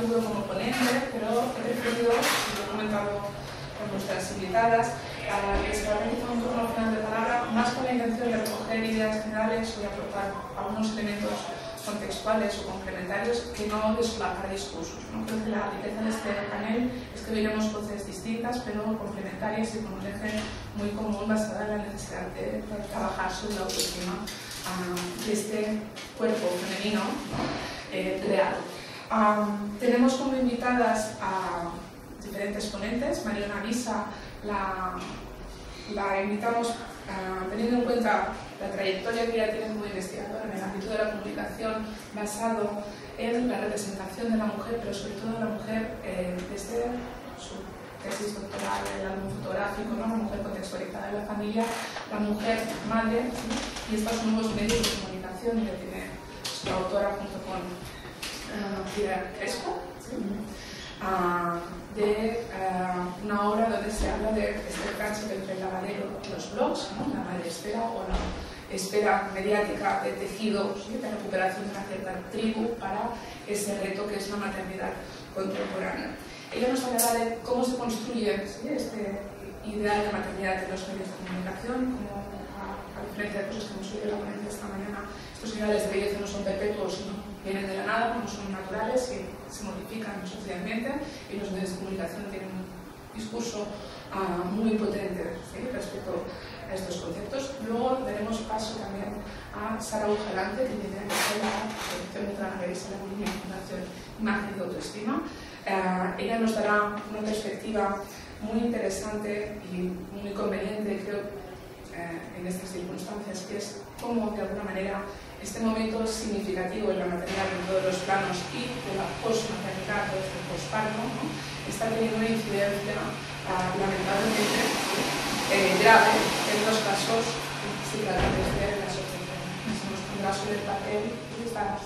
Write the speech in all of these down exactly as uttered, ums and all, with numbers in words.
figuro como ponente, pero he preferido, y lo he comentado con nuestras invitadas, a que se realiza un turno final de palabra más con la intención de recoger ideas generales y aportar algunos elementos contextuales o complementarios que no deslapar discursos, ¿no? Creo que la riqueza de este panel es que veremos voces distintas pero complementarias y con un eje muy común basado en la necesidad de trabajar sobre la autoestima um, de este cuerpo femenino, ¿no? eh, creado. Um, tenemos como invitadas a diferentes ponentes. Mariona Visa la, la invitamos uh, teniendo en cuenta la trayectoria que ella tiene como investigadora en el ámbito de la comunicación basado en la representación de la mujer, pero sobre todo de la mujer eh, desde su tesis doctoral, el álbum fotográfico, ¿no? La mujer contextualizada en la familia, la mujer madre, ¿sí? Y estos nuevos medios de comunicación que tiene su autora junto con uh, Pilar Esco, ¿sí? uh, de uh, una obra donde se habla de este cáncer entre el lavadero y los blogs, ¿no? La madreesfera o la espera mediática de tejidos, ¿sí? De recuperación de una cierta tribu para ese reto que es la maternidad contemporánea. Ella nos hablará de cómo se construye, ¿sí? Este ideal de maternidad de los medios de comunicación, como a, a diferencia de cosas que hemos oído en la ponencia esta mañana, estos ideales de belleza no son perpetuos, ¿no? Vienen de la nada, no son naturales, que se modifican socialmente, y los medios de comunicación tienen un discurso uh, muy potente, ¿sí? Respecto a estos conceptos. Luego daremos paso también a Sara Bujalance, que viene de la Asociación contra la Anorexia y Bulimia, Fundación Imagen de Autoestima. Uh, ella nos dará una perspectiva muy interesante y muy conveniente, creo, uh, en estas circunstancias, que es cómo de alguna manera este momento significativo en la maternidad en todos los planos y de la postmaternidad o del posparto, ¿no? Está teniendo una incidencia uh, lamentablemente eh, grave en los casos psiquiátricos de la sociedad. Se nos pondrá sobre el papel estas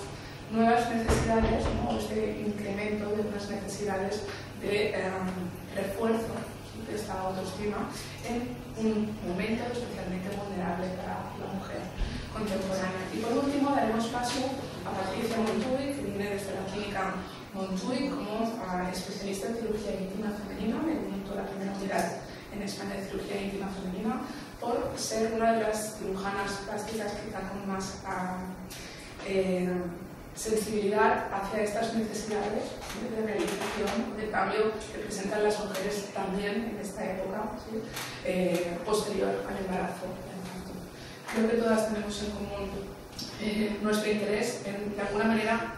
nuevas necesidades, ¿no? Este incremento de unas necesidades de eh, refuerzo de esta autoestima en un momento especialmente vulnerable para la mujer contemporánea. Y por último daremos paso a Patricia Montull, que viene desde la clínica Montull como uh, especialista en cirugía íntima femenina, junto a la primera unidad en España de cirugía íntima femenina, por ser una de las cirujanas plásticas que está con más uh, eh, sensibilidad hacia estas necesidades de realización, de cambio que presentan las mujeres también en esta época, ¿sí? eh, posterior al embarazo. Creo que todas tenemos en común eh, nuestro interés en, de alguna manera,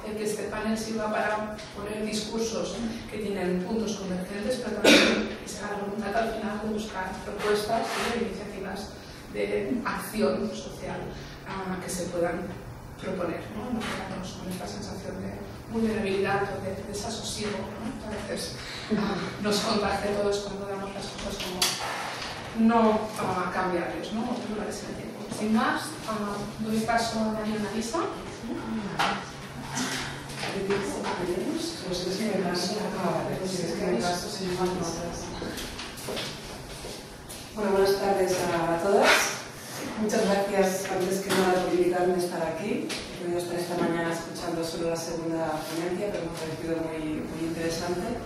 hacer que este panel sirva para poner discursos que tienen puntos convergentes, pero también que se haga la voluntad al final de buscar propuestas e iniciativas de acción social uh, que se puedan proponer, ¿no? No quedarnos con esta sensación de vulnerabilidad o de desasosiego, ¿no? A veces uh, nos contagia a todos cuando damos las cosas como no uh, cambiarles, ¿no? Sin más, uh, doy paso a Mariana Lisa. Bueno, buenas tardes a todas. Muchas gracias, antes que nada, por invitarme a estar aquí. He podido estar esta mañana escuchando solo la segunda ponencia, pero me ha parecido muy, muy interesante.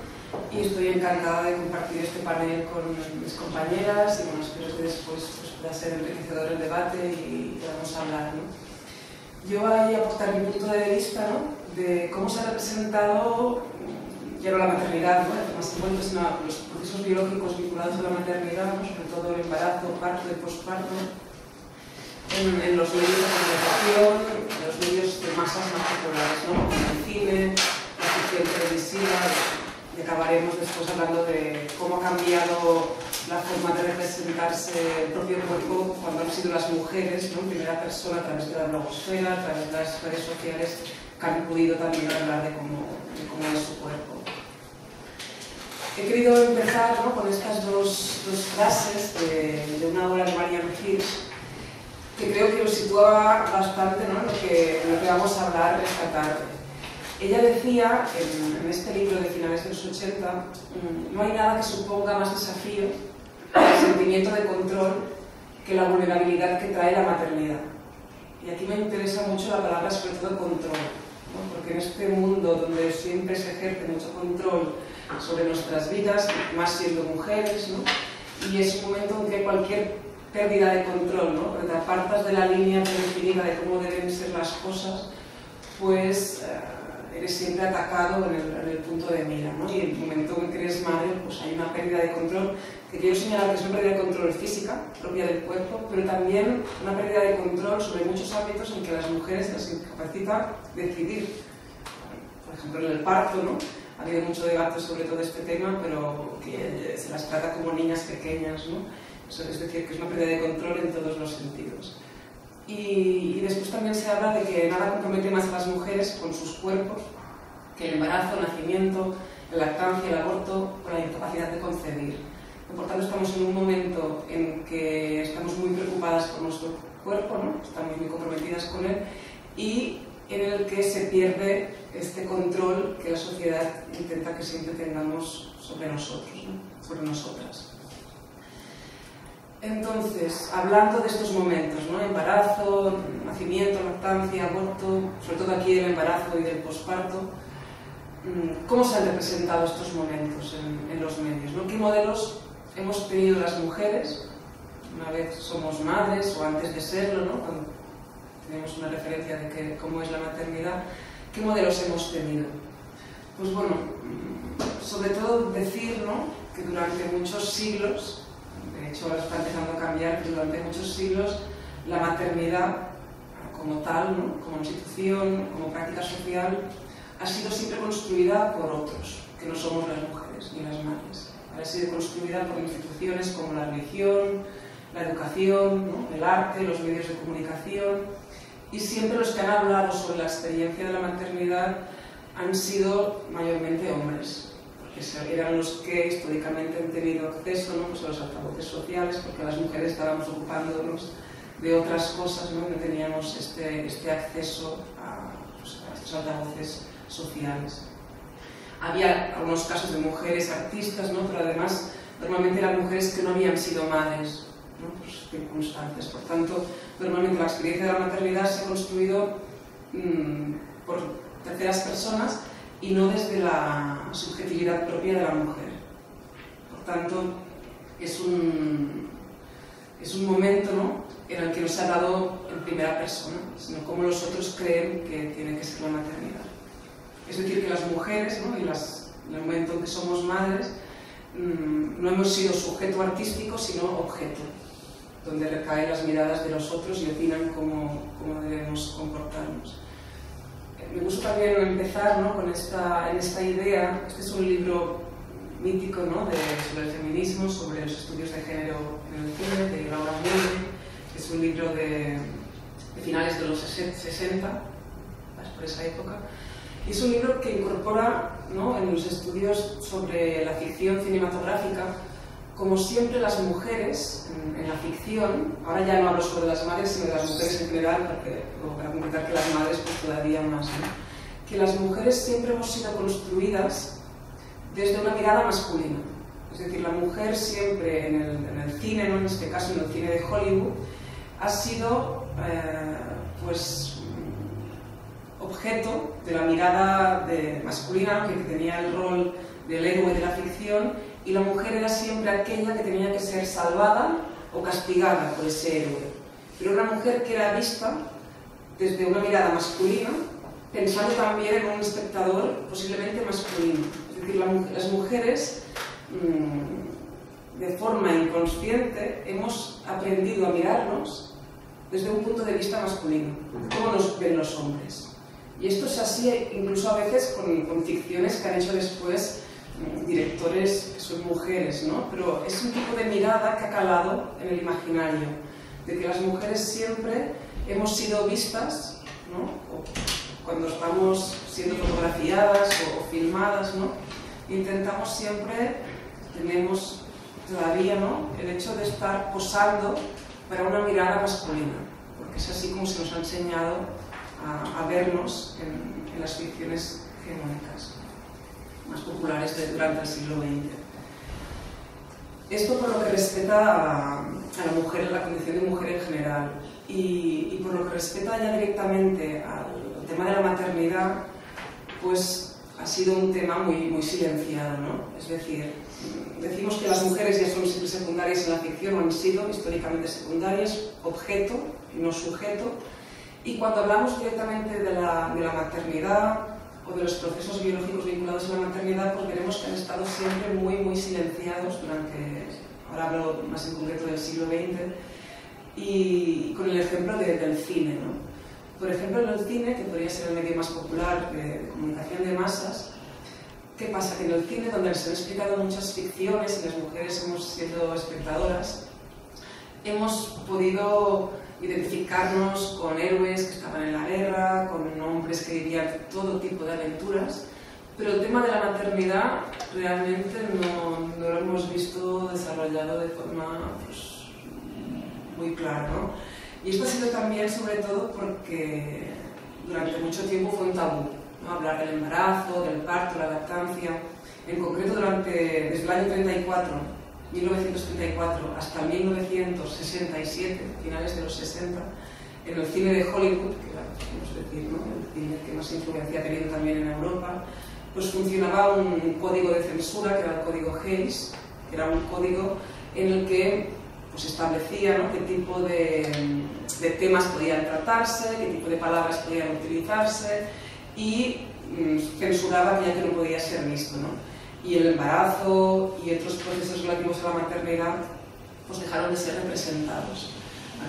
Y estoy encantada de compartir este panel con mis compañeras y bueno, espero que después pues, pueda ser enriquecedor el debate y podamos hablar, ¿no? Yo ahí aportar mi punto de vista, ¿no? De cómo se ha representado, ya no la maternidad, ¿no? Más que bueno, sino los procesos biológicos vinculados a la maternidad, ¿no? Sobre todo el embarazo, parto y posparto, en, en los medios de comunicación, en los medios de masas más populares, ¿no? Como el cine, la ficción televisiva. Y acabaremos después hablando de cómo ha cambiado la forma de representarse el propio cuerpo cuando han sido las mujeres, ¿no? En primera persona, a través de la blogosfera, a través de las redes sociales, que han podido también hablar de cómo, de cómo es su cuerpo. He querido empezar, ¿no? Con estas dos, dos frases de, de una obra de Marian Hirsch, que creo que lo sitúa bastante, ¿no? En lo que, en lo que vamos a hablar esta tarde. Ella decía, en, en este libro de finales de los ochenta, no hay nada que suponga más desafío el sentimiento de control que la vulnerabilidad que trae la maternidad. Y aquí me interesa mucho la palabra sobre todo control, ¿no? Porque en este mundo donde siempre se ejerce mucho control sobre nuestras vidas, más siendo mujeres, ¿no? Y es un momento en que cualquier pérdida de control, ¿no? Porque te apartas de la línea definida de cómo deben ser las cosas, pues uh, eres siempre atacado en el, en el punto de mira, ¿no? Y en el momento en que eres madre, pues hay una pérdida de control, que quiero señalar que es una pérdida de control física, propia del cuerpo, pero también una pérdida de control sobre muchos ámbitos en que las mujeres las incapacita decidir. Por ejemplo, en el parto, ¿no? Ha habido mucho debate sobre todo este tema, pero que se las trata como niñas pequeñas, ¿no? Es decir, que es una pérdida de control en todos los sentidos. Y, y después también se habla de que nada compromete más a las mujeres con sus cuerpos que el embarazo, el nacimiento, la lactancia, el aborto o la incapacidad de concebir. Por tanto, estamos en un momento en que estamos muy preocupadas por nuestro cuerpo, ¿no? Estamos muy comprometidas con él y en el que se pierde este control que la sociedad intenta que siempre tengamos sobre nosotros, ¿no? Sobre nosotras. Entonces, hablando de estos momentos, ¿no? Embarazo, nacimiento, lactancia, aborto, sobre todo aquí del embarazo y del posparto, ¿cómo se han representado estos momentos en, en los medios, ¿no? ¿Qué modelos hemos tenido las mujeres, una vez somos madres o antes de serlo, ¿no? Cuando tenemos una referencia de que, cómo es la maternidad, qué modelos hemos tenido? Pues bueno, sobre todo decir, ¿no? Que durante muchos siglos, de hecho ahora está empezando a cambiar, que durante muchos siglos la maternidad como tal, ¿no? Como institución, como práctica social, ha sido siempre construida por otros, que no somos las mujeres ni las madres. Ha sido construida por instituciones como la religión, la educación, ¿no? El arte, los medios de comunicación, y siempre los que han hablado sobre la experiencia de la maternidad han sido mayormente hombres, porque eran los que históricamente han tenido acceso, ¿no? Pues a los altavoces sociales, porque las mujeres estábamos ocupándonos de otras cosas, no, no teníamos este, este acceso a, pues, a estos altavoces sociales. Había algunos casos de mujeres artistas, ¿no? Pero además normalmente eran mujeres que no habían sido madres, ¿no? Por sus circunstancias. Por tanto, normalmente la experiencia de la maternidad se ha construido mmm, por terceras personas y no desde la subjetividad propia de la mujer. Por tanto, es un, es un momento, ¿no? En el que no se ha dado en primera persona, sino como los otros creen que tiene que ser la maternidad. Es decir, que las mujeres, ¿no? Y las, en el momento en que somos madres, mmm, no hemos sido sujeto artístico, sino objeto, donde recaen las miradas de los otros y opinan cómo, cómo debemos comportarnos. Me gusta también empezar, ¿no? Con esta, en esta idea. Este es un libro mítico, ¿no? De, sobre el feminismo, sobre los estudios de género en el cine, de Laura Mulvey. Es un libro de, de finales de los sesenta, por esa época. Y es un libro que incorpora, ¿no? En los estudios sobre la ficción cinematográfica, como siempre las mujeres en, en la ficción, ahora ya no hablo solo de las madres, sino de las mujeres en general, porque, o para comentar que las madres pues todavía más, ¿no? Que las mujeres siempre hemos sido construidas desde una mirada masculina. Es decir, la mujer siempre en el, en el cine, ¿no? En este caso en el cine de Hollywood, ha sido eh, pues objeto de la mirada de, masculina, que tenía el rol del héroe de la ficción, y la mujer era siempre aquella que tenía que ser salvada o castigada por ese héroe. Pero una mujer que era vista desde una mirada masculina, pensando también en un espectador posiblemente masculino. Es decir, la, las mujeres, mmm, de forma inconsciente, hemos aprendido a mirarnos desde un punto de vista masculino, cómo nos ven los hombres. Y esto es así incluso a veces con, con ficciones que han hecho después directores que son mujeres, ¿no? Pero es un tipo de mirada que ha calado en el imaginario, de que las mujeres siempre hemos sido vistas, ¿no? O cuando estamos siendo fotografiadas o, o filmadas, ¿no? Intentamos siempre, tenemos todavía, ¿no? El hecho de estar posando para una mirada masculina, porque es así como se nos ha enseñado a, a vernos en, en las ficciones hegemónicas más populares de, durante el siglo veinte. Esto por lo que respecta a, a la mujer, a la condición de mujer en general, y, y por lo que respecta ya directamente al tema de la maternidad, pues ha sido un tema muy, muy silenciado, ¿no? Es decir, decimos que las mujeres ya son secundarias en la ficción, o han sido históricamente secundarias, objeto, no sujeto, y cuando hablamos directamente de la, de la maternidad o de los procesos biológicos vinculados a la maternidad, pues veremos que han estado siempre muy, muy silenciados durante, ahora hablo más en concreto del siglo veinte, y con el ejemplo de, del cine, ¿no? Por ejemplo, en el cine, que podría ser el medio más popular de, de comunicación de masas, ¿qué pasa? Que en el cine, donde se han explicado muchas ficciones y las mujeres hemos sido espectadoras, hemos podido identificarnos con héroes que estaban en la guerra, con hombres que vivían todo tipo de aventuras, pero el tema de la maternidad realmente no, no lo hemos visto desarrollado de forma pues, muy clara, ¿no? Y esto ha sido también, sobre todo, porque durante mucho tiempo fue un tabú, ¿no? Hablar del embarazo, del parto, la lactancia. En concreto, durante, desde el año treinta y cuatro, mil novecientos treinta y cuatro hasta mil novecientos sesenta y siete, finales de los sesenta, en el cine de Hollywood, que era, vamos a decir, ¿no? El cine que más influencia ha tenido también en Europa, pues funcionaba un código de censura, que era el código Hays, que era un código en el que pues establecía, ¿no?, qué tipo de, de temas podían tratarse, qué tipo de palabras podían utilizarse y mmm, censuraba aquello que no podía ser visto, ¿no? Y el embarazo y otros procesos relativos a la maternidad pues dejaron de ser representados.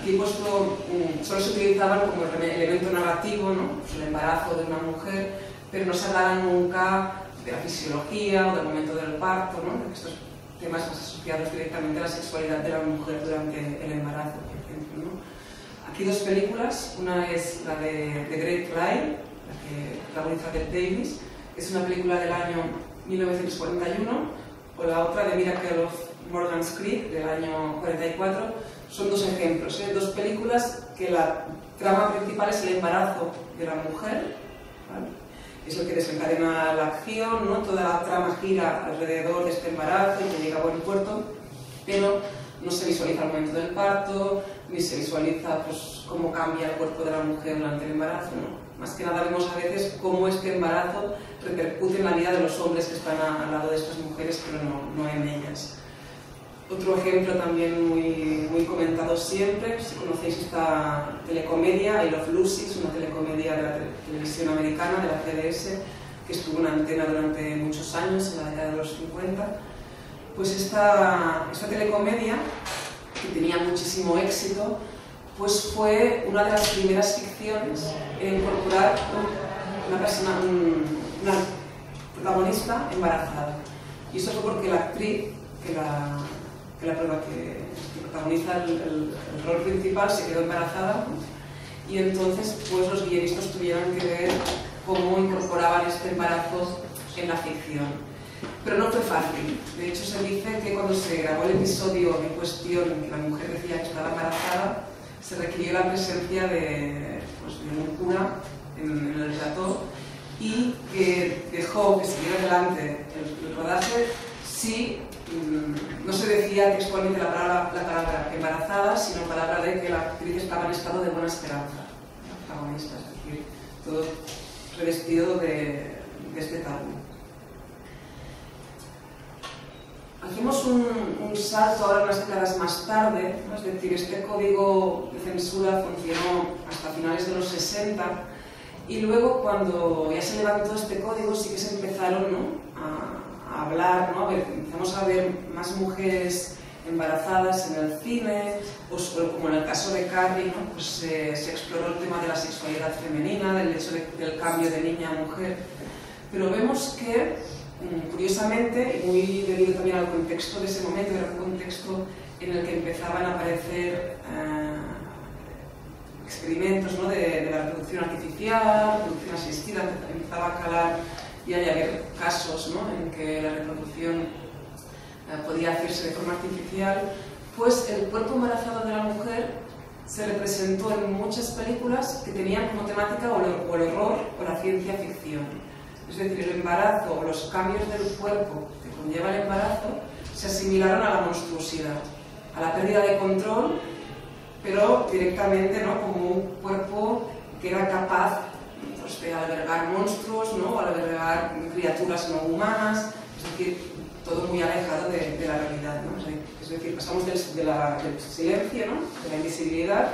Aquí pues, lo, mmm, solo se utilizaban como el elemento narrativo, ¿no?, pues el embarazo de una mujer, pero no se hablaba nunca de la fisiología o del momento del parto, ¿no? De estos temas más asociados directamente a la sexualidad de la mujer durante el embarazo, por ejemplo, ¿no? Aquí dos películas, una es la de, de Greg Klein, la que protagoniza Bette Davis, es una película del año mil novecientos cuarenta y uno, o la otra de Miracle of Morgan's Creek, del año cuarenta y cuatro, son dos ejemplos, ¿eh? Dos películas que la trama principal es el embarazo de la mujer, ¿vale? Es lo que desencadena la acción, ¿no? Toda la trama gira alrededor de este embarazo y que llega a buen puerto, pero no se visualiza el momento del parto, ni se visualiza pues, cómo cambia el cuerpo de la mujer durante el embarazo, ¿no? Más que nada vemos a veces cómo este embarazo repercute en la vida de los hombres que están a, al lado de estas mujeres, pero no, no en ellas. Otro ejemplo también muy, muy comentado siempre, si conocéis esta telecomedia, I Love Lucy, es una telecomedia de la televisión americana, de la C B S, que estuvo en antena durante muchos años, en la década de los cincuenta. Pues esta, esta telecomedia, que tenía muchísimo éxito, pues fue una de las primeras ficciones en incorporar una persona, una protagonista embarazada. Y eso fue porque la actriz que la... que la prueba que protagoniza el, el, el rol principal se quedó embarazada y entonces pues los guionistas tuvieron que ver cómo incorporaban este embarazo en la ficción. Pero no fue fácil, de hecho se dice que cuando se grabó el episodio en cuestión en que la mujer decía que estaba embarazada, se requirió la presencia de, pues, de un cura en, en el plató y que dejó que siguiera adelante el, el rodaje si no se decía textualmente la palabra, la palabra embarazada, sino palabra de que la actriz estaba en estado de buena esperanza, la protagonista, es decir, todo revestido de, de este tabú. Hacemos un, un salto ahora unas décadas más tarde, ¿no? Es decir, este código de censura funcionó hasta finales de los sesenta y luego cuando ya se levantó este código sí que se empezaron, ¿no?, a A hablar, ¿no? A ver, empezamos a ver más mujeres embarazadas en el cine, o como en el caso de Carrie, ¿no? Pues, eh, se exploró el tema de la sexualidad femenina, del hecho de, del cambio de niña a mujer. Pero vemos que, curiosamente, y muy debido también al contexto de ese momento, era un contexto en el que empezaban a aparecer eh, experimentos, ¿no?, de, de la reproducción artificial, reproducción asistida, empezaba a calar. Y hay haber casos, ¿no?, en que la reproducción eh, podía hacerse de forma artificial, pues el cuerpo embarazado de la mujer se representó en muchas películas que tenían como temática o el, o el horror o la ciencia ficción. Es decir, el embarazo o los cambios del cuerpo que conlleva el embarazo se asimilaron a la monstruosidad, a la pérdida de control, pero directamente, ¿no?, como un cuerpo que era capaz, pues, eh, albergar monstruos, ¿no?, o albergar criaturas no humanas, es decir, todo muy alejado de, de la realidad, ¿no? Es decir, pasamos del, de la, del silencio, ¿no?, de la invisibilidad,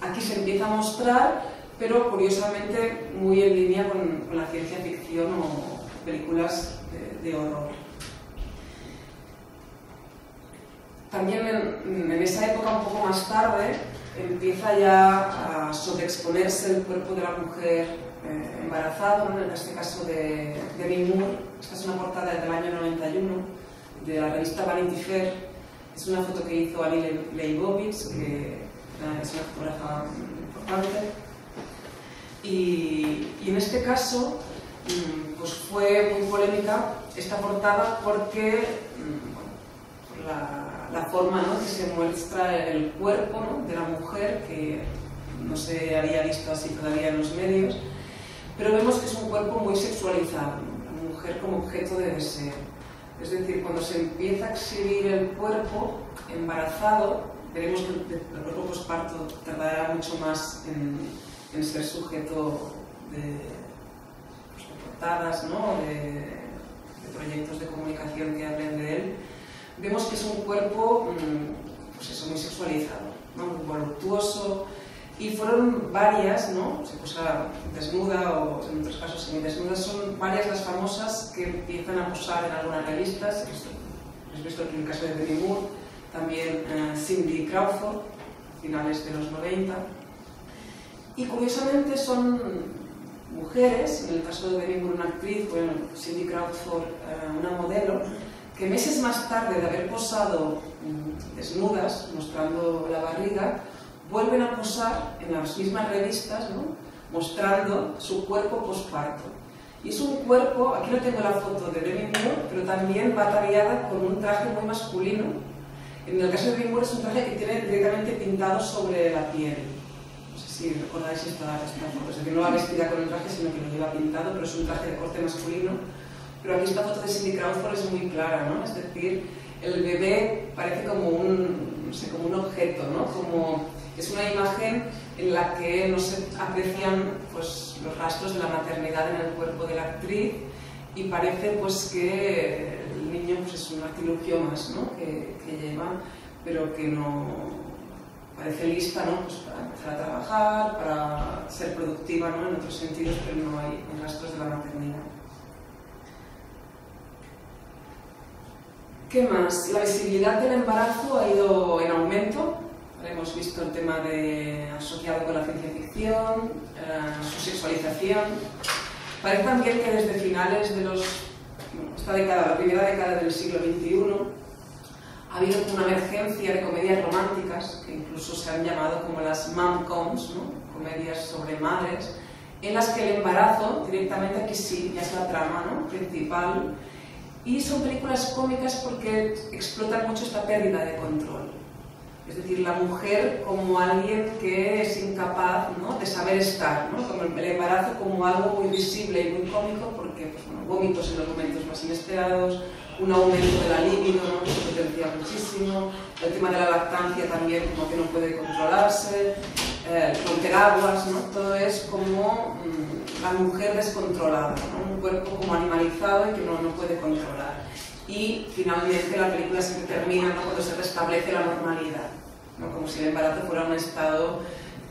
aquí se empieza a mostrar, pero curiosamente muy en línea con, con la ciencia ficción o películas de, de horror. También en, en esa época, un poco más tarde, empieza ya a sobreexponerse el cuerpo de la mujer eh, embarazada, ¿no?, en este caso de Demi Moore. Esta es una portada del año noventa y uno de la revista Vanity Fair. Es una foto que hizo Annie Leibovitz, que es una fotógrafa importante. Y, y en este caso, pues fue muy polémica esta portada porque, bueno, por la... la forma, ¿no?, que se muestra el cuerpo, ¿no?, de la mujer, que no se había visto así todavía en los medios, pero vemos que es un cuerpo muy sexualizado, ¿no?, la mujer como objeto de deseo. Es decir, cuando se empieza a exhibir el cuerpo embarazado, veremos que el cuerpo posparto tardará mucho más en, en ser sujeto de, pues, de portadas, ¿no?, de, de proyectos de comunicación que hablen de él. Vemos que es un cuerpo, pues eso, muy sexualizado, ¿no?, muy voluptuoso, y fueron varias, ¿no?, se posa desnuda o en otros casos semidesnuda, son varias las famosas que empiezan a posar en algunas revistas. Hemos visto aquí el caso de Demi Moore, también eh, Cindy Crawford, finales de los noventa, y curiosamente son mujeres, en el caso de Demi Moore una actriz, bueno, Cindy Crawford eh, una modelo, que meses más tarde de haber posado desnudas, mostrando la barriga, vuelven a posar en las mismas revistas, ¿no?, mostrando su cuerpo posparto. Y es un cuerpo, aquí no tengo la foto de Demi Moore, pero también va ataviada con un traje muy masculino. En el caso de Demi Moore es un traje que tiene directamente pintado sobre la piel. No sé si recordáis esta, esta foto, es decir, no va vestida con un traje, sino que lo lleva pintado, pero es un traje de corte masculino. Pero aquí esta foto de Cindy Crawford es muy clara, ¿no? Es decir, el bebé parece como un, no sé, como un objeto, ¿no? Como, es una imagen en la que no se aprecian, pues, los rastros de la maternidad en el cuerpo de la actriz, y parece, pues, que el niño, pues, es un artilugio más, ¿no?, que, que lleva, pero que no... Parece lista, ¿no?, pues para empezar a trabajar, para ser productiva, ¿no?, en otros sentidos, pero no hay rastros de la maternidad. ¿Qué más? La visibilidad del embarazo ha ido en aumento. Hemos visto el tema de, asociado con la ciencia ficción, eh, su sexualización. Parece también que desde finales de los, bueno, esta década, la primera década del siglo veintiuno, ha habido una emergencia de comedias románticas, que incluso se han llamado como las mom-coms, ¿no?, comedias sobre madres, en las que el embarazo, directamente aquí sí, ya es la trama, ¿no?, principal. Y son películas cómicas porque explotan mucho esta pérdida de control. Es decir, la mujer como alguien que es incapaz, ¿no?, de saber estar, ¿no?, como el embarazo como algo muy visible y muy cómico, porque, pues, bueno, vómitos en los momentos más inesperados, un aumento de la libido, ¿no?, que se potencia muchísimo, el tema de la lactancia también, como que no puede controlarse, eh, romper aguas, ¿no?, todo es como mmm, la mujer descontrolada, ¿no?, cuerpo como animalizado y que uno no puede controlar. Y finalmente la película se termina, ¿no?, cuando se restablece la normalidad, ¿no?, como si el embarazo fuera un estado,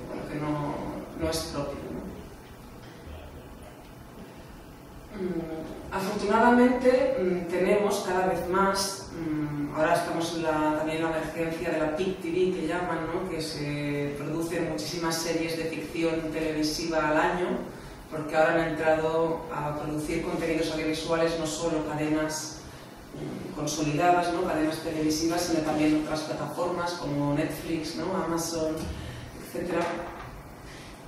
bueno, que no, no es propio, ¿no? Afortunadamente tenemos cada vez más, ahora estamos en la, también en la emergencia de la P I C T V que llaman, ¿no?, que se producen muchísimas series de ficción televisiva al año, porque ahora han entrado a producir contenidos audiovisuales, no solo cadenas consolidadas, ¿no?, cadenas televisivas, sino también otras plataformas como Netflix, ¿no?, Amazon, etcétera.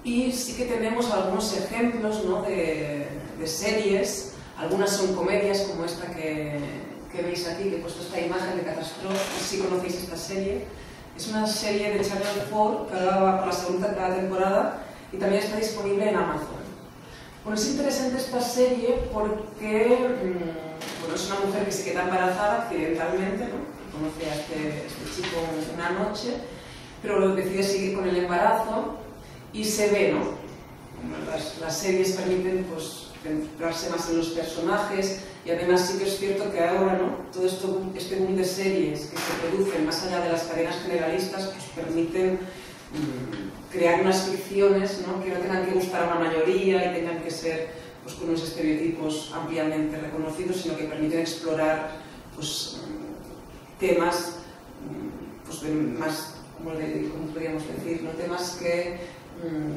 Y sí que tenemos algunos ejemplos, ¿no?, de, de series, algunas son comedias como esta que, que veis aquí, que he puesto esta imagen de Catastrophe, si conocéis esta serie. Es una serie de Channel cuatro que ahora va por la segunda cada temporada y también está disponible en Amazon. Bueno, es interesante esta serie porque, bueno, es una mujer que se queda embarazada accidentalmente, ¿no?, conoce a este, este chico una noche, pero decide seguir con el embarazo y se ve, ¿no?, las, las series permiten pues, centrarse más en los personajes, y además sí que es cierto que ahora, ¿no?, todo esto, este boom de series que se producen más allá de las cadenas generalistas, pues permiten mmm, crear unas ficciones, ¿no?, que no tengan que gustar a una mayoría y tengan que ser pues, con unos estereotipos ampliamente reconocidos, sino que permiten explorar pues, temas pues, de más, como, de, como podríamos decir, ¿no?, temas que, mmm,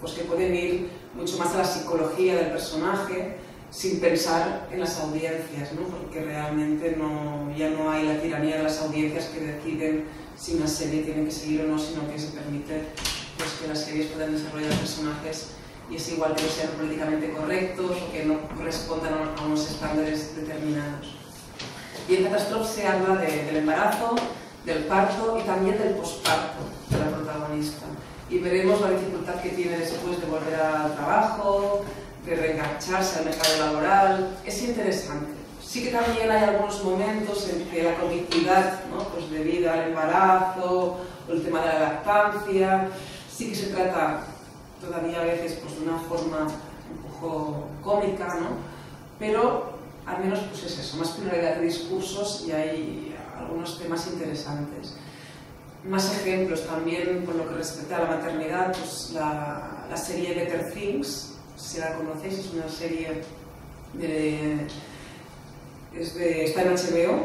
pues, que pueden ir mucho más a la psicología del personaje, sin pensar en las audiencias, ¿no?, porque realmente no, ya no hay la tiranía de las audiencias que deciden si una serie tiene que seguir o no, sino que se permite pues, que las series puedan desarrollar personajes, y es igual que no sean políticamente correctos o que no respondan a unos estándares determinados. Y en Catastrophe se habla de, del embarazo, del parto y también del posparto de la protagonista. Y veremos la dificultad que tiene después de volver al trabajo, de reengancharse al mercado laboral. Es interesante. Sí que también hay algunos momentos en que la comicidad, ¿no?, pues debido al embarazo o el tema de la lactancia, sí que se trata todavía a veces pues, de una forma un poco cómica, ¿no?, pero al menos pues es eso, más pluralidad de discursos y hay algunos temas interesantes. Más ejemplos también por lo que respecta a la maternidad, pues la, la serie Better Things, si la conocéis, es una serie de, es de, está en H B O, eh,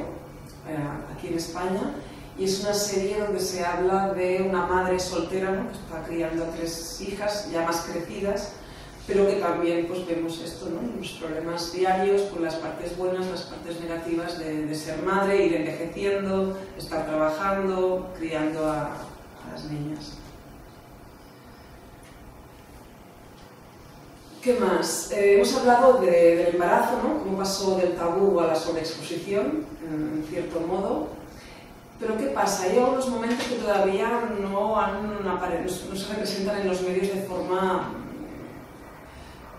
aquí en España, y es una serie donde se habla de una madre soltera, ¿no?, que está criando a tres hijas ya más crecidas, pero que también pues, vemos esto, ¿no?, los problemas diarios con las partes buenas, las partes negativas de, de ser madre, ir envejeciendo, estar trabajando, criando a, a las niñas. ¿Qué más? Eh, hemos hablado de, del embarazo, ¿no?, cómo pasó del tabú a la sobreexposición, en cierto modo. Pero ¿qué pasa? Hay algunos momentos que todavía no, han, no se representan en los medios de forma...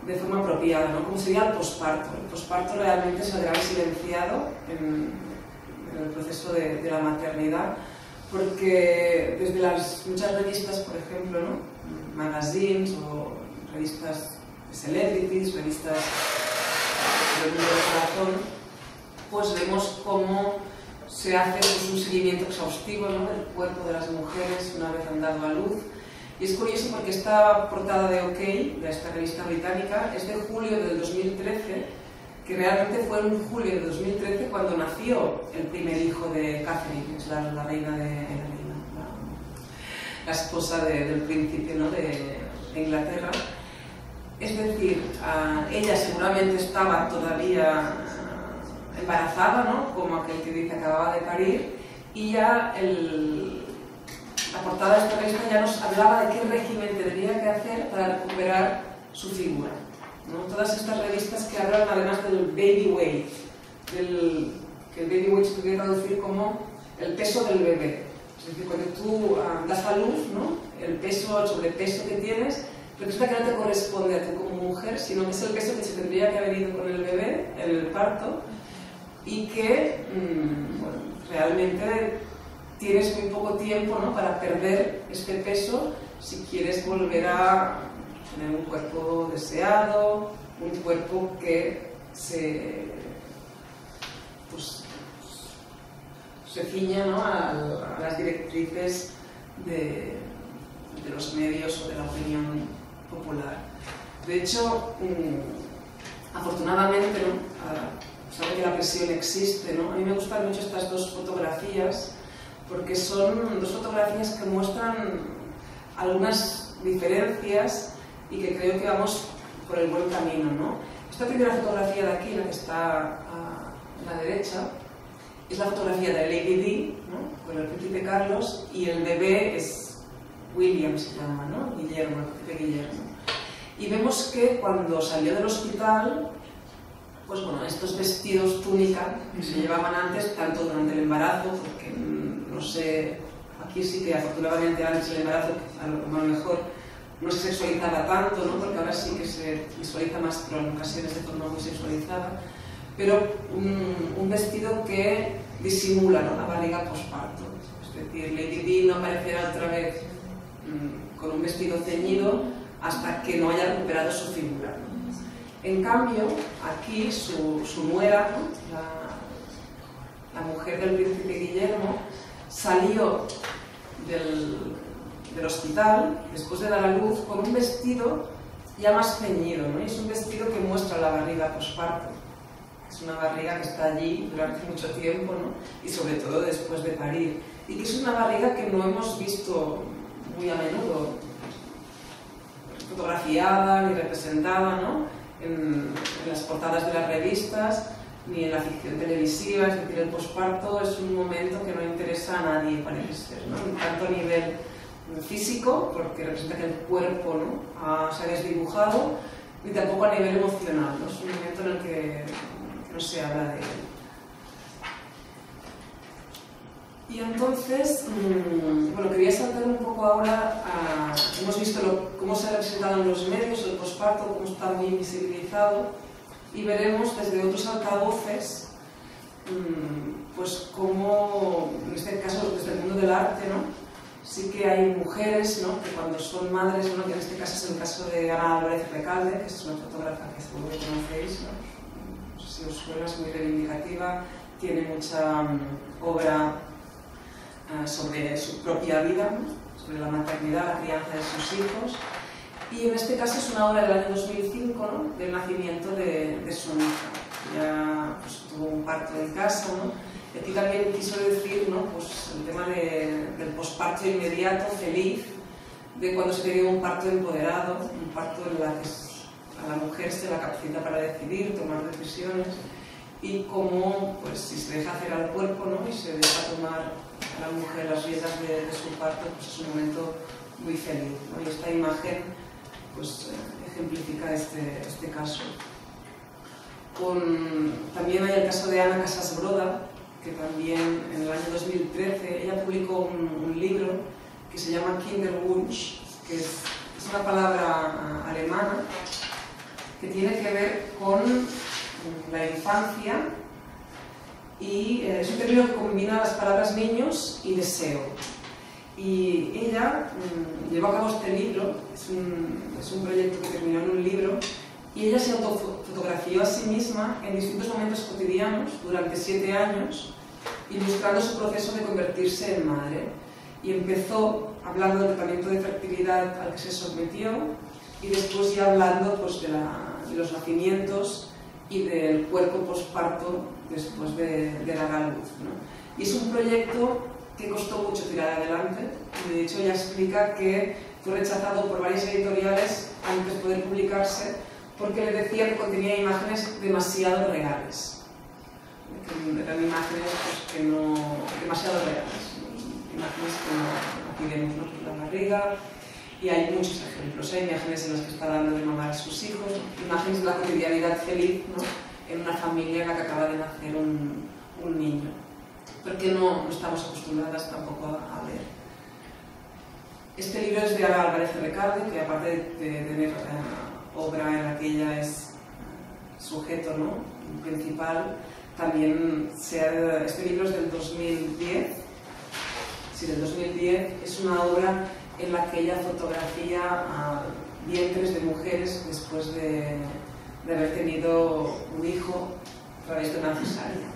de forma apropiada, ¿no?, como sería el posparto. El posparto realmente se había silenciado en, en el proceso de, de la maternidad, porque desde las muchas revistas, por ejemplo, ¿no?, magazines o revistas de celebrities, revistas del mundo del corazón, pues vemos cómo se hace pues, un seguimiento exhaustivo, ¿no?, del cuerpo de las mujeres una vez han dado a luz. Y es curioso porque esta portada de OK, de esta revista británica, es de julio del dos mil trece, que realmente fue en julio del dos mil trece cuando nació el primer hijo de Catherine, que es la, la reina de... la, reina, la, la esposa de, del príncipe, ¿no?, de, de Inglaterra. Es decir, uh, ella seguramente estaba todavía uh, embarazada, ¿no?, como aquel que dice acababa de parir, y ya el... la portada de esta revista ya nos hablaba de qué régimen tendría que hacer para recuperar su figura, ¿no? Todas estas revistas que hablan además del baby weight, del, que el baby weight se podría traducir como el peso del bebé. Es decir, cuando tú uh, das a luz, ¿no?, el peso, el sobrepeso que tienes, resulta que no te corresponde a ti como mujer, sino que es el peso que se tendría que haber ido con el bebé en el parto y que mmm, bueno, realmente... tienes muy poco tiempo, ¿no?, para perder este peso si quieres volver a tener un cuerpo deseado, un cuerpo que se, pues, se ciña, ¿no?, a, a las directrices de, de los medios o de la opinión popular. De hecho, mmm, afortunadamente, ¿no?, sabe que la presión existe, ¿no? A mí me gustan mucho estas dos fotografías, porque son dos fotografías que muestran algunas diferencias y que creo que vamos por el buen camino, ¿no? Esta primera fotografía de aquí, la que está a la derecha, es la fotografía de Lady Di, ¿no?, con el príncipe Carlos, y el bebé es William, se llama, ¿no?, Guillermo, el príncipe Guillermo. Y vemos que cuando salió del hospital, pues bueno, estos vestidos túnica que se llevaban antes, tanto durante el embarazo, porque no sé, aquí sí que afortunadamente antes el embarazo a lo mejor no se sexualizaba tanto, ¿no?, porque ahora sí que se visualiza más, pero en ocasiones de forma muy sexualizada, pero un, un vestido que disimula, ¿no?, la barriga posparto. Es decir, Lady Di no aparecerá otra vez mmm, con un vestido ceñido hasta que no haya recuperado su figura. En cambio, aquí su, su nuera, ¿no? la, la mujer del príncipe Guillermo, salió del, del hospital después de dar a luz con un vestido ya más ceñido, ¿no? Es un vestido que muestra la barriga posparto. Es una barriga que está allí durante mucho tiempo, ¿no? Y sobre todo después de parir. Y que es una barriga que no hemos visto muy a menudo fotografiada ni representada, ¿no? En, en las portadas de las revistas, ni en la ficción televisiva. Es decir, el posparto es un momento que no interesa a nadie, parece ser, ¿no? En tanto a nivel físico, porque representa que el cuerpo, ¿no? ah, se ha desdibujado, ni tampoco a nivel emocional, ¿no? Es un momento en el que no se habla de él. Y entonces, mmm, bueno, quería saltar un poco ahora a, hemos visto lo, cómo se ha representado en los medios el posparto, cómo está muy invisibilizado, y veremos desde otros altavoces, mmm, pues cómo, en este caso desde el mundo del arte, ¿no? Sí que hay mujeres, ¿no? que cuando son madres, bueno, que en este caso es el caso de Ana Álvarez Recalde, que es una fotógrafa que seguro que conocéis, ¿no? Si os suena, es muy reivindicativa, tiene mucha um, obra uh, sobre su propia vida, ¿no? sobre la maternidad, la crianza de sus hijos. Y en este caso es una obra del año dos mil cinco, ¿no? del nacimiento de, de su hija. Ya pues, tuvo un parto en casa, ¿no? Y aquí también quiso decir, ¿no? pues, el tema de, del posparto inmediato, feliz, de cuando se tiene un parto empoderado, un parto en la que a la mujer se la capacita para decidir, tomar decisiones, y cómo, pues, si se deja hacer al cuerpo, ¿no? y se deja tomar a la mujer las riendas de, de su parto, pues es un momento muy feliz, ¿no? y esta imagen pues, ejemplifica este, este caso. Con, también hay el caso de Ana Casasbroda, que también en el año dos mil trece ella publicó un, un libro que se llama Kinderwunsch, que es, es una palabra alemana que tiene que ver con la infancia, y eh, es un término que combina las palabras niños y deseo. Y ella mm, llevó a cabo este libro, es un, es un proyecto que terminó en un libro, y ella se autofotografió a sí misma en distintos momentos cotidianos durante siete años, ilustrando su proceso de convertirse en madre. Y empezó hablando del tratamiento de fertilidad al que se sometió, y después ya hablando pues, de, la, de los nacimientos y del cuerpo posparto después de, de dar a luz, ¿no? Y es un proyecto que costó mucho tirar adelante, y de hecho ella explica que fue rechazado por varias editoriales antes de poder publicarse porque le decían que contenía imágenes demasiado reales, que eran imágenes pues, que no, demasiado reales, ¿no? imágenes que no, aquí vemos, ¿no? la barriga. Y hay muchos ejemplos, hay ¿eh? imágenes en las que está dando de mamar a sus hijos, imágenes de la cotidianidad feliz, ¿no? en una familia en la que acaba de nacer un, un niño, porque no, no estamos acostumbradas tampoco a, a ver. Este libro es de Ana Álvarez Recalde, que aparte de, de tener uh, obra en la que ella es sujeto, ¿no? principal, también se ha, este libro es del dos mil diez, sí, del dos mil diez, es una obra en la que ella fotografía a vientres de mujeres después de, de haber tenido un hijo a través de una cesárea,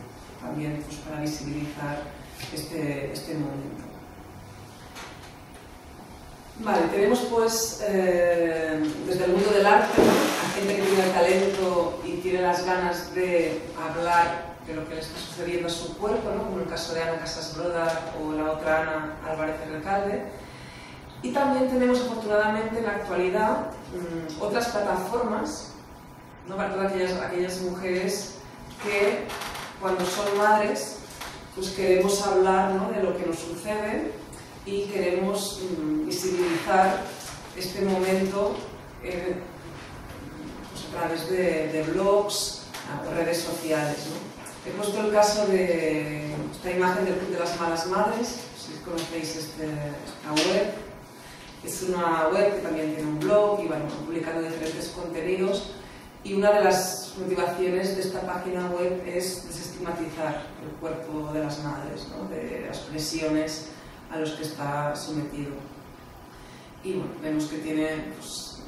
también pues, para visibilizar este, este momento. Vale, tenemos pues eh, desde el mundo del arte a gente que tiene el talento y tiene las ganas de hablar de lo que le está sucediendo a su cuerpo, ¿no? como el caso de Ana Casasbroda o la otra Ana Álvarez Recalde. Y también tenemos afortunadamente en la actualidad mmm, otras plataformas, ¿no? para todas aquellas, aquellas mujeres que cuando son madres pues queremos hablar, ¿no? de lo que nos sucede y queremos mmm, visibilizar este momento eh, pues a través de, de blogs o redes sociales, ¿no? He puesto el caso de esta imagen del Club de las Malas Madres, si conocéis este, esta web. Es una web que también tiene un blog y bueno, publicando diferentes contenidos, y una de las motivaciones de esta página web es desestigmatizar el cuerpo de las madres, ¿no? de las presiones a las que está sometido. Y bueno, vemos que tiene pues,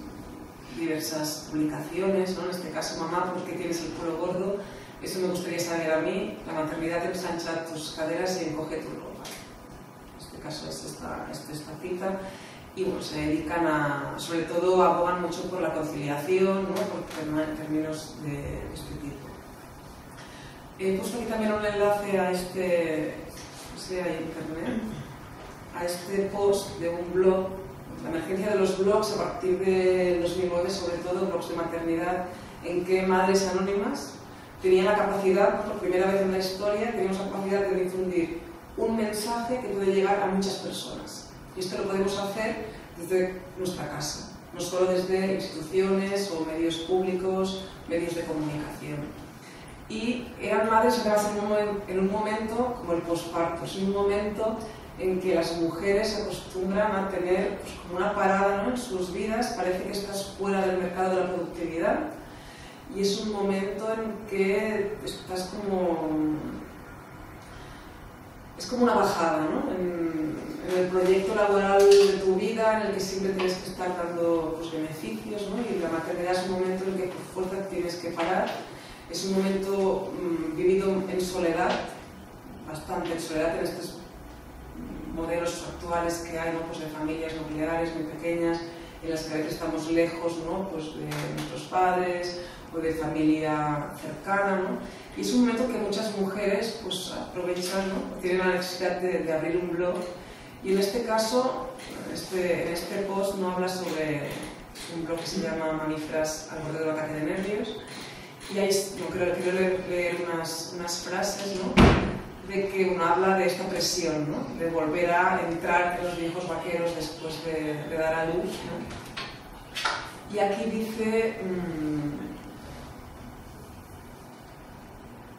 diversas publicaciones, ¿no? En este caso, mamá, ¿por qué tienes el culo gordo? Eso me gustaría saber a mí. La maternidad, ensancha tus caderas y encoge tu ropa. En este caso es esta, esta, esta cita. Y bueno, se dedican a, sobre todo, abogan mucho por la conciliación, ¿no? Por términos de, de este tipo. He puesto aquí también un enlace a este, no sé, a internet, a este post de un blog, la emergencia de los blogs a partir de dos mil nueve, sobre todo blogs de maternidad, en que madres anónimas tenían la capacidad, por primera vez en la historia, teníamos la capacidad de difundir un mensaje que puede llegar a muchas personas. Y esto lo podemos hacer desde nuestra casa, no solo desde instituciones o medios públicos, medios de comunicación. Y eran madres en un momento como el posparto, es un momento en que las mujeres se acostumbran a tener pues, como una parada, ¿no? En sus vidas, parece que estás fuera del mercado de la productividad y es un momento en que estás como... es como una bajada, ¿no? En, en el proyecto laboral de tu vida, en el que siempre tienes que estar dando pues, beneficios, ¿no? Y la maternidad es un momento en el que por fuerza tienes que parar. Es un momento mmm, vivido en soledad, bastante en soledad, en estos modelos actuales que hay, ¿no? Pues de familias nucleares muy pequeñas, en las que a veces estamos lejos, ¿no? Pues de nuestros padres o de familia cercana, ¿no? Y es un momento que muchas mujeres pues, aprovechan, ¿no? Tienen la necesidad de, de abrir un blog. Y en este caso, este, en este post no habla sobre un blog que se llama Mamíferas al borde del ataque de nervios. Y ahí yo creo, quiero leer, leer unas, unas frases, ¿no? De que uno habla de esta presión, ¿no? De volver a entrar en los viejos vaqueros después de, de dar a luz, ¿no? Y aquí dice... Mmm...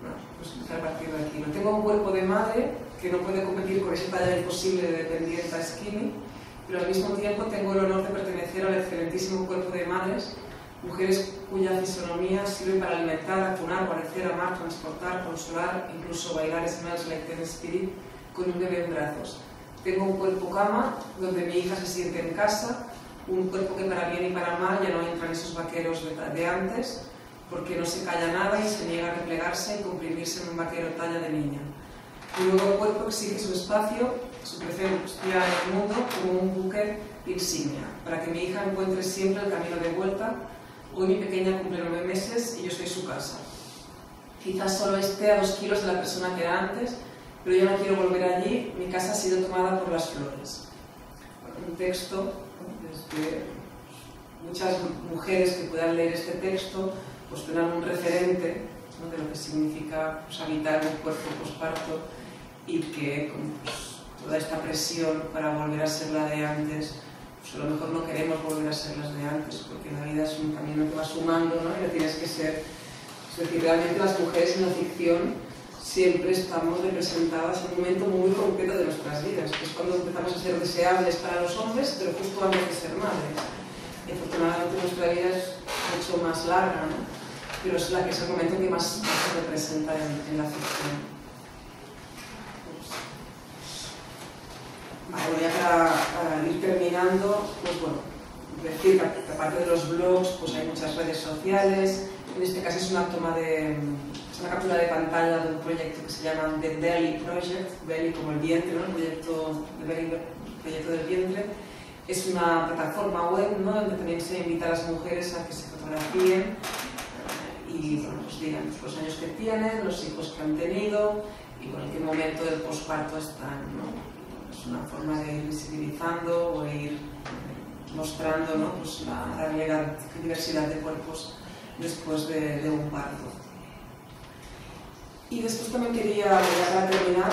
Bueno, pues empezar a partir de aquí. No tengo un cuerpo de madre que no puede competir con ese talla imposible de dependienta skinny, pero al mismo tiempo tengo el honor de pertenecer al excelentísimo cuerpo de madres, mujeres cuya fisonomía sirve para alimentar, atunar, parecer, amar, transportar, consolar, incluso bailar Smells Like Teen Spirit con un bebé en brazos. Tengo un cuerpo cama donde mi hija se siente en casa, un cuerpo que para bien y para mal ya no entran esos vaqueros de, de antes, porque no se calla nada y se niega a replegarse y comprimirse en un vaquero talla de niña. Mi nuevo cuerpo exige su espacio, su presencia en el mundo como un buque insignia, para que mi hija encuentre siempre el camino de vuelta. Hoy mi pequeña cumple nueve meses y yo soy su casa. Quizás solo esté a dos kilos de la persona que era antes, pero yo no quiero volver allí, mi casa ha sido tomada por las flores. Un texto, desde muchas mujeres que puedan leer este texto, pues tengan un referente, ¿no? De lo que significa pues, habitar un cuerpo posparto y que con, pues, toda esta presión para volver a ser la de antes, pues a lo mejor no queremos volver a ser las de antes, porque la vida es un camino que va sumando, ¿no? Y lo tienes que ser. Es decir, realmente las mujeres en la ficción siempre estamos representadas en un momento muy concreto de nuestras vidas, que es cuando empezamos a ser deseables para los hombres, pero justo antes de ser madres. Y afortunadamente nuestra vida es mucho más larga, ¿no? Pero es, la, es el momento que más se representa en, en la ficción. Bueno, ya para, para ir terminando, pues bueno, decir que aparte de los blogs, pues hay muchas redes sociales. En este caso es una toma de, es una captura de pantalla de un proyecto que se llama The Belly Project, Belly como el vientre, ¿no? El proyecto, de Belly, proyecto del vientre. Es una plataforma web, ¿no? Donde también se invita a las mujeres a que se fotografíen y, bueno, pues digan los años que tienen, los hijos que han tenido y por qué momento del posparto están, ¿no? Es una forma de ir visibilizando o ir mostrando, ¿no? Pues la, la diversidad de cuerpos después de, de un parto. Y después también quería llegar a terminar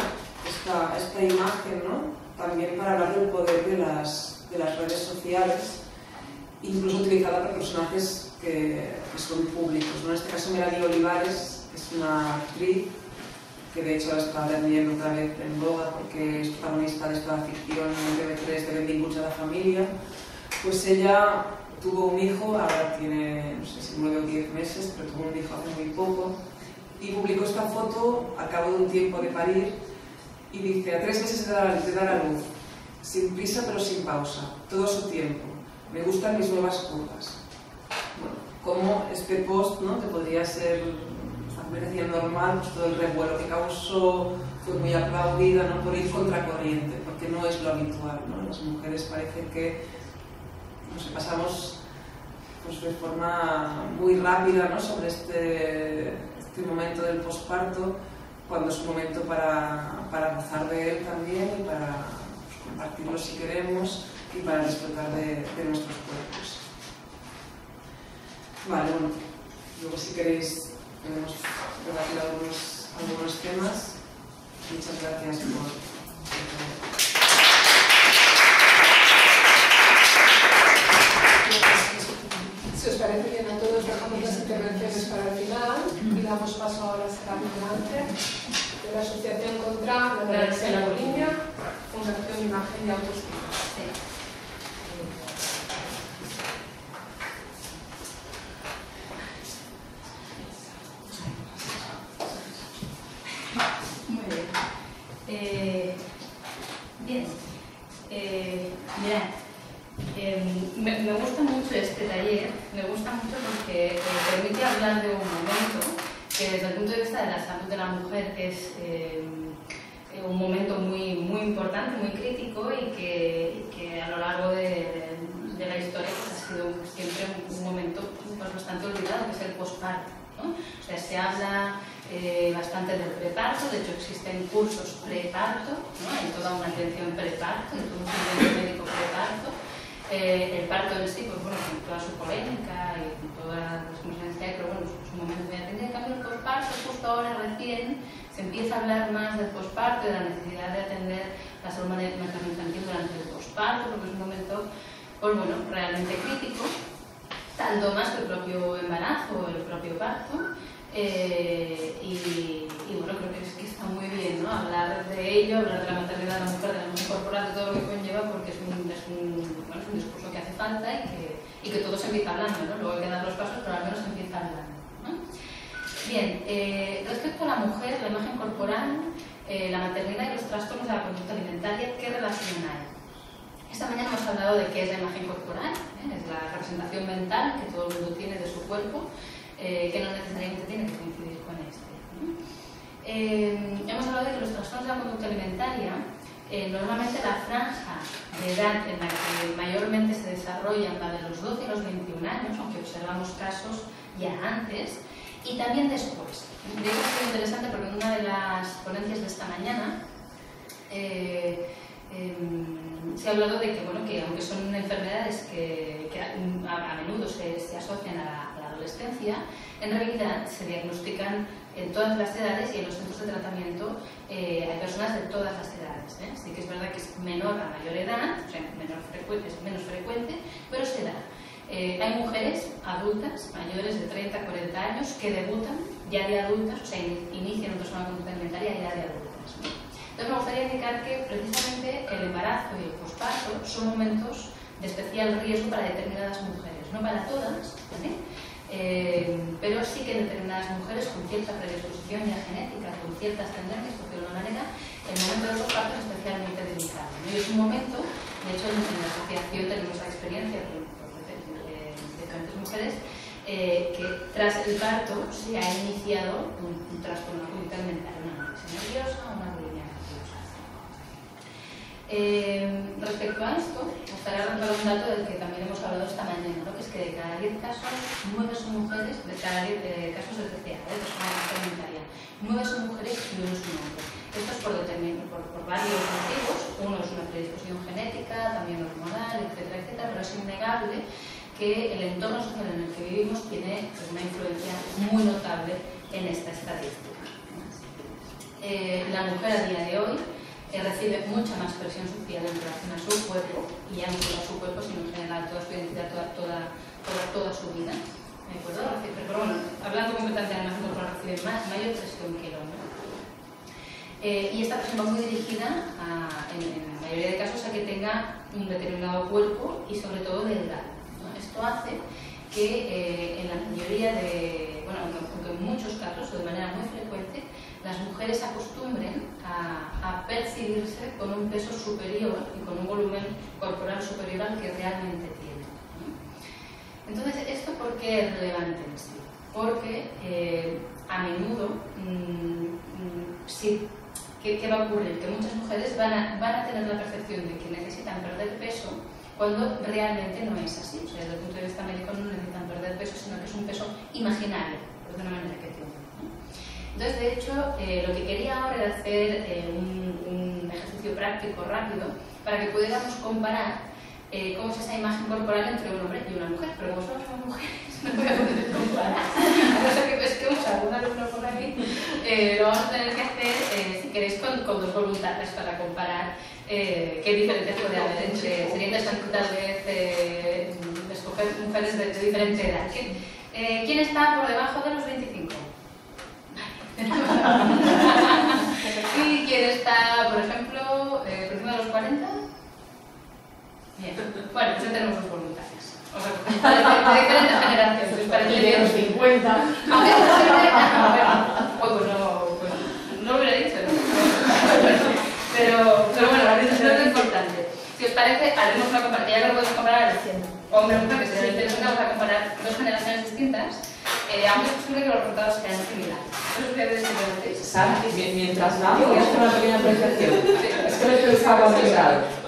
esta, esta imagen, ¿no? También para hablar del poder de las, de las redes sociales, incluso utilizada por personajes que, que son públicos, ¿no? En este caso Melanie Olivares, que es una actriz que de hecho ahora está también otra vez en boga porque es protagonista de esta ficción en T V tres de Benvinguts a la Familia, pues ella tuvo un hijo, ahora tiene, no sé si nueve o diez meses, pero tuvo un hijo hace muy poco, y publicó esta foto al cabo de un tiempo de parir, y dice, a tres meses de dar, de dar a luz, sin prisa pero sin pausa, todo su tiempo, me gustan mis nuevas curvas. cómo este post, ¿no?, que podría ser una mercancía normal, pues todo el revuelo que causó, fue muy aplaudida, ¿no?, por ir contracorriente, porque no es lo habitual, ¿no? Las mujeres parece que, no sé, pasamos pues, de forma muy rápida, ¿no?, sobre este, este momento del posparto, cuando es un momento para, para gozar de él también y para pues, compartirlo si queremos y para disfrutar de, de nuestros cuerpos. Vale, bueno, luego si queréis podemos debatir algunos, algunos temas. Muchas gracias por... Si os parece bien a todos, dejamos las intervenciones para el final y damos paso ahora a Sara Bujalance de la Asociación contra la Anorexia y la Bulimia, Fundación Imagen y Autoestima. Eh, bien, eh, mirad, eh, me, me gusta mucho este taller, me gusta mucho porque eh, permite hablar de un momento que desde el punto de vista de la salud de la mujer es eh, un momento muy, muy importante, muy crítico y que, que a lo largo de, de, de la historia pues, ha sido siempre un, un momento pues, bastante olvidado, que es el posparto, ¿no? O sea, se habla... Eh, bastante del preparto, de hecho existen cursos preparto, ¿no? Hay toda una atención preparto, hay todo un servicio médico preparto. Eh, el parto en sí, pues bueno, con toda su polémica y con todas las conversaciones que hay, pero bueno, es un momento muy atento. En cambio, el posparto, justo ahora recién, se empieza a hablar más del posparto, de la necesidad de atender la salud mental infantil durante el posparto, porque es un momento, pues bueno, realmente crítico, tanto más que el propio embarazo, el propio parto. Eh, y, y bueno, creo que, es que está muy bien, ¿no?, hablar de ello, hablar de la maternidad de la mujer, de la mujer corporal, de todo lo que conlleva, porque es un, es un, bueno, es un discurso que hace falta y que, y que todo se empieza hablando, ¿no? Luego hay que dar los pasos, pero al menos se empieza hablando, ¿no? Bien, eh, respecto a la mujer, la imagen corporal, eh, la maternidad y los trastornos de la conducta alimentaria, ¿qué relación hay? Esta mañana hemos hablado de qué es la imagen corporal, ¿eh? Es la representación mental que todo el mundo tiene de su cuerpo, Eh, que no necesariamente tiene que coincidir con este, ¿no? Eh, hemos hablado de que los trastornos de la conducta alimentaria, eh, normalmente la franja de edad en la que mayormente se desarrollan, la de los doce y los veintiún años, aunque observamos casos ya antes, y también después. De hecho, es muy interesante porque en una de las ponencias de esta mañana eh, eh, se ha hablado de que, bueno, que aunque son enfermedades que, que a, a menudo se, se asocian a la adolescencia, en realidad se diagnostican en todas las edades y en los centros de tratamiento eh, hay personas de todas las edades, ¿eh? Así que es verdad que es menor a mayor edad, o sea, menor frecuente, es menos frecuente, pero se da. Eh, hay mujeres adultas, mayores de treinta a cuarenta años, que debutan ya de adultas, o sea, inician un trastorno de conducta alimentaria ya de adultas, ¿no? Entonces me gustaría indicar que precisamente el embarazo y el posparto son momentos de especial riesgo para determinadas mujeres, no para todas, ¿vale? Eh, pero sí que en determinadas mujeres con cierta predisposición ya genética, con ciertas tendencias, por decirlo de una manera, el momento de los partos es especialmente delicado, ¿no? Y es un momento, de hecho en la asociación tenemos la experiencia de diferentes mujeres eh, que tras el parto se ha iniciado un, un trastorno mental, una anorexia nerviosa o una bulimia nerviosa. Eh, respecto a esto, estaré dando un dato del que también hemos hablado esta mañana, ¿no? Que es que de cada diez casos, nueve son mujeres, de cada diez eh, casos de T C A, de personalidad alimentaria, nueve son mujeres y uno es un hombre. Esto es por, por, por varios motivos, uno es una predisposición genética, también hormonal, etcétera, etcétera, pero es innegable que el entorno social en el que vivimos tiene pues, una influencia muy notable en esta estadística. Eh, la mujer a día de hoy Eh, recibe mucha más presión social en relación a su cuerpo, y ya no solo a su cuerpo, sino en general toda su identidad, toda, toda, toda, toda su vida. ¿Me acuerdo? Pero bueno, hablando completamente de la imagen corporal, recibe más, mayor presión que el hombre. Eh, y esta presión va muy dirigida, a, en, en la mayoría de casos, a que tenga un determinado cuerpo y sobre todo delgado, ¿no? Esto hace que eh, en la mayoría de, bueno, aunque en muchos casos, de manera muy frecuente, las mujeres acostumbren a, a percibirse con un peso superior y con un volumen corporal superior al que realmente tienen, ¿no? Entonces, ¿esto por qué es relevante en sí? Porque eh, a menudo, mmm, sí, ¿qué, ¿qué va a ocurrir? Que muchas mujeres van a, van a tener la percepción de que necesitan perder peso cuando realmente no es así. O sea, desde el punto de vista médico no necesitan perder peso, sino que es un peso imaginario, de una manera que tiene, ¿no? Entonces, de hecho, eh, lo que quería ahora era hacer eh, un, un ejercicio práctico rápido para que pudiéramos comparar Eh, cómo es esa imagen corporal entre un hombre y una mujer, pero como somos las mujeres no voy a poder comparar, a no ser que pesquemos algún alumno por aquí. Eh, lo vamos a tener que hacer, eh, si queréis, con, con dos voluntarios para comparar eh, qué diferencias puede haber entre, sería interesante tal vez eh, escoger mujeres de, de diferente edad. ¿Quién, eh, ¿quién está por debajo de los veinticinco? ¿Y quién está, por ejemplo, eh, por encima de los cuarenta? Bien. Bueno, pues ya tenemos los voluntarios. O sea, de diferentes generaciones, para que de los cincuenta. Pues no, pues no lo hubiera dicho, ¿no? Pero, pero bueno, eso es lo importante. Si os parece, haremos una comparación. Ya lo podemos comparar hombre-mujer, que sería interesante. Vamos a comparar dos generaciones distintas. Eh, aunque es posible que los resultados sean similares. Entonces, Sara, mientras nada, voy a hacer una pequeña apreciación. Es que lo he pensado muy.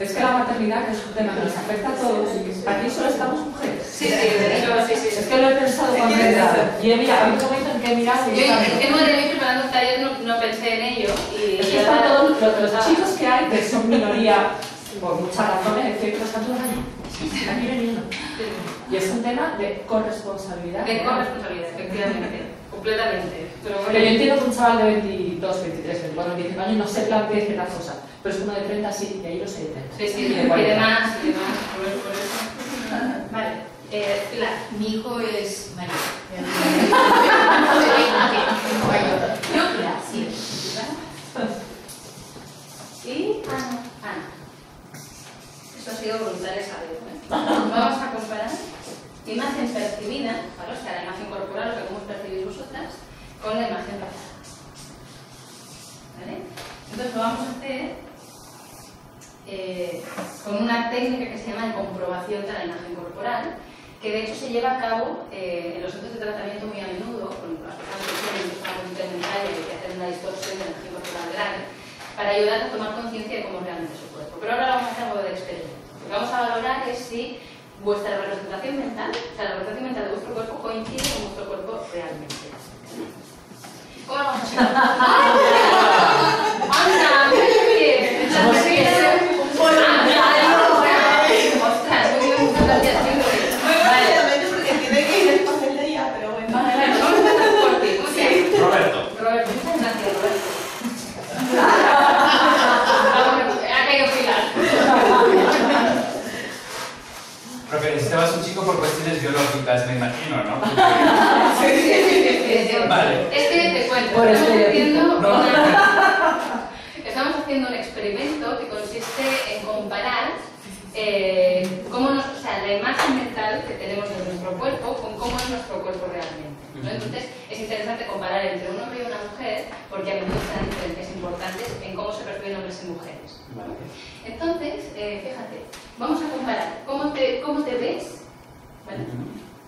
Es que la maternidad es un tema que nos afecta a todos. Aquí solo estamos mujeres. Sí, sí, de hecho, sí, sí. Es que lo he pensado cuando he mirado. Y he mirado, había un momento en que he mirado. Yo, en qué modelo preparando el taller, no pensé en ello. Y es que están todos los chicos que hay, que son minoría, por muchas razones, de ciertos tantos años. Aquí veniendo. Y es un tema de corresponsabilidad. De corresponsabilidad, efectivamente. Completamente. Pero yo entiendo que un chaval de veintidós, veintitrés, veinticuatro, veinticinco años no se plantea ciertas cosas. Pero es uno de treinta, sí, y ahí lo sé. Sí, sí, y demás, y demás, por eso, por eso. Vale, eh, Pilar, mi hijo es mayor. Yo, Pilar, sí. Y Ana. Ana. Esto ha sido voluntario, ¿sabes? Vamos a comparar imagen percibida, ¿vale? O sea, la imagen corporal, lo que hemos percibido vosotras, con la imagen pasada. ¿Vale? Entonces lo vamos a hacer Eh, con una técnica que se llama de comprobación de la imagen corporal, que de hecho se lleva a cabo eh, en los centros de tratamiento muy a menudo, con las personas que tienen un intermediario y que hacen una distorsión de la imagen corporal grave, para ayudar a tomar conciencia de cómo realmente es su cuerpo. Pero ahora vamos a hacer algo de experimento. Lo que vamos a valorar es si vuestra representación mental, o sea, la representación mental de vuestro cuerpo coincide con vuestro cuerpo realmente. ¿Cómo lo vamos a hacer? ¡Anda! ¡Qué bien! Estabas un chico por cuestiones biológicas, me imagino, ¿no? Sí, sí, sí, sí. Vale. Es que te cuento, estamos haciendo, una, estamos haciendo un experimento que consiste en comparar eh, cómo nos, o sea, la imagen mental que tenemos de nuestro cuerpo con cómo es nuestro cuerpo realmente, ¿no? Entonces, es interesante comparar entre un hombre y una mujer porque a menudo están diferencias importantes en cómo se perciben hombres y mujeres. Vale. Entonces, eh, fíjate, vamos a comparar cómo te, cómo te ves, ¿vale?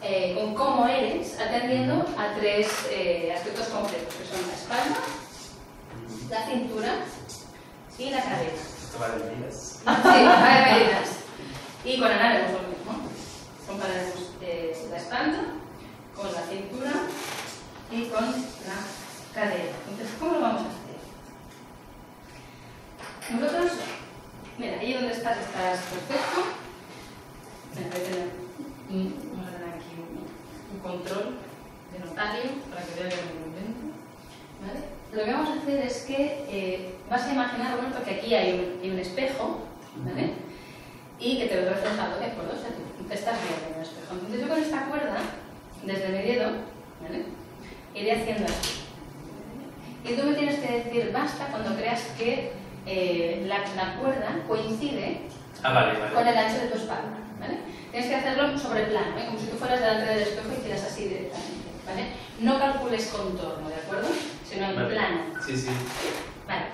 eh, con cómo eres, atendiendo a tres eh, aspectos concretos, que son la espalda, la cintura y la cadera. Esto va de medidas. Sí, va de medidas. Y con Ana vemos lo mismo. Compararemos eh, la espalda con la cintura y con la cadera. Entonces, ¿cómo lo vamos a hacer? Nosotros, mira, ahí donde estás, estás perfecto. Voy a tener aquí un, un control de notario para que vea que me contento, ¿vale? Lo que vamos a hacer es que eh, vas a imaginar, Roberto, que aquí hay un, hay un espejo, ¿vale? Y que te lo he reflejado, ¿de acuerdo? O sea, tú te estás viendo en el espejo. Entonces yo con esta cuerda, desde mi dedo, ¿vale?, iré haciendo así. Y tú me tienes que decir basta cuando creas que Eh, la, la cuerda coincide ah, vale, vale. con el ancho de tu espalda, ¿vale? Tienes que hacerlo sobre plano, ¿eh? Como si tú fueras delante del espejo y hicieras así directamente, ¿vale? No calcules contorno, ¿de acuerdo? Sino en vale. plano. Sí, sí. Vale.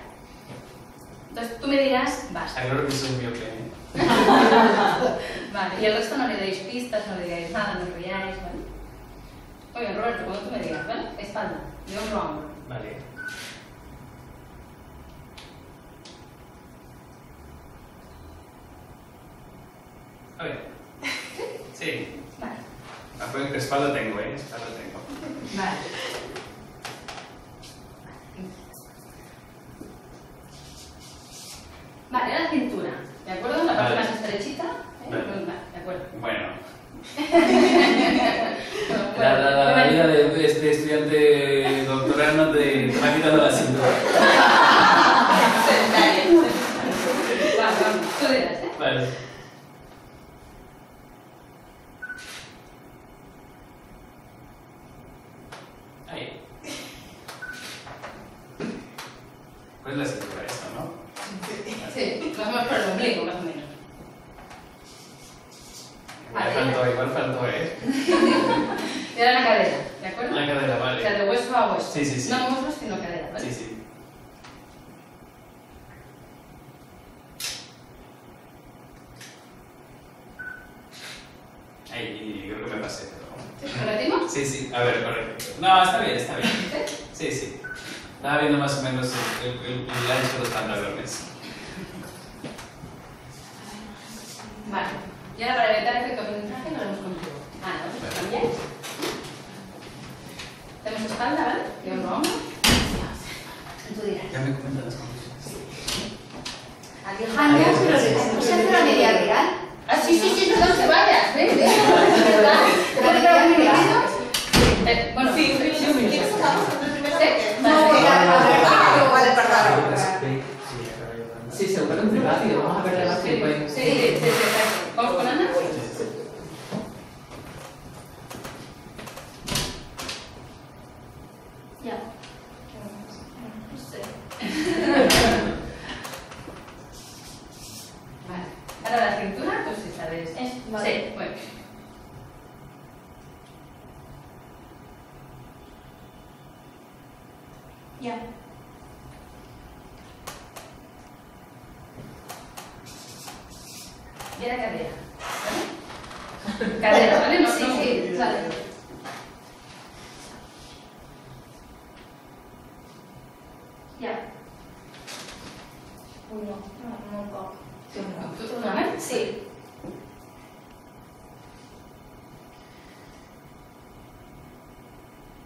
Entonces tú me dirás, basta. I love Lucy es muy OK. Vale, y al resto no le dais pistas, no le digáis nada, no riáis, ¿vale? Muy bien, Roberto, cuando tú me digas, ¿vale? Espalda, yo otro hombro. Vale. A ver. Sí. Vale. Acuérdate, espalda tengo, ¿eh? Espalda tengo. Vale. Vale, ahora la cintura. ¿De acuerdo? La parte más estrechita. ¿Eh? Vale. Vale, de acuerdo. Bueno. Bueno, la, la, la, la vida de, de este estudiante doctoral no te, te va quitando la cintura. Vale, vamos, tú dirás, ¿eh? Vale. Es la cintura esta, ¿no? Sí, más o menos por el ombligo, más o menos. Vale, faltó, igual faltó, ¿eh? Y ahora la cadera, ¿de acuerdo? La cadera, vale. O sea, de hueso a hueso. Sí, sí, sí. No muslos, sino cadera, ¿vale? Sí, sí. Ahí, creo que me pasé, ¿no? ¿Correcto? Sí, sí, a ver, correcto. No, está bien, está bien. Sí, sí. Estaba viendo más o menos el, el, el, el ancho de los pantalones. Vale. Y ahora para evitar efecto aprendizaje nos vemos contigo. Ah, ¿no? ¿Vale? ¿Cambiáis? Tenemos espalda, ¿vale? Y un hombro. Tú dirás. Ya me comentan las conclusiones. Aquí ¿puedes hacer la media real? Ah, sí, sí, sí, no te vayas. ¿Ves? ¿Verdad? Bueno, sí, ¿quieres sacarlo? Sí, se vuelve un privado, vamos a ver la sí, sí, sí, sí. ¿Vamos con Ana? Ya. No sé. Vale. Ahora la cintura, pues si sabes. Es, vale. Sí, bueno. Ya. Y la cadera, ¿vale? Cadera, ¿vale? No, sí, no, sí, vale. Ya. Uno, no, no, no. Sí, uno. ¿Tú te lo amas? Sí.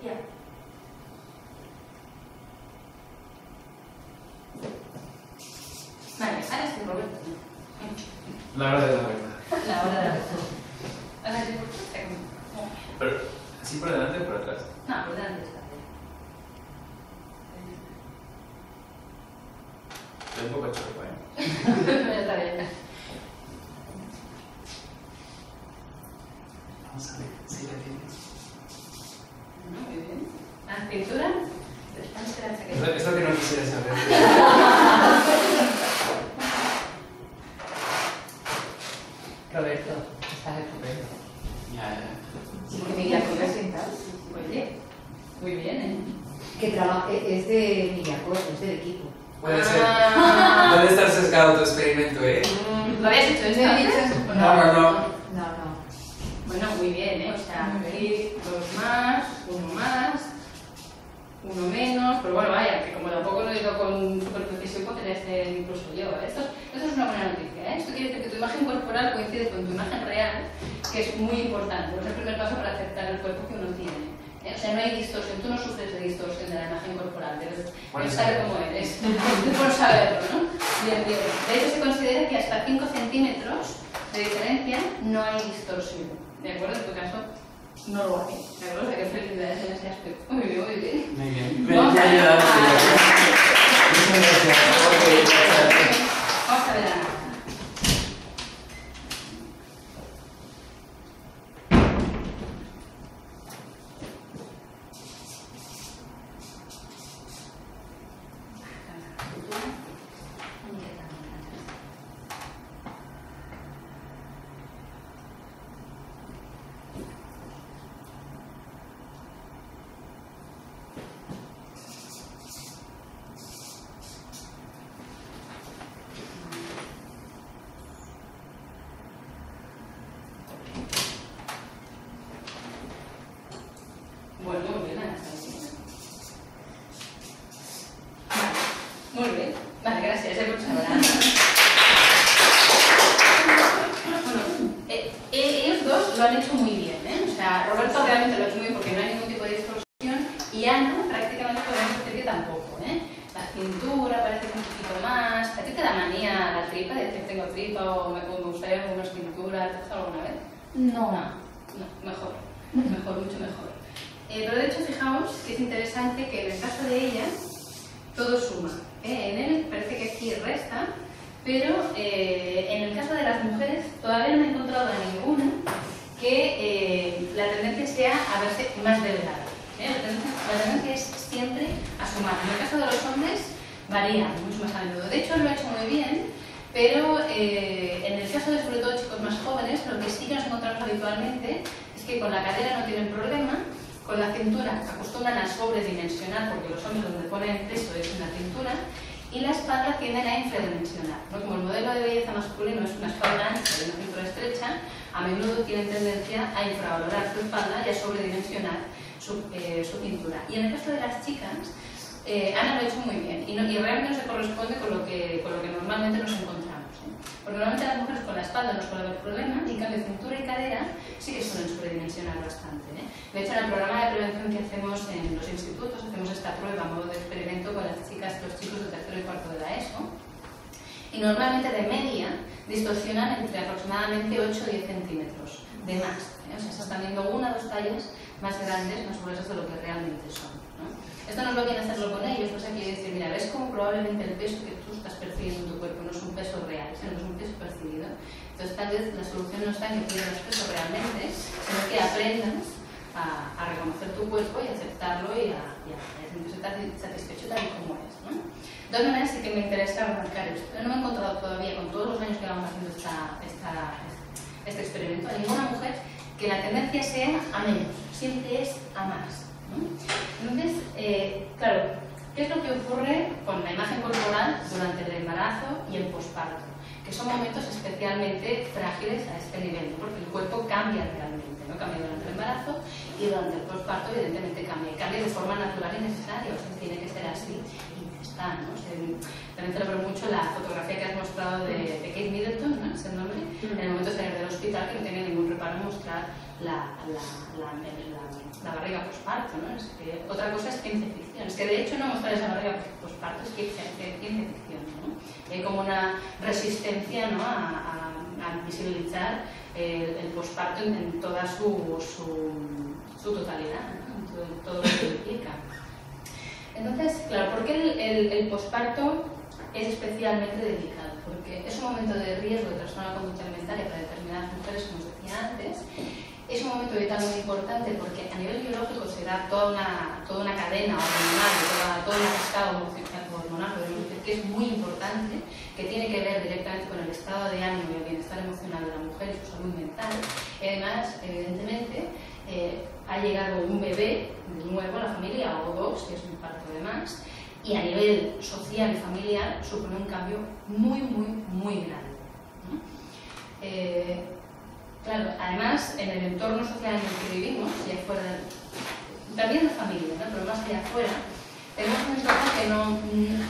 Ya. Vale, ahora es un Roberto. La hora de la verdad. La hora de la verdad. Ahora sí, ¿por qué? Pero, ¿así por delante o por atrás? No, por delante está bien. Estoy un poco chorpa, ¿eh? Pero está bien. Vamos a ver si la tienes. Muy bien. ¿La pintura? Es lo que no quisiera saber. Roberto, estás estupendo. Ya, ya. MediaCorp es sentado. Oye, muy bien, ¿eh? Que trabaja, es de MediaCorp, es del equipo. Puede ser. Puede estar sesgado tu experimento, ¿eh? ¿Lo habías hecho en serio? No, no, no. No, no. Bueno, muy bien, ¿eh? O sea, dos más, uno más, uno menos. Pero bueno, vaya, que como tampoco lo he ido con super precisión, podría ser incluso yo. Esto es una buena noticia. Esto quiere decir que tu imagen corporal coincide con tu imagen real, que es muy importante. Es el primer paso para aceptar el cuerpo que uno tiene. ¿Eh? O sea, no hay distorsión. Tú no sufres de distorsión de la imagen corporal. Debes bueno, saber cómo eres. Por saberlo, ¿no? Bien, bien. De hecho, se considera que hasta cinco centímetros de diferencia no hay distorsión. ¿De acuerdo? En tu caso, no lo hay. ¿De acuerdo? O sea, que felicidades en ese aspecto. Muy bien, muy bien. Muy bien. Me ha ayudado. Vamos a ver, Ana. Muy bien. Vale, gracias. Ya he escuchado nada. Bueno, eh, ellos dos lo han hecho muy bien, ¿eh? O sea, Roberto realmente lo ha hecho muy bien porque no hay ningún tipo de distorsión y Ana prácticamente podemos decir que tampoco, ¿eh? La cintura parece un poquito más. ¿A ti te da manía la tripa? ¿De decir tengo tripa o me, me gustaría alguna cintura? ¿Te has hecho alguna vez? No. Ah, no, mejor. Mejor, mucho mejor. Eh, pero de hecho, fijaos que es interesante que en el caso de ella todo suma. Eh, en él parece que aquí resta, pero eh, en el caso de las mujeres todavía no he encontrado a ninguna que eh, la tendencia sea a verse más delgada. Eh, la, tendencia, la tendencia es siempre a sumar. En el caso de los hombres varía mucho más a menudo. De hecho, lo ha hecho muy bien, pero eh, en el caso de sobre todo chicos más jóvenes, lo que sí que nos encontramos habitualmente es que con la cadera no tienen problema. Con la cintura acostumbran a sobredimensionar porque los hombres donde ponen el peso es en la cintura y la espalda tienden a infradimensionar, ¿no? Como el modelo de belleza masculino es una espalda ancha y una cintura estrecha, a menudo tienen tendencia a infravalorar su espalda y a sobredimensionar su, eh, su cintura. Y en el caso de las chicas, eh, Ana lo ha hecho muy bien y, no, y realmente no se corresponde con lo que, con lo que normalmente nos encontramos, ¿eh? Porque normalmente las mujeres con la espalda no suele haber problema, y en cambio cintura y cadera sí que suelen sobredimensionar bastante, ¿eh? De hecho, en el programa de prevención que hacemos en los institutos, hacemos esta prueba a modo de experimento con las chicas, los chicos de tercero y cuarto de la ESO, y normalmente de media distorsionan entre aproximadamente ocho o diez centímetros de más, ¿eh? O sea, se están viendo una o dos tallas más grandes, más gruesas de lo que realmente son, ¿no? Esto no es lo que viene a hacerlo con ellos, o sea, quiere decir, mira, ves como probablemente el peso que tú estás percibiendo en tu cuerpo no es un peso real, sino es un peso percibido. Entonces, tal vez la solución no está en que pierdas peso realmente, sino que aprendas A, a reconocer tu cuerpo y aceptarlo y a, y a, a sentirse satisfecho tal y como es, ¿no? De todas maneras sí que me interesa marcar esto. No me he encontrado todavía, con todos los años que vamos haciendo esta, esta, este experimento, a ninguna mujer que la tendencia sea a menos, siempre es a más, ¿no? Entonces, eh, claro, ¿qué es lo que ocurre con la imagen corporal durante el embarazo y el posparto? Que son momentos especialmente frágiles a este nivel, porque el cuerpo cambia realmente. No cambia durante el embarazo y durante el posparto evidentemente cambia, cambia de forma natural y necesaria, o sea, tiene que ser así y está, ¿no? O sea, también celebro mucho la fotografía que has mostrado de, de Kate Middleton, ¿no? Es el nombre, en el momento de salir del hospital que no tenía ningún reparo en mostrar la, la, la, la, la barriga posparto, ¿no? Es que otra cosa es ciencia ficción, es que de hecho no mostrar esa barriga posparto es ciencia ficción, ¿no? Y hay como una resistencia, ¿no? a, a, a visibilizar el, el posparto en, en toda su, su, su totalidad, ¿no? En todo, todo lo que implica. Entonces, claro, ¿por qué el, el, el posparto es especialmente delicado? Porque es un momento de riesgo de trastorno de conducta alimentaria para determinadas mujeres, como os decía antes. Es un momento vital muy importante porque a nivel biológico se da toda una, toda una cadena hormonal, toda, todo un estado hormonal, que es muy importante, que tiene que ver directamente con el estado de ánimo y el bienestar emocional de la mujer y su salud mental. Y además, evidentemente, eh, ha llegado un bebé nuevo a la familia, o dos, que es un parto de más, y a nivel social y familiar supone un cambio muy, muy, muy grande, ¿no? Eh, claro, además, en el entorno social en el que vivimos, ya fuera, también la familia, ¿no? Pero más que allá afuera, tenemos un entorno que no...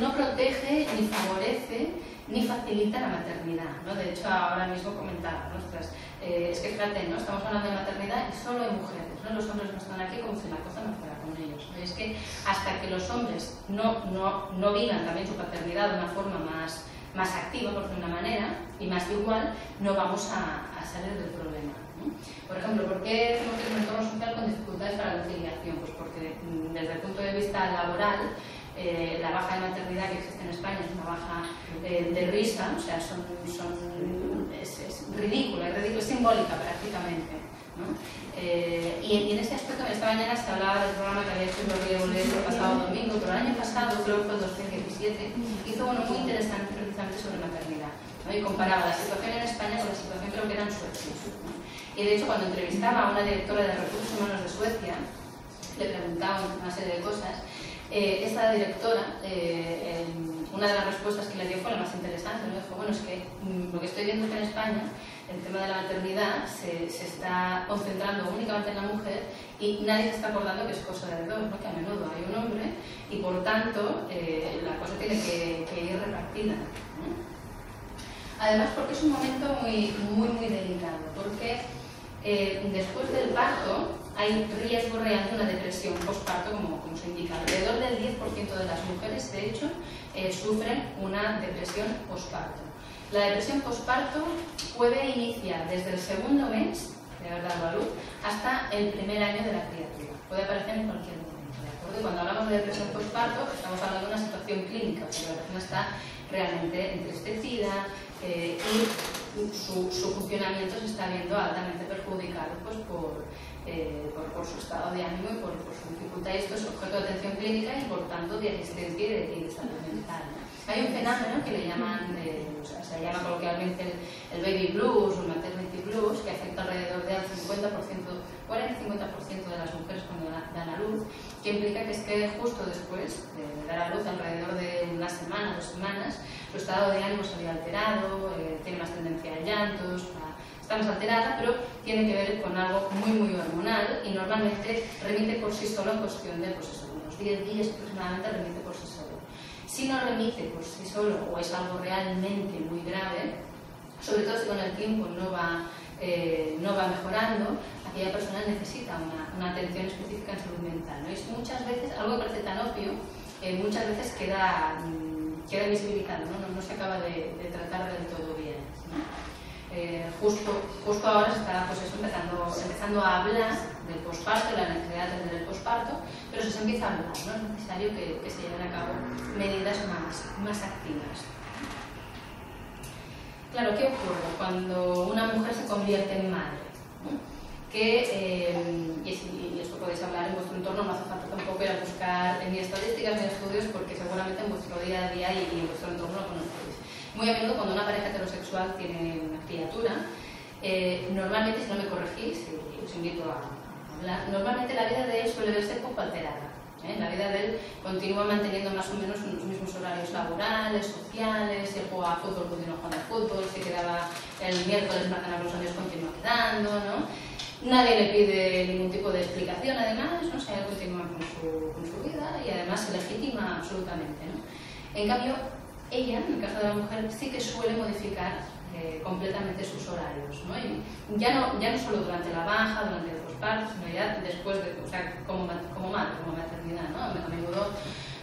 no protege, ni favorece, ni facilita la maternidad, ¿no? De hecho, ahora mismo comentaba, ostras, eh, es que fíjate, ¿no? Estamos hablando de maternidad y solo de mujeres, ¿no? Los hombres no están aquí como si la cosa no fuera con ellos, ¿no? Y es que hasta que los hombres no, no, no vivan también su paternidad de una forma más, más activa, por de una manera, y más igual, no vamos a, a salir del problema, ¿no? Por ejemplo, ¿por qué tenemos que un entorno social con dificultades para la conciliación? Pues porque desde el punto de vista laboral, Eh, la baja de maternidad que existe en España es una baja eh, de risa, o sea, son, son, es, es ridícula, es ridícula, es simbólica prácticamente, ¿no? Eh, y en este aspecto, esta mañana se hablaba del programa que había hecho el pasado domingo, pero el año pasado, creo que fue el dos mil diecisiete, hizo uno muy interesante precisamente sobre maternidad, ¿no? Y comparaba la situación en España con la situación creo que era en Suecia, ¿no? Y de hecho, cuando entrevistaba a una directora de recursos humanos de Suecia, le preguntaba una serie de cosas. Eh, esta directora, eh, eh, una de las respuestas que le dio fue la más interesante, ¿no? Dijo, bueno, es que mm, lo que estoy viendo es que en España el tema de la maternidad se, se está concentrando únicamente en la mujer y nadie se está acordando que es cosa de dos, ¿no? Que a menudo hay un hombre y por tanto eh, la cosa tiene tiene que, que ir repartida, ¿no? Además, porque es un momento muy, muy, muy delicado, porque eh, después del parto hay riesgo real de una depresión postparto, como, como se indica. Alrededor del diez por ciento de las mujeres, de hecho, eh, sufren una depresión postparto. La depresión postparto puede iniciar desde el segundo mes de haber dado a luz hasta el primer año de la criatura. Puede aparecer en cualquier momento, ¿de acuerdo? Y cuando hablamos de depresión postparto, estamos hablando de una situación clínica, porque la persona está realmente entristecida eh, y su, su funcionamiento se está viendo altamente perjudicado, pues, por, eh, por, por su estado de ánimo y por, por su dificultad. Esto es objeto de atención clínica y, por tanto, de asistencia y de, de salud mental. Hay un fenómeno que le llaman, eh, o sea, se llama coloquialmente el, el baby blues o el maternity blues, que afecta alrededor del cincuenta por ciento, cuarenta al cincuenta por ciento de las mujeres cuando dan a luz, que implica que es que justo después de dar a luz, alrededor de una semana, dos semanas, su estado de ánimo se había alterado, eh, tiene más tendencia a llantos, a, está más alterada, pero tiene que ver con algo muy, muy hormonal y normalmente remite por sí solo en cuestión de, pues eso, unos diez días aproximadamente remite por sí solo. Si no remite por sí solo o es algo realmente muy grave, sobre todo si con el tiempo no va, eh, no va mejorando, aquella persona necesita una, una atención específica en salud mental, ¿no? Y muchas veces, algo que parece tan obvio, eh, muchas veces queda, mmm, queda invisibilizado, ¿no? No, no se acaba de, de tratar del todo bien, ¿no? eh, justo, justo ahora se está, pues eso, empezando, empezando a hablar del posparto, la necesidad de tener el posparto, pero eso se empieza a hablar, ¿no? Es necesario que, que se lleven a cabo medidas más, más activas. Claro, ¿qué ocurre cuando una mujer se convierte en madre, ¿no? Que, eh, y esto podéis hablar en vuestro entorno, no hace falta tampoco ir a buscar ni estadísticas ni estudios, porque seguramente en vuestro día a día y en vuestro entorno lo conocéis. Muy a menudo cuando una pareja heterosexual tiene una criatura, eh, normalmente, si no me corregís, os invito a hablar, normalmente la vida de él suele verse poco alterada, ¿eh? La vida de él continúa manteniendo más o menos los mismos horarios laborales, sociales, si él jugaba fútbol, continúa jugando a fútbol, si quedaba el miércoles, marcan a los años, continúa quedando, ¿no? Nadie le pide ningún tipo de explicación, además, ¿no? O sea, él continúa con su, con su vida y además se legitima absolutamente, ¿no? En cambio, ella, en el caso de la mujer, sí que suele modificar eh, completamente sus horarios, ¿no? Y ya, no, ya no solo durante la baja, durante los pospartos, sino ya después, de, o sea, como, como madre, como maternidad, ¿no? A menudo,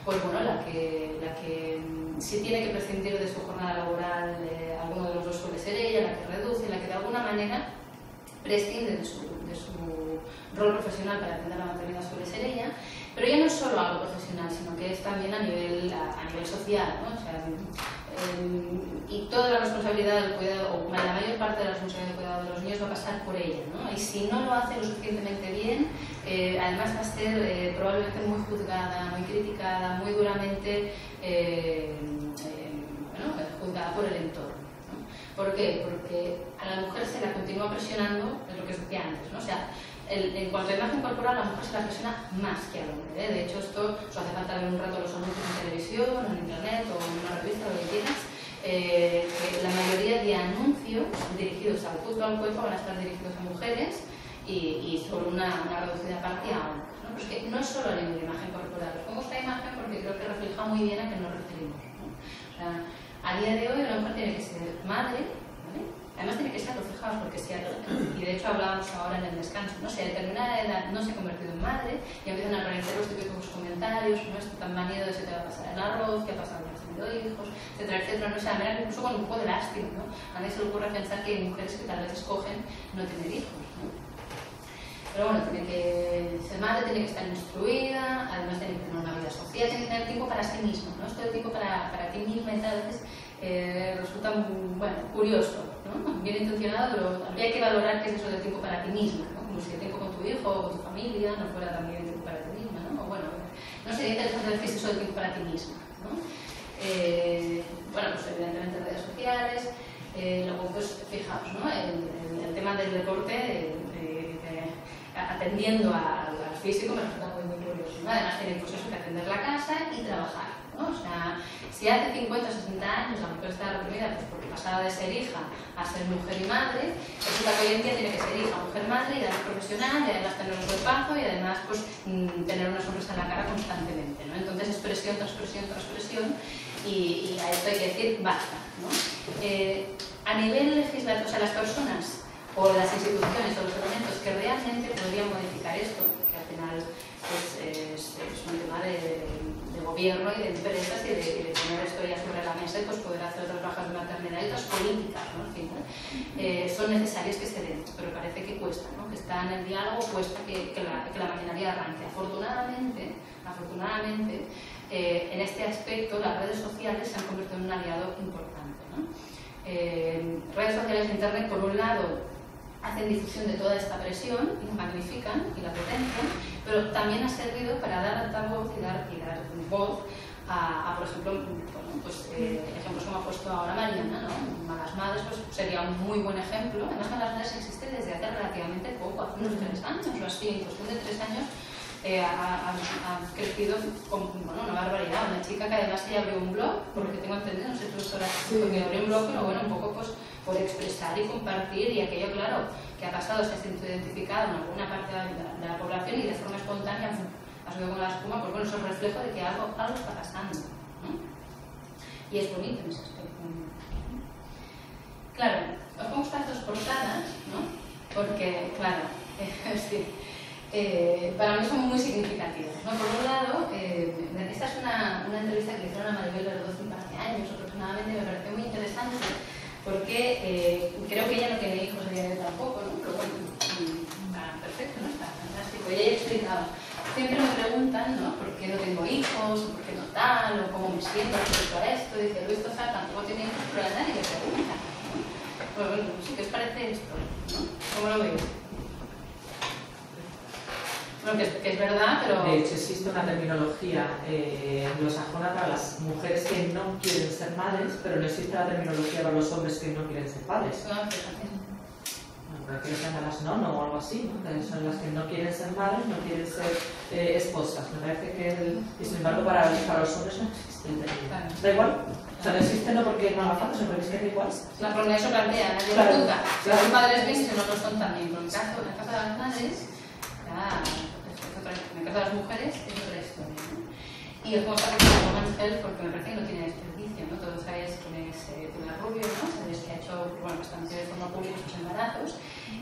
pues bueno, la que, la que si tiene que prescindir de su jornada laboral, eh, alguno de los dos suele ser ella, la que reduce, la que de alguna manera prescinde de su, de su rol profesional para atender la maternidad suele ser ella, pero ya no es solo algo profesional, sino que es también a nivel, a, a nivel social, ¿no? O sea, eh, y toda la responsabilidad del cuidado, o la mayor parte de la responsabilidad del cuidado de los niños va a pasar por ella, ¿no? Y si no lo hace lo suficientemente bien, eh, además va a ser eh, probablemente muy juzgada, muy criticada, muy duramente eh, eh, bueno, juzgada por el entorno. ¿Por qué? Porque a la mujer se la continúa presionando, es lo que os decía antes, ¿no? O sea, el, en cuanto a imagen corporal, la mujer se la presiona más que al hombre, ¿eh? De hecho, esto os hace falta ver un rato los anuncios en televisión, en internet o en una revista, lo que quieras. Eh, que la mayoría de anuncios dirigidos al culto al cuerpo van a estar dirigidos a mujeres y, y sobre una, una reducida parte a hombres, ¿no? Pero es que no es solo a nivel de imagen corporal. Os pongo esta imagen porque creo que refleja muy bien a qué nos referimos, ¿no? O sea, a día de hoy la mujer tiene que ser madre, ¿vale? Además tiene que estar reflejada porque si y de hecho hablábamos ahora en el descanso, ¿no? Si a determinada edad no se ha convertido en madre y empiezan a aparecer los típicos comentarios, no es tan manido de se te va a pasar el arroz, que ha pasado no has tenido hijos, etcétera, etcétera, no o sea, mira, incluso con un poco de lástima, ¿no? A mí se le ocurre pensar que hay mujeres que tal vez escogen no tener hijos, ¿no? Pero bueno, tiene que ser madre, tiene que estar instruida, además tiene que tener una vida social, tiene que tener tiempo para sí misma, ¿no? Esto de tiempo para, para ti misma y tal vez eh, resulta muy, bueno, curioso, ¿no? Bien intencionado, pero habría que valorar qué es eso de tiempo para ti misma, ¿no? Como si el tiempo con tu hijo o con tu familia no fuera también tiempo para ti misma, ¿no? O bueno, no sería interesante qué es eso de tiempo para ti misma, ¿no? Eh, bueno, pues evidentemente redes sociales, eh, luego pues fijaos, ¿no? El, el, el tema del deporte. Eh, atendiendo al físico me resulta muy, muy curioso, ¿no? Además tiene pues eso que atender la casa y trabajar, ¿no? O sea, si hace cincuenta o sesenta años la mujer está reprimida pues porque pasaba de ser hija a ser mujer y madre, resulta que hoy en día tiene que ser hija, mujer, madre y además profesional y además tener un repaso y además pues tener una sonrisa en la cara constantemente, ¿no? Entonces es presión tras presión tras presión y, y a esto hay que decir basta, ¿no? Eh, a nivel legislativo, o sea, las personas o las instituciones o los elementos que realmente podrían modificar esto, que al final es, es, es un tema de, de, de gobierno y de empresas y de, de tener esto ya sobre la mesa y pues poder hacer otras bajas de maternidad y otras políticas, ¿no? En fin, ¿no? Eh, son necesarias que se den, pero parece que cuesta, ¿no? Que está en el diálogo, cuesta que, que, la, que la maquinaria arranque. Afortunadamente, afortunadamente eh, en este aspecto las redes sociales se han convertido en un aliado importante, ¿no? Eh, redes sociales de internet, por un lado, hacen difusión de toda esta presión y la magnifican y la potencian, pero también ha servido para dar altavoz y dar, y dar voz a, a, por ejemplo, bueno, pues, eh, ejemplos como ha puesto ahora Mariana, ¿no? Malas Madres pues, sería un muy buen ejemplo. Además, Malas Madres existe desde hace relativamente poco, hace unos tres años o así, en cuestión de tres años eh, ha, ha, ha crecido con bueno, una barbaridad. Una chica que además ella abrió un blog, porque tengo entendido, no sé tú ahora, porque abrió un blog, pero bueno, un poco pues por expresar y compartir, y aquello, claro, que ha pasado, se ha sido identificado en alguna parte de la, de la población y de forma espontánea ha subido con la espuma, pues bueno, eso es un reflejo de que algo, algo está pasando, ¿no? Y es bonito en ese aspecto. Claro, os pongo estas dos portadas, ¿no? Porque, claro, sí, eh, para mí son muy significativas, ¿no? Por un lado, eh, esta es una, una entrevista que le hicieron a Maribel Verduzzi hace años aproximadamente, me pareció muy interesante, porque eh, creo que ella no tiene hijos a día de hoy tampoco, ¿no? Pero bueno, está perfecto, ¿no? Está fantástico. Y ella explicaba, siempre me preguntan, ¿no? ¿Por qué no tengo hijos? ¿O por qué no tal? ¿O cómo me siento respecto a esto? Y dice, Luis Tosar tampoco tiene hijos, pero a nadie le pregunta, ¿no? Pues bueno, sí, ¿qué os parece esto? ¿No? ¿Cómo lo veis? Bueno, que es, que es verdad, pero... De hecho, existe una terminología eh, anglosajona para las mujeres que no quieren ser madres, pero no existe la terminología para los hombres que no quieren ser padres. No, bueno, creo que son las nono o algo así, ¿no? Que son las que no quieren ser madres, no quieren ser eh, esposas. Me parece que, el, y sin embargo, para, para los hombres no existe el término. Da igual. O sea, no existe no porque no haga falta, sino porque es que da igual. La porque eso plantea, nadie lo juzga. Las madres mismas no lo son también. En el caso de las madres, ya... En el caso de las mujeres es otra historia, ¿no? Y os vamos a hablar de Women's Health porque me parece que no tiene desperdicio, ¿no? Todos sabéis quién es eh, Pilar Rubio, ¿no? Sabéis que ha hecho bueno, bastante de forma pública sus embarazos.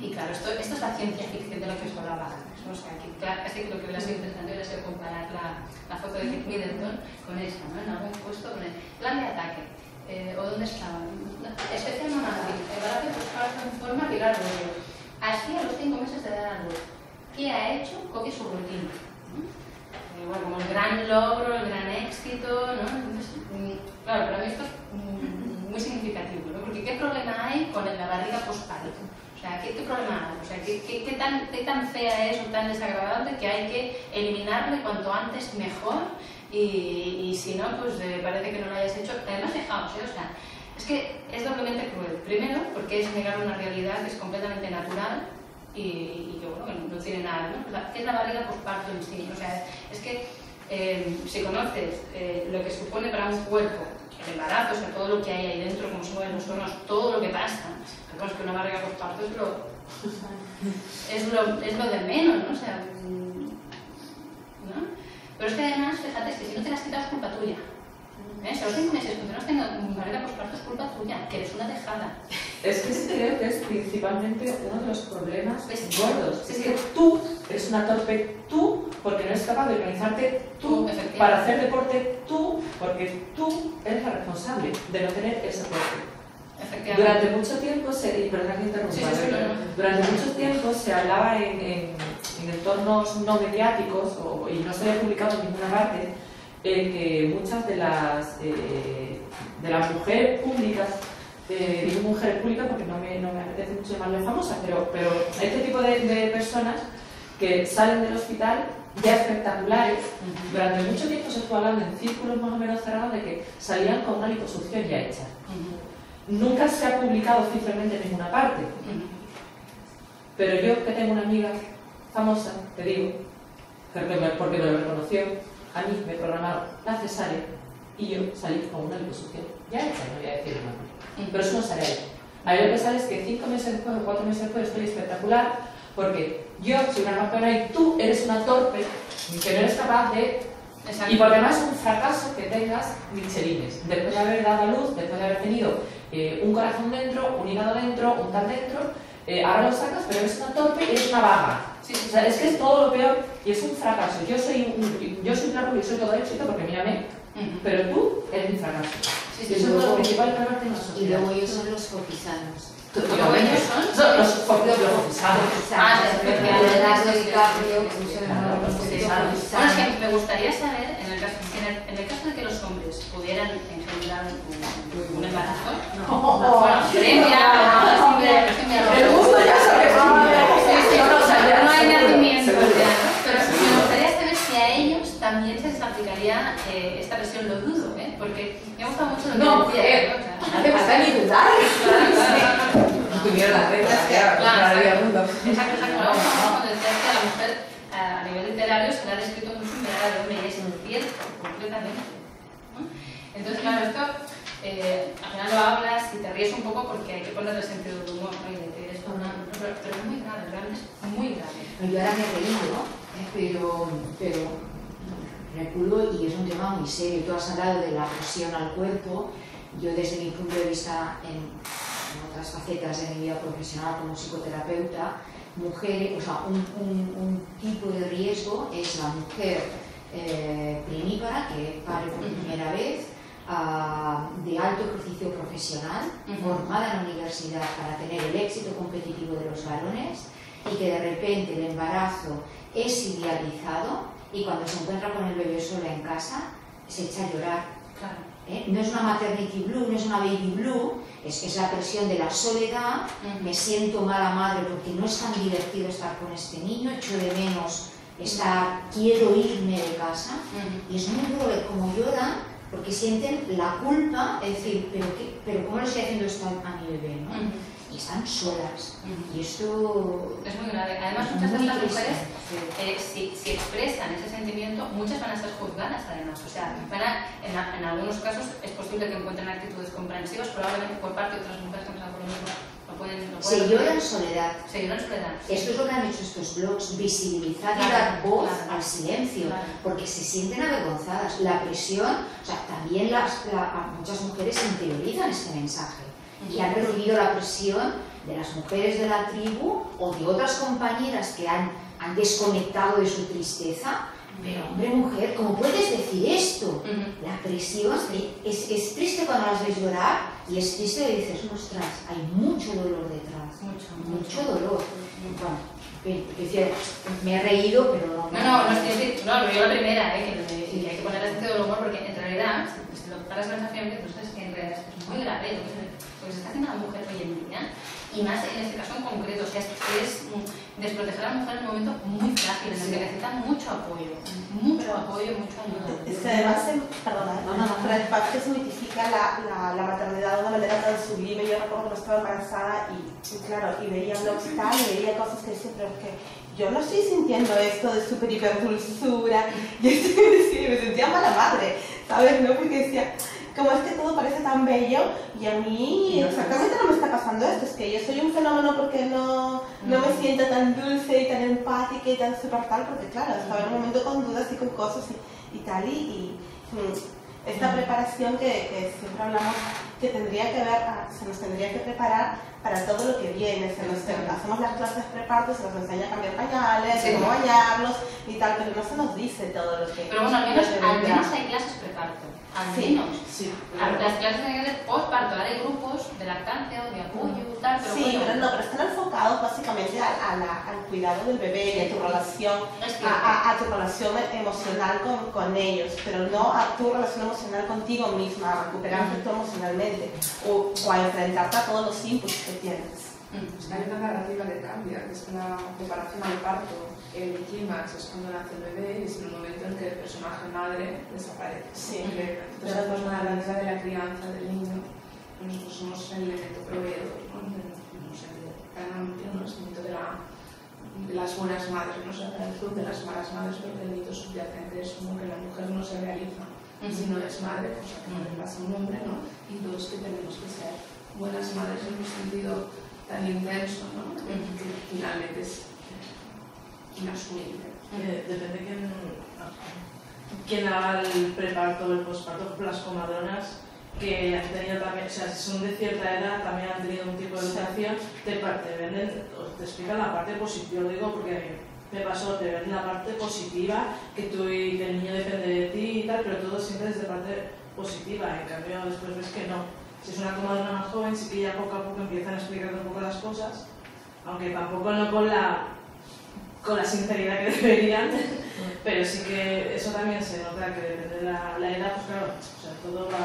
Y claro, esto, esto es la ciencia ficción de lo que os hablaba antes, ¿no? O sea, que claro, casi que lo que hubiera sido interesante hubiera sido comparar la, la foto de Kate Middleton con esa, ¿no? En algún puesto con el plan de ataque. Eh, ¿O dónde estaba? Especie mamada. El embarazo buscaba en forma Pilar Rubio. Así a los cinco meses de dar a luz. ¿Qué ha hecho? Copia su rutina, ¿no? Eh, bueno, como el gran logro, el gran éxito, ¿no? Entonces, claro, para mí esto es muy significativo, ¿no? Porque ¿qué problema hay con la barriga postparto? O sea, ¿qué, qué problema hay? O sea, ¿qué, qué, qué, tan, ¿qué tan fea es o tan desagradable que hay que eliminarle cuanto antes mejor? Y, y si no, pues eh, parece que no lo hayas hecho. Además, dejaos, ¿eh? O sea, es que es doblemente cruel. Primero, porque es negar una realidad que es completamente natural, Y, y yo, bueno, que no tiene nada, ¿no? La, ¿qué es la barriga posparto en sí? O sea, es que eh, si conoces eh, lo que supone para un cuerpo el embarazo, o sea, todo lo que hay ahí dentro, cómo se mueven los órganos, todo lo que pasa, es que una barriga posparto es lo, es lo, es lo de menos, ¿no? O sea, ¿no? Pero es que además, fíjate, es que si no te las quitas es culpa tuya. ¿Eh? Si a los seis meses continuas teniendo barriga posparto es culpa tuya, que eres una dejada. Es que creo que es principalmente uno de los problemas gordos. Sí, sí. Es que tú eres una torpe, tú, porque no eres capaz de organizarte tú, tú para hacer deporte tú, porque tú eres la responsable de no tener ese cuerpo. Durante mucho tiempo se, y perdón que interrumpa, sí, sí, sí, claro. Durante mucho tiempo se hablaba en, en, en entornos no mediáticos o, y no se había publicado en ninguna parte eh, que muchas de las eh, de las mujeres públicas Eh, digo mujeres públicas porque no me, no me apetece mucho llamarlas famosas, pero, pero este tipo de, de personas que salen del hospital ya espectaculares. Uh-huh. Durante mucho tiempo se fue hablando en círculos más o menos cerrados de que salían con una liposucción ya hecha. Uh-huh. Nunca se ha publicado oficialmente en ninguna parte. Uh-huh. Pero yo, que tengo una amiga famosa, te digo, porque me, porque me lo reconoció, a mí me programaron la cesárea y yo salí con una liposucción ya hecha, no voy a decir nada. Pero eso no sale ahí. A mí lo que sale es que cinco meses después o cuatro meses después estoy espectacular porque yo soy una campeona y tú eres una torpe que no eres capaz de Exacto. Y porque no es un fracaso que tengas michelines, después de haber dado a luz, después de haber tenido eh, un corazón dentro, un hígado dentro, un tal dentro, eh, ahora lo sacas, pero eres una torpe y eres una vaga. Sí, sí, sí. O sea, es que es todo lo peor y es un fracaso. Yo soy un, yo soy trapo y soy todo éxito porque mírame, uh-huh. pero tú eres un fracaso. Sí, sí, eso es lo principal problema de nosotros. Y luego ellos son los copisanos. ¿Tú, ¿tú, ¿Los ellos son? Los copisanos. Ah, bueno, es que me gustaría saber, en el caso, en el caso de que los hombres pudieran engendrar un, un embarazo, no, no, no, no, no, el mundo ya sabe, no hay nacimiento, pero me gustaría saber si a ellos también se les aplicaría esta versión, lo dudo, ¿eh? Porque me gusta mucho lo que decía. No, te pasan ni dudar. Tuvieron las reglas, claro, exacto, exacto. A nivel literario se la ha descrito mucho en la de hombre y es incierto, completamente. ¿No? Entonces, claro, esto eh, al final lo hablas y te ríes un poco porque hay que ponerle sentido de humor, ¿no? Y te ríes con una. Pero, pero es muy grave, realmente es muy grave. Yo ahora me he reído, ¿no? Pero, pero recuerdo, y es un tema muy serio. Tú has hablado de la presión al cuerpo. Yo, desde mi punto de vista, en, en otras facetas de mi vida profesional como psicoterapeuta, mujeres, o sea, un, un, un tipo de riesgo es la mujer eh, primípara que pare por primera vez, ah, de alto ejercicio profesional, formada en la universidad para tener el éxito competitivo de los varones y que de repente el embarazo es idealizado y cuando se encuentra con el bebé sola en casa se echa a llorar. Claro. ¿Eh? No es una maternity blue, no es una baby blue, es, es la presión de la soledad, uh-huh. me siento mala madre porque no es tan divertido estar con este niño, echo de menos estar, quiero irme de casa, uh-huh. y es muy duro ver cómo lloran porque sienten la culpa, es decir, pero, qué, pero ¿cómo lo estoy haciendo esto a mi bebé? ¿No? Uh-huh. Y están solas, uh-huh. y esto es muy grave. Además, muchas de estas mujeres, eh, si, si expresan ese sentimiento, muchas van a ser juzgadas, además, o sea, van a, en, a, en algunos casos es posible que encuentren actitudes comprensivas, probablemente por parte de otras mujeres que no saben por lo mismo, no pueden, no pueden. Se llora en soledad. Se llora en soledad. Esto es lo que han hecho estos blogs, visibilizar y dar voz al silencio, porque se sienten avergonzadas. La presión, o sea, también las, la, muchas mujeres interiorizan este mensaje y han recibido la presión de las mujeres de la tribu o de otras compañeras que han, han desconectado de su tristeza. Pero hombre, mujer, ¿cómo puedes decir esto? Uh-huh. La presión, es, es triste cuando las ves llorar y es triste que dices, ostras, hay mucho dolor detrás, mucho, mucho, mucho dolor. Uh-huh. Bueno, prefiero, me he reído, pero no... No, no, no, no, estoy, no, no yo la primera, eh, que, me, sí. que hay que poner el sentido del humor porque en realidad, si lo paras con esa fiebre, tú sabes que en realidad es muy grave, lo que se está haciendo a la mujer hoy en día. Y más en este caso en concreto, o sea, es desproteger a la mujer en un momento muy frágil, en el que necesita mucho apoyo, mucho Pero, apoyo, mucho ayuda. Es que además, perdona, no, no, no. Pero el impacto se mitifica la, la, la maternidad de una manera tan sublime. Yo recuerdo que no estaba embarazada y, y claro, y veía blogs tal, y veía cosas que decía, pero es que yo no estoy sintiendo esto de súper hiperdulzura, yo estoy, me sentía mala madre, ¿sabes? ¿No? Porque decía... Como es que todo parece tan bello y a mí exactamente no me está pasando esto, es que yo soy un fenómeno porque no, no me siento tan dulce y tan empática y tan super tal, porque claro, es haber un momento con dudas y con cosas y, y tal, y, y esta preparación que, que siempre hablamos que tendría que ver, se nos tendría que preparar para todo lo que viene, se nos, hacemos las clases preparto, se nos enseña a cambiar pañales, sí. cómo bañarlos y tal, pero no se nos dice todo lo que... Pero bueno, al menos, al menos hay clases preparto. Al menos. Sí, sí, claro. Las clases de postparto, ahora hay grupos de lactancia o de apoyo y tal, pero sí, bueno, pero no, pero están enfocados básicamente a, a la, al cuidado del bebé y a tu relación, a, a, a tu relación emocional con, con ellos, pero no a tu relación emocional contigo misma, a recuperarte tú emocionalmente o, o a enfrentarte a todos los inputs que tienes. Hay una narrativa que cambia, que es una comparación al parto. El clímax es cuando nace el bebé y es el momento en que el personaje madre desaparece. Sí. Entonces, pues, la narrativa de la crianza del niño, nosotros somos el elemento proveedor, ¿no? Cada uno tiene un elemento de, la, de las buenas madres, no se habla del club de las malas madres, pero el mito subyacente es como que la mujer no se realiza. Y si no es madre, pues a que no le pasa un hombre, ¿no? Y dos, que tenemos que ser buenas madres en un sentido tan intenso, ¿no? Que finalmente es. Inasumible. Eh, depende de quién. quien haga el preparto, el posparto, las comadronas que han tenido también, o sea, si son de cierta edad, también han tenido un tipo de educación, te, te venden, te explican la parte positiva, lo digo porque me pasó, te venden la parte positiva, que tú y que el niño depende de ti y tal, pero todo siempre desde parte positiva, en cambio después ves que no. Si es una comadrona más joven, sí que ya poco a poco empiezan a explicar un poco las cosas, aunque tampoco no con la, con la sinceridad que deberían, pero sí que eso también se nota, que depende de la, la edad, pues claro, o sea, todo va...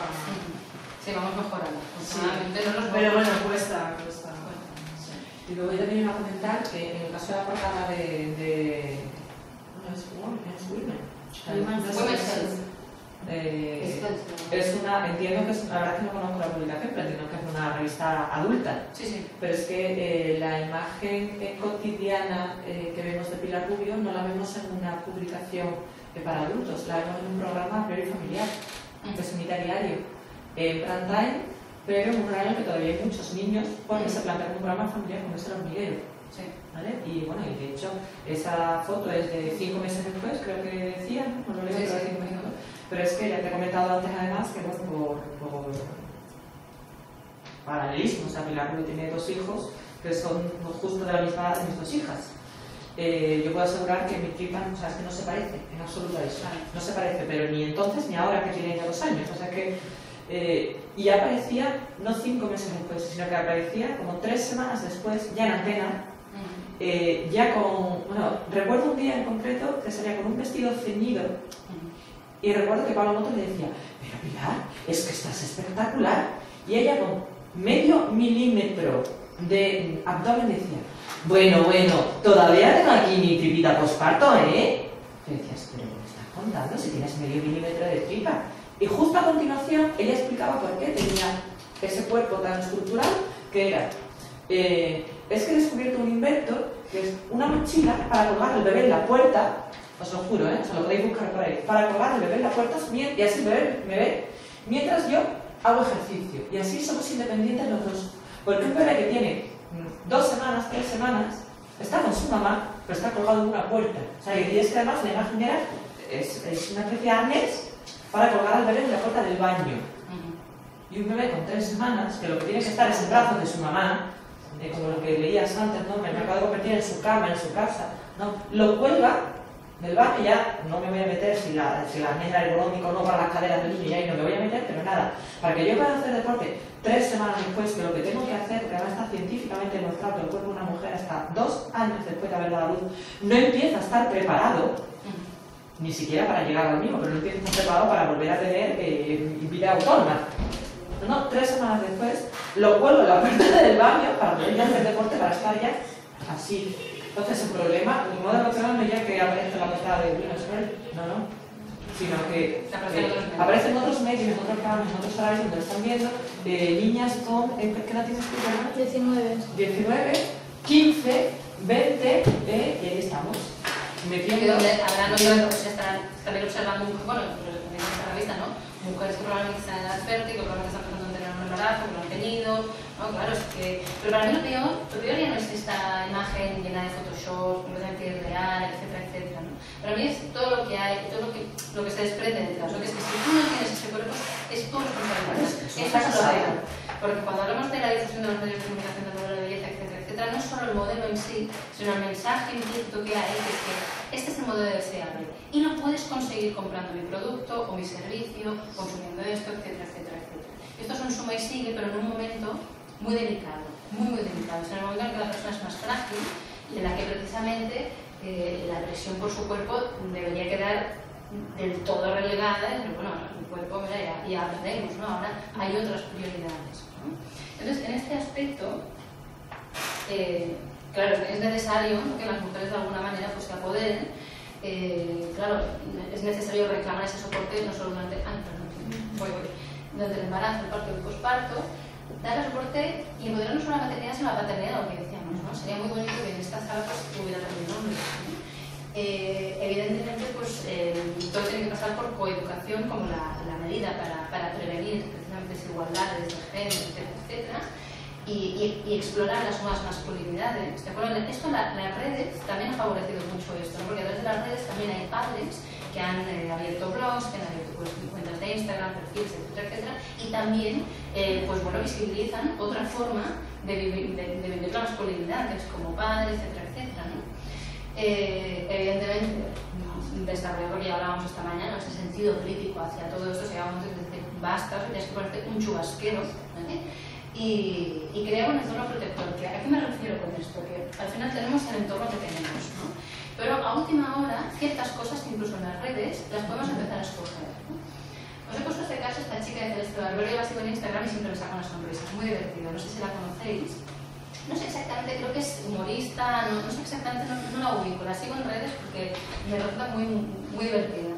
Sí, vamos mejorando. Sí. No nos pero bueno, cuesta, cuesta. Bueno, sí. Y luego yo también iba a comentar que en el caso de la portada de... de... No es Women, es Women. Eh, es una, entiendo que es, la verdad que no conozco la publicación, pero entiendo que es una revista adulta. Sí, sí. Pero es que eh, la imagen eh, cotidiana eh, que vemos de Pilar Rubio no la vemos en una publicación eh, para adultos, la vemos en un programa very familiar, que es un diario, en eh, prime time, pero en un horario que todavía hay muchos niños porque se plantea un programa familiar como es el hormiguero. Sí. ¿Vale? Y bueno, y de hecho esa foto es de cinco meses después, creo que decía, no, no lo leo, sí, pero sí, cinco minutos. Pero es que ya te he comentado antes además que es por, por paralelismo, o sea, Pilar Rubio tiene dos hijos que son justo de la misma edad de mis dos hijas. Eh, yo puedo asegurar que mi tripa, o sea, es que no se parece en absoluto a eso, no se parece, pero ni entonces ni ahora que tiene ya dos años, o sea que... Eh, y aparecía, no cinco meses después, sino que aparecía como tres semanas después, ya en Antena. Eh, ya con, bueno, recuerdo un día en concreto que salía con un vestido ceñido y recuerdo que Pablo Motos le decía, pero Pilar, es que estás espectacular, y ella con medio milímetro de abdomen decía, bueno, bueno, todavía tengo aquí mi tripita posparto, ¿eh? Y decías, pero ¿me estás contando si tienes medio milímetro de tripa? Y justo a continuación ella explicaba por qué tenía ese cuerpo tan estructural que era... Eh, es que he descubierto un invento que es una mochila para colgar al bebé en la puerta, os lo juro, ¿eh? O sea, lo podéis buscar por ahí, para colgar al bebé en la puerta y así el bebé me ve mientras yo hago ejercicio, y así somos independientes los dos, porque un bebé que tiene dos semanas, tres semanas está con su mamá, pero está colgado en una puerta, o sea, y es que además la imagen era es, es una especie de arnés para colgar al bebé en la puerta del baño, y un bebé con tres semanas que lo que tiene que estar es en brazos de su mamá, de como lo que leías antes, ¿no? Me acabo de convertir en su cama, en su casa, ¿no? Lo cuelga del baño, ya no me voy a meter si la, si la negra ergonómica no para las caderas del niño, ya y no me voy a meter, pero nada, para que yo pueda hacer deporte tres semanas después de lo que tengo que hacer, que además está científicamente demostrado que el cuerpo de una mujer hasta dos años después de haber dado a luz no empieza a estar preparado, ni siquiera para llegar al mismo, pero no empieza a estar preparado para volver a tener eh, vida autónoma. No, tres semanas después lo cuelgo en la puerta del baño para poder hacer deporte, para estar ya así. Entonces el problema, mi modo de emocional no es ya que aparece la portada de Winner, no, no, sino que eh, aparecen otros medios, en otros canales, en otros horarios donde están viendo eh, niñas con, eh, ¿qué edad tienes que diecinueve. diecinueve, quince, veinte, eh, y ahí estamos. Me pienso donde habrán oído que están también observando, bueno, en la revista, ¿no? Mujeres que probablemente están en edad fértil, que probablemente están pensando en tener un embarazo, que lo han tenido, ¿no? Claro, es que... Pero para mí lo peor, lo peor ya no es esta imagen llena de Photoshop, completamente irreal, etcétera, etcétera, ¿no? Para mí es todo lo que hay, todo lo que, lo que se desprende de detrás, lo que es que si tú no tienes este cuerpo, es tu responsabilidad. Esa es la idea. Porque cuando hablamos de la difusión de los medios de comunicación, del modelo de belleza, etcétera, etcétera, no es solo el modelo en sí, sino el mensaje implícito que hay, que es que este es el modelo deseable. Y lo puedes conseguir comprando mi producto o mi servicio, consumiendo esto, etcétera, etcétera, etcétera. Esto es un suma y sigue, pero en un momento muy delicado, muy, muy delicado. O sea, en el momento en que la persona es más frágil y en la que precisamente eh, la presión por su cuerpo debería quedar del todo relegada. Y, bueno, el cuerpo, mira, ya, ya hablaremos, ¿no? Ahora hay otras prioridades, ¿no? Entonces, en este aspecto, eh, claro, es necesario que las mujeres de alguna manera pues, se apoderen. Eh, claro, es necesario reclamar ese soporte no solo durante, ah, no, voy, voy, durante el embarazo, el parto y el posparto, dar el soporte y empoderarnos sobre la maternidad, sino la paternidad, lo que decíamos, ¿no? Sería muy bonito que en esta sala pues, hubiera también hombres, ¿no? Eh, evidentemente, pues eh, todo tiene que pasar por coeducación como la, la medida para, para prevenir precisamente desigualdades de género, etcétera, etcétera. Y, y, y explorar las nuevas masculinidades. ¿Te acuerdas? Esto, la, las redes también ha favorecido mucho esto, ¿no? Porque a través de las redes también hay padres que han eh, abierto blogs, que han abierto pues, cuentas de Instagram, perfiles, etcétera, etcétera, y también eh, pues, bueno, visibilizan otra forma de vivir, de, de vivir la masculinidad, que es como padres, etcétera, etcétera, ¿no? Eh, evidentemente, desarrollo que ya hablábamos esta mañana, ese sentido crítico hacia todo esto, se llama antes de decir, basta, o sea, tienes que ponerte un chubasquero, ¿vale? Y, y crear un entorno protector. ¿A qué me refiero con esto? Que al final tenemos el entorno que tenemos, ¿no? Pero a última hora, ciertas cosas que incluso en las redes las podemos empezar a escoger, ¿no? Os he puesto este caso, esta chica de Celeste Barberio, la sigo en Instagram y siempre me saca una sonrisa, es muy divertido, no sé si la conocéis. No sé exactamente, creo que es humorista, no, no sé exactamente, no, no la ubico, la sigo en redes porque me resulta muy, muy divertida.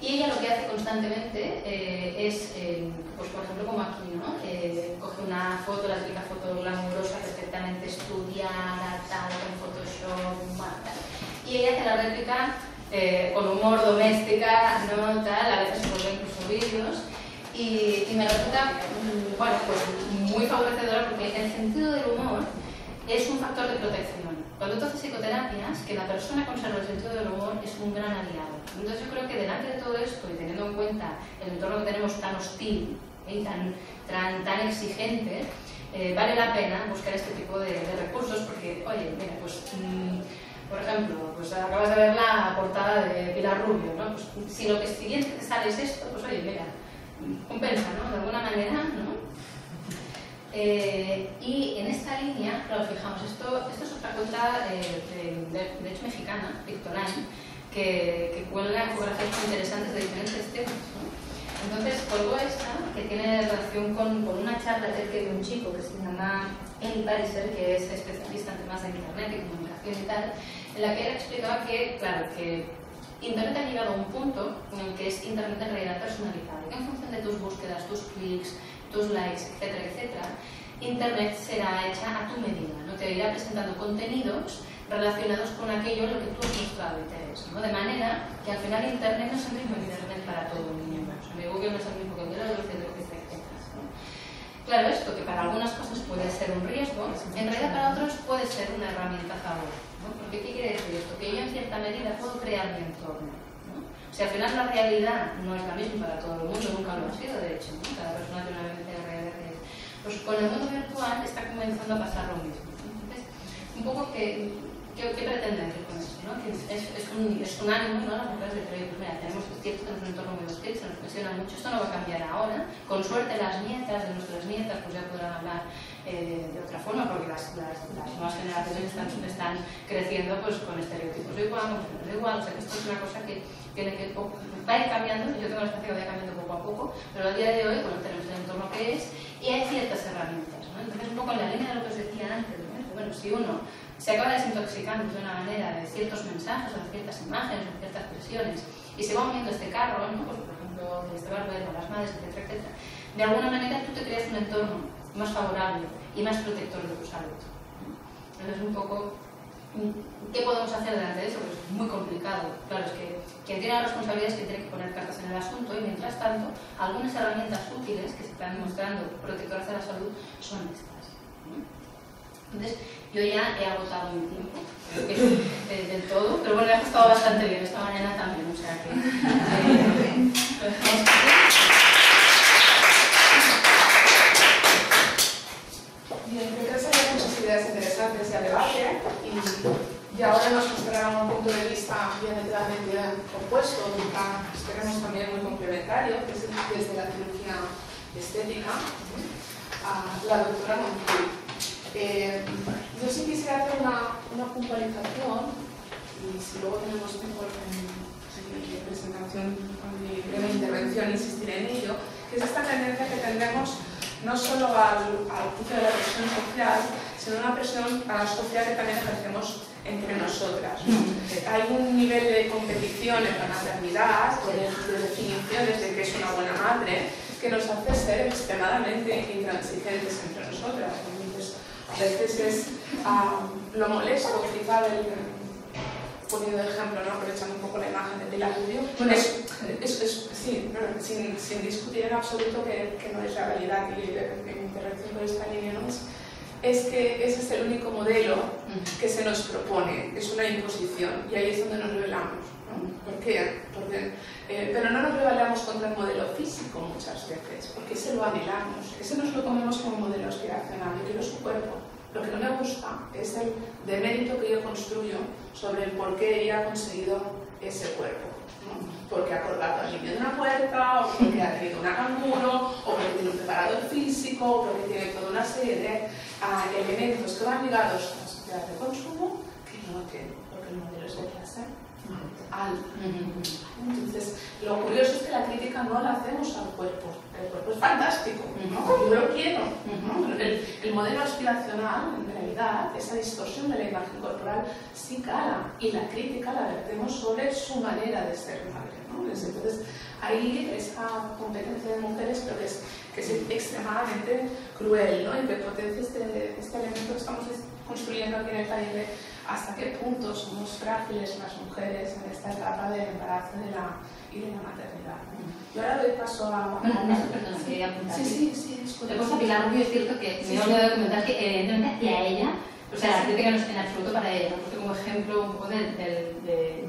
Y ella lo que hace constantemente eh, es, eh, pues por ejemplo, como aquí, ¿no? Eh, coge una foto, la típica foto glamurosa, perfectamente estudiada, tal, con Photoshop, tal. Y ella hace la réplica eh, con humor doméstica, ¿no? Tal, a veces pone incluso vídeos. Y, y me resulta, bueno, pues muy favorecedora porque el sentido del humor es un factor de protección. Cuando tú haces psicoterapias, que la persona conserva el sentido del humor es un gran aliado. Entonces yo creo que delante de todo esto, y teniendo en cuenta el entorno que tenemos tan hostil y tan, tan, tan exigente, eh, vale la pena buscar este tipo de, de recursos porque, oye, mira, pues... Mmm, por ejemplo, pues acabas de ver la portada de Pilar Rubio, ¿no? Pues si lo que siguiente te sale es esto, pues oye, mira, compensa, ¿no? De alguna manera, ¿no? Eh, y en esta línea, claro, fijaos, esto, esto es otra cuenta, eh, de, de, de hecho mexicana, Pictoline, que, que cuelga fotografías muy interesantes de diferentes temas, ¿no? Entonces, colgo esta, que tiene relación con, con una charla que de un chico que se llama Annie Leibovitz, que es especialista en temas de internet y comunicación y tal, en la que él explicaba que, claro, que Internet ha llegado a un punto en el que es Internet en realidad personalizado, que en función de tus búsquedas, tus clics, tus likes, etcétera, etcétera, Internet será hecha a tu medida, ¿no? Te irá presentando contenidos relacionados con aquello en lo que tú has mostrado interés, ¿no? De manera que al final Internet no es el mismo Internet para todo el mundo, o sea, mi Google no es el mismo que yo, lo que claro, esto que para algunas cosas puede ser un riesgo, en realidad para otros puede ser una herramienta a favor, ¿no? Porque ¿qué quiere decir esto? Que yo en cierta medida puedo crear mi entorno, ¿no? O sea, al final la realidad no es la misma para todo el mundo, nunca lo ha sido, de hecho, ¿no? Cada persona tiene una vivencia de realidad. Pues con el mundo virtual está comenzando a pasar lo mismo, ¿no? Entonces, un poco que, ¿qué pretendemos con esto, ¿no? Que es, es, un, es un ánimo, ¿no? Las mujeres de proyectos, mira, tenemos cierto, tenemos un entorno muy hostil, se nos presiona mucho, esto no va a cambiar ahora. Con suerte las nietas de nuestras nietas pues ya podrán hablar eh, de otra forma porque las, las, las nuevas generaciones están, están creciendo pues con estereotipos igual, con estereotipos igual, o sea que esto es una cosa que tiene que poco, va a ir cambiando, yo tengo la sensación que va cambiando poco a poco, pero al día de hoy bueno, tenemos el entorno que es y hay ciertas herramientas, ¿no? Entonces un poco en la línea de lo que os decía antes, ¿no? Bueno, si uno se acaba desintoxicando de una manera de ciertos mensajes o de ciertas imágenes o de ciertas presiones y se va moviendo este carro, ¿no? Pues, de este barco de las madres, etcétera, etcétera. De alguna manera tú te creas un entorno más favorable y más protector de tu salud, ¿no? Entonces un poco, ¿qué podemos hacer delante de eso? Pues es muy complicado. Claro, es que quien tiene la responsabilidad es quien tiene que poner cartas en el asunto y mientras tanto, algunas herramientas útiles que se están mostrando protectoras de la salud son estas, ¿no? Entonces, yo ya he agotado mi tiempo, creo que es del todo, pero bueno, me ha gustado bastante bien esta mañana también, o sea que... Eh, pues, bien, creo que serían muchas ideas interesantes y al debate, y, y ahora nos mostrará un punto de vista diametralmente opuesto, esperemos también muy complementario, que es desde la cirugía estética a la doctora Montull. Eh, yo sí quisiera hacer una, una puntualización y si luego tenemos tiempo en mi presentación, en mi breve intervención, insistiré en ello, que es esta tendencia que tendremos no solo al, al punto de la presión social, sino una presión a la social que también ejercemos entre nosotras, ¿no? Hay un nivel de competición en la maternidad, con las definiciones de qué es una buena madre, que nos hace ser extremadamente intransigentes entre nosotras. A veces es um, lo molesto, quizá, poniendo de ejemplo, ¿no? Aprovechando un poco la imagen de Pilar Rubio. Bueno, es, es, es, sí, no, sin, sin discutir en absoluto que, que no es la realidad, y mi intervención por esta línea no es es que ese es el único modelo que se nos propone, es una imposición, y ahí es donde nos rebelamos, ¿no? ¿Por qué? Porque, eh, pero no nos rebelamos contra el modelo físico muchas veces, porque ese lo anhelamos, ese nos lo comemos como modelo aspiracional, yo quiero su cuerpo. Lo que no me gusta es el demérito que yo construyo sobre el por qué ella ha conseguido ese cuerpo, ¿no? Porque ha colgado al niño de una puerta, o porque ha tenido una canguro, o porque tiene un preparador físico, o porque tiene toda una serie de uh, elementos que van ligados a la sociedad de consumo que no tiene, porque el modelo es de clase alta. Entonces, lo curioso es que la crítica no la hacemos al cuerpo. El cuerpo es fantástico, ¿no? Yo lo quiero, ¿no? El, el modelo aspiracional, en realidad, esa distorsión de la imagen corporal sí cala, y la crítica la vertemos sobre su manera de ser madre, ¿no? Entonces, ahí esa competencia de mujeres creo que es, que es extremadamente cruel, ¿no? Y que potencia este, este elemento que estamos construyendo aquí en el taller de hasta qué punto somos frágiles las mujeres en esta etapa del embarazo de la, y de la maternidad. Yo ahora doy paso a... Sí, sí, sí. Otra cosa, Pilar Rubio, es cierto que me he olvidado comentar que evidentemente hacia ella, o sea, la crítica no es en absoluto para ella, porque como ejemplo un poco de, de, de,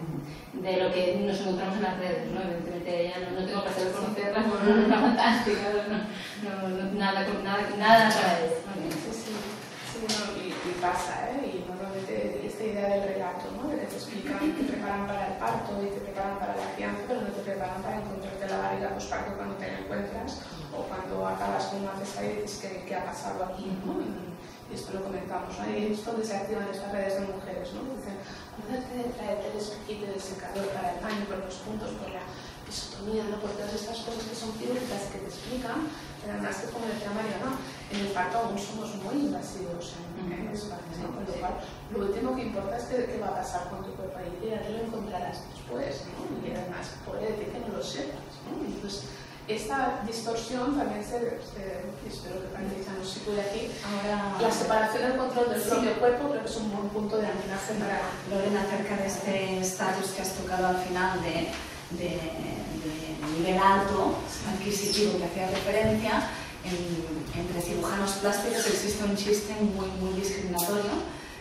de lo que nos encontramos en las redes, ¿no? Evidentemente ella no, no tengo placer de conocerla, no, no, no, fantástica, no, no, no, nada, nada, nada para ella. Sí, sí, sí, no, y, y pasa, ¿eh? Y normalmente esta idea del relato, ¿no? Que te explican que te preparan para el parto y te preparan para la crianza, pero no te preparan para encontrarte la barriga postparto cuando te la encuentras, o cuando acabas con una cesárea y dices que, que ha pasado aquí, ¿no? Y, y esto lo comentamos, ¿no? Y esto que se activa en estas redes de mujeres, ¿no? Dicen, acuérdate de traerte el espejito del secador para el baño, por los puntos, por la pisotomía, ¿no? Por todas estas cosas que son quirúrgicas que te explican, pero además que, como decía Mariana, en el parto aún somos muy invasivos en, en España, ¿no? Con lo cual, lo último que importa es qué va a pasar con tu cuerpo ahí, y ahí lo encontrarás después, ¿no? Y además, pobre de ti que no lo sepas, ¿no? Entonces, esta distorsión también se, se espero que Patricia nos sitúe aquí. Ahora, la separación del control del sí. propio cuerpo creo que es un buen punto de abordaje para Lorena acerca de este estatus que has tocado al final de, de, de nivel alto adquisitivo que hacía referencia. En, entre cirujanos plásticos existe un chiste muy, muy discriminatorio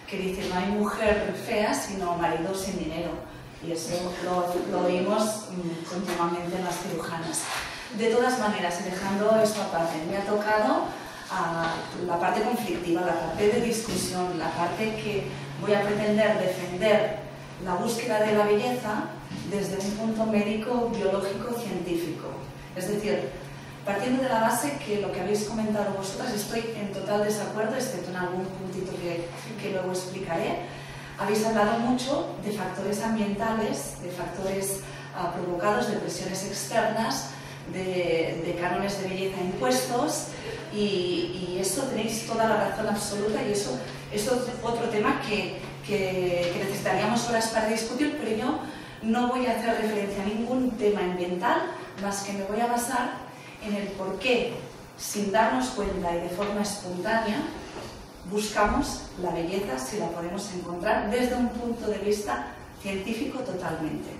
que dice: no hay mujer fea sino marido sin dinero, y eso lo oímos continuamente en las cirujanas. De todas maneras, dejando esto aparte, me ha tocado uh, la parte conflictiva, la parte de discusión, la parte que voy a pretender defender la búsqueda de la belleza desde un punto médico, biológico, científico. Es decir, partiendo de la base que lo que habéis comentado vosotras, estoy en total desacuerdo, excepto en algún puntito que, que luego explicaré. Habéis hablado mucho de factores ambientales, de factores uh, provocados, de presiones externas, De, de cánones de belleza impuestos, y, y eso tenéis toda la razón absoluta, y eso, eso es otro tema que, que, que necesitaríamos horas para discutir, pero yo no voy a hacer referencia a ningún tema ambiental, más que me voy a basar en el por qué, sin darnos cuenta y de forma espontánea, buscamos la belleza si la podemos encontrar desde un punto de vista científico totalmente.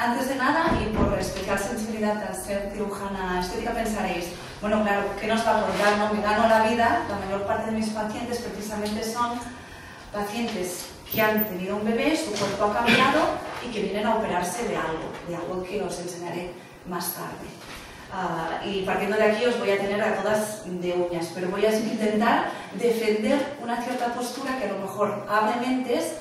Antes de nada, y por explicar sensibilidad al ser cirujana estética, pensaréis, bueno, claro, ¿qué nos va a aportar? No, me gano la vida, la mayor parte de mis pacientes precisamente son pacientes que han tenido un bebé, su cuerpo ha cambiado y que vienen a operarse de algo, de algo que os enseñaré más tarde. Uh, y partiendo de aquí os voy a tener a todas de uñas, pero voy a intentar defender una cierta postura que a lo mejor abre mentes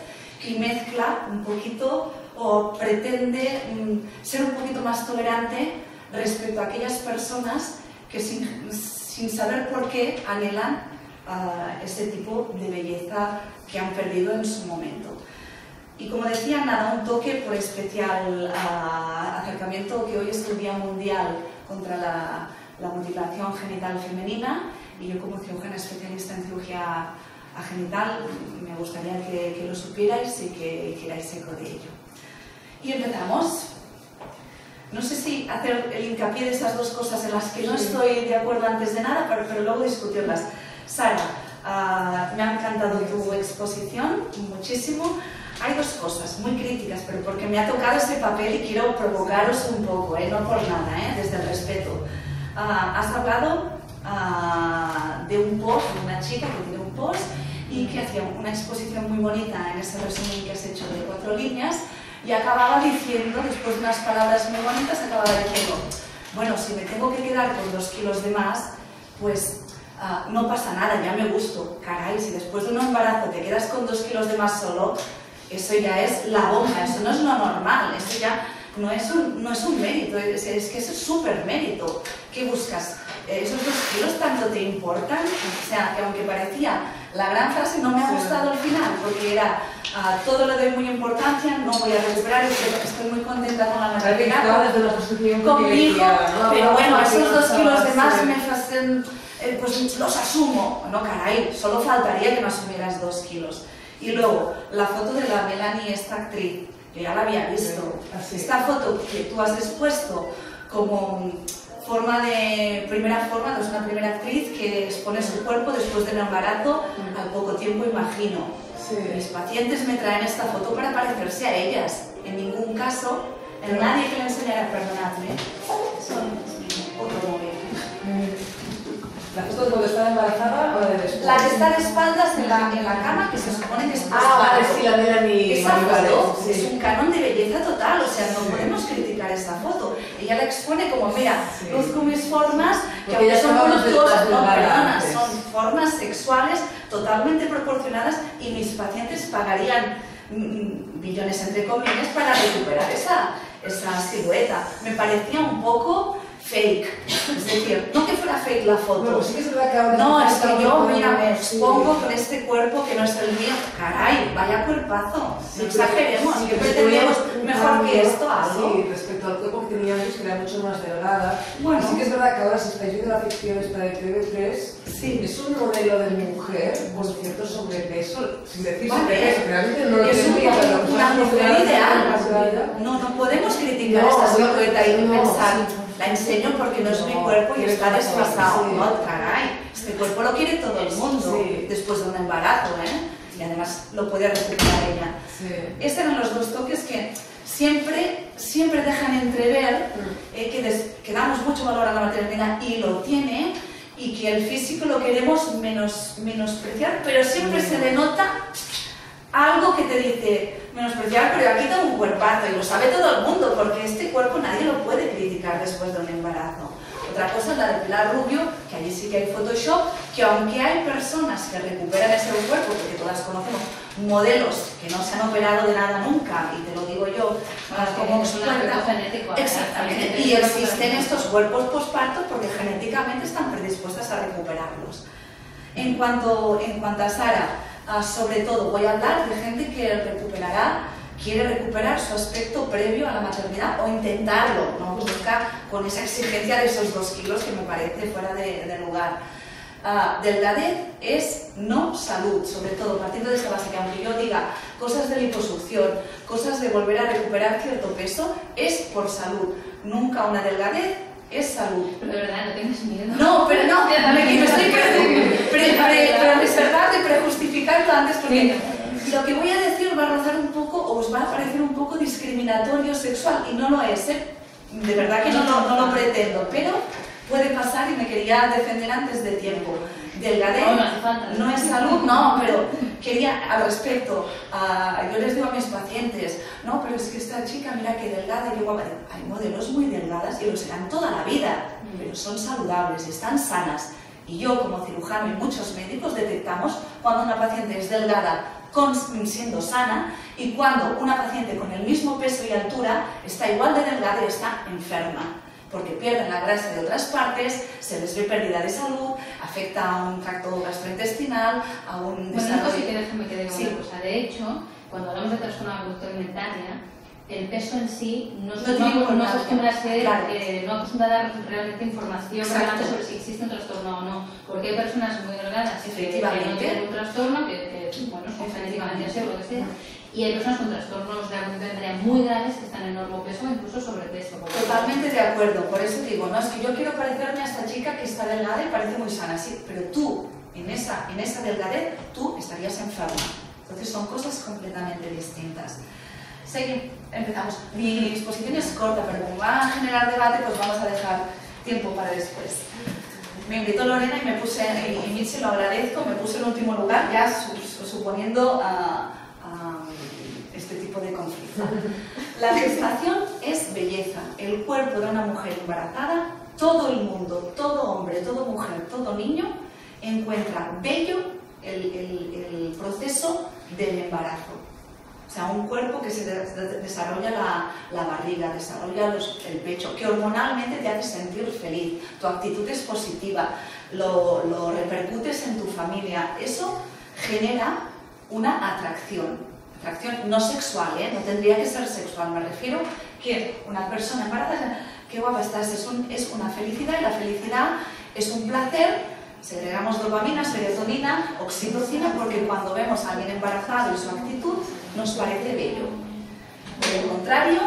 y mezcla un poquito o pretende mm, ser un poquito más tolerante respecto a aquellas personas que sin, sin saber por qué anhelan uh, ese tipo de belleza que han perdido en su momento. Y como decía, nada, un toque por especial uh, acercamiento, que hoy es el Día Mundial contra la, la Mutilación Genital Femenina, y yo como cirujana especialista en cirugía a genital me gustaría que, que lo supierais y que hicierais eco de ello. Y empezamos. No sé si hacer el hincapié de estas dos cosas en las que no estoy de acuerdo antes de nada, pero, pero luego discutirlas. Sara, uh, me ha encantado tu exposición, muchísimo. Hay dos cosas muy críticas, pero porque me ha tocado ese papel y quiero provocaros un poco, ¿eh? No por nada, ¿eh? Desde el respeto. Uh, has hablado uh, de un post de una chica que tiene un post y que hacía una exposición muy bonita en ese resumen que has hecho de cuatro líneas y acababa diciendo, después de unas palabras muy bonitas, acababa diciendo, bueno, si me tengo que quedar con dos kilos de más, pues uh, no pasa nada, ya me gusto. Caray, si después de un embarazo te quedas con dos kilos de más solo, eso ya es la bomba, eso no es lo normal, eso ya no es un, no es un mérito, es, es que eso es súper mérito. ¿Qué buscas? ¿Esos dos kilos tanto te importan? O sea, que aunque parecía la gran frase, no me ha gustado al final, porque era uh, todo le doy muy importancia, no voy a recuperar, estoy muy contenta con la maternidad, con mi hijo, pero bueno, esos dos kilos de más me hacen, eh, pues los asumo. No, caray, solo faltaría que me asumieras dos kilos. Y luego, la foto de la Melanie, esta actriz, yo ya la había visto. Esta foto que tú has expuesto como forma de primera forma, no es una primera actriz que expone su cuerpo después del embarazo al poco tiempo, imagino. Sí. Mis pacientes me traen esta foto para parecerse a ellas. En ningún caso, en nadie que le enseñara, perdonadme, son otro móvil. ¿La foto donde está embarazada o de después? La que está de espaldas en la, en la cama, que se supone que es tu espalda. Ah, vale, sí, la de la ni... Esa foto sí. Es un canon de belleza total, o sea, no sí. podemos criticar esa foto. Ella la expone como, mira, sí. luzco mis formas, que aunque son voluptuosas, no, perdona, son formas sexuales totalmente proporcionadas y mis pacientes pagarían billones, entre comillas, para recuperar esa, esa silueta. Me parecía un poco fake, es decir, no que fuera fake la foto, bueno, sí que se va a acabar no, es que yo, mira, me expongo sí. con este cuerpo que no es el mío, caray, vaya cuerpazo, sí, no exageremos, sí, que pretendemos mejor que esto, algo. Sí, respecto al cuerpo que tenía antes, que era mucho más delgada, bueno, sí que es verdad que ahora se está yendo la ficción esta de T V tres, sí. es un modelo de mujer con cierto sobrepeso, sin decir sobrepeso, realmente no lo es tendría, un, una mujer ideal, no, no podemos criticar no, esta silueta y no, pensar, sí. la enseño porque no es mi cuerpo y está desfasado, ¿no? Caray, este cuerpo lo quiere todo el mundo después de un embarazo, ¿eh? Y además lo puede recuperar ella. Sí. Estos eran los dos toques que siempre, siempre dejan entrever eh, que, des, que damos mucho valor a la maternidad y lo tiene, y que el físico lo queremos menos, menospreciar, pero siempre sí. se denota algo que te dice menospreciar, pero aquí tengo un cuerpazo y lo sabe todo el mundo, porque este cuerpo nadie lo puede criticar después de un embarazo. Otra cosa es la de Pilar Rubio, que allí sí que hay Photoshop, que aunque hay personas que recuperan ese cuerpo, porque todas conocemos modelos que no se han operado de nada nunca, y te lo digo yo, como es un aspecto genético. Exactamente, y existen estos cuerpos posparto porque genéticamente están predispuestas a recuperarlos. En cuanto, en cuanto a Sara, Uh, sobre todo voy a hablar de gente que recuperará, quiere recuperar su aspecto previo a la maternidad o intentarlo, no busca con esa exigencia de esos dos kilos que me parece fuera de, de lugar. Uh, delgadez es no salud, sobre todo partiendo de esta base, que aunque yo diga cosas de liposucción, cosas de volver a recuperar cierto peso, es por salud, nunca una delgadez es salud. Pero de verdad, no tienes miedo. No, pero no, me, me estoy reservando y prejustificando antes porque sí. lo que voy a decir va a rozar un poco, o os va a parecer un poco discriminatorio sexual, y no lo es, ¿eh? De verdad que no, no, no lo pretendo, pero puede pasar y me quería defender antes de tiempo. Delgadez no, no es salud, no, pero quería al respecto, uh, yo les digo a mis pacientes, no, pero es que esta chica, mira qué delgada, y guapa. Hay modelos muy delgadas y lo serán toda la vida, pero son saludables, están sanas. Y yo como cirujano y muchos médicos detectamos cuando una paciente es delgada con, siendo sana, y cuando una paciente con el mismo peso y altura está igual de delgada y está enferma, porque pierden la grasa de otras partes, se les ve pérdida de salud, afecta a un tracto gastrointestinal, a un desarrollo... Bueno, sí que déjame que diga sí. una cosa. De hecho, cuando hablamos de trastorno alimentaria, el peso en sí no, no, no, no acostumbra a ser, claro. eh, no acostumbra a dar realmente información sobre si existe un trastorno o no, porque hay personas muy delgadas que no tienen un trastorno, que, que bueno, son genéticamente así o lo que sea, y hay personas con trastornos de alimentaria muy graves que están en enorme peso, incluso sobrepeso. Totalmente de acuerdo, por eso digo, no es que yo quiero parecerme a esta chica que está delgada y parece muy sana, sí, pero tú, en esa, en esa delgadez, tú estarías enferma. Entonces son cosas completamente distintas. Sí, empezamos. Mi exposición es corta, pero como va a generar debate, pues vamos a dejar tiempo para después. Me invitó Lorena y me puse, y Michi, lo agradezco, me puse en último lugar, ya suponiendo a, a este tipo de conflicto. La gestación es belleza, el cuerpo de una mujer embarazada, todo el mundo, todo hombre, toda mujer, todo niño, encuentra bello el, el, el proceso del embarazo. O sea, un cuerpo que se de, desarrolla la, la barriga, desarrolla los, el pecho, que hormonalmente te hace sentir feliz, tu actitud es positiva, lo, lo repercutes en tu familia. Eso genera una atracción, atracción no sexual, ¿eh? No tendría que ser sexual, me refiero que una persona embarazada, qué guapa estás, es, un, es una felicidad, y la felicidad es un placer. Segregamos dopamina, serotonina, oxitocina, porque cuando vemos a alguien embarazado y su actitud, nos parece bello. Por el contrario,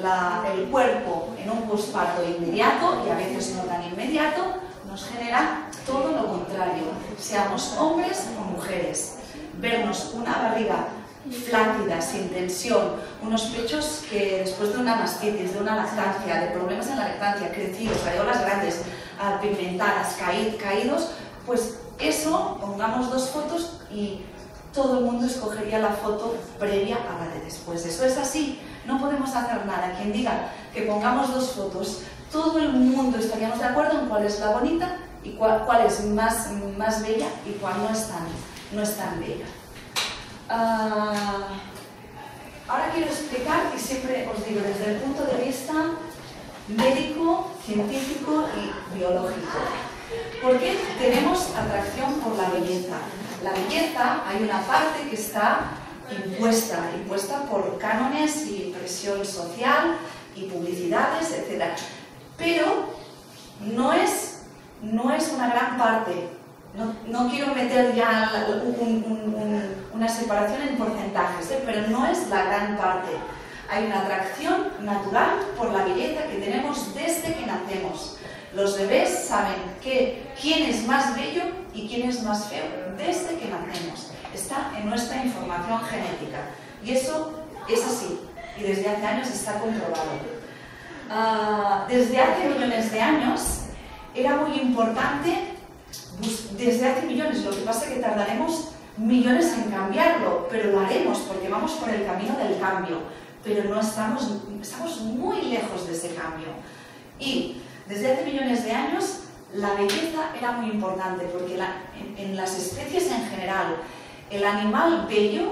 la, el cuerpo en un posparto inmediato, y a veces no tan inmediato, nos genera todo lo contrario. Seamos hombres o mujeres, vernos una barriga flácida, sin tensión, unos pechos que después de una mastitis, de una lactancia, de problemas en la lactancia, crecidos, areolas grandes, pigmentadas, caíd, caídos, pues eso, pongamos dos fotos y todo el mundo escogería la foto previa a la de después. Eso es así, no podemos hacer nada. Quien diga que pongamos dos fotos, todo el mundo estaríamos de acuerdo en cuál es la bonita y cuál, cuál es más, más bella y cuál no es tan, no es tan bella. Uh, ahora quiero explicar, y siempre os digo, desde el punto de vista médico, científico y biológico. ¿Por qué tenemos atracción por la belleza? La belleza, hay una parte que está impuesta, impuesta por cánones y presión social y publicidades, etcétera. Pero no es, no es una gran parte. No, no quiero meter ya un, un, un, una separación en porcentajes, ¿eh? Pero no es la gran parte. Hay una atracción natural por la belleza que tenemos desde que nacemos. Los bebés saben que quién es más bello y quién es más feo desde que nacemos. Está en nuestra información genética. Y eso es así. Y desde hace años está comprobado. Uh, desde hace millones de años era muy importante, desde hace millones, lo que pasa es que tardaremos millones en cambiarlo, pero lo haremos porque vamos por el camino del cambio. Pero no estamos, estamos muy lejos de ese cambio. Y desde hace millones de años la belleza era muy importante porque la, en, en las especies en general el animal bello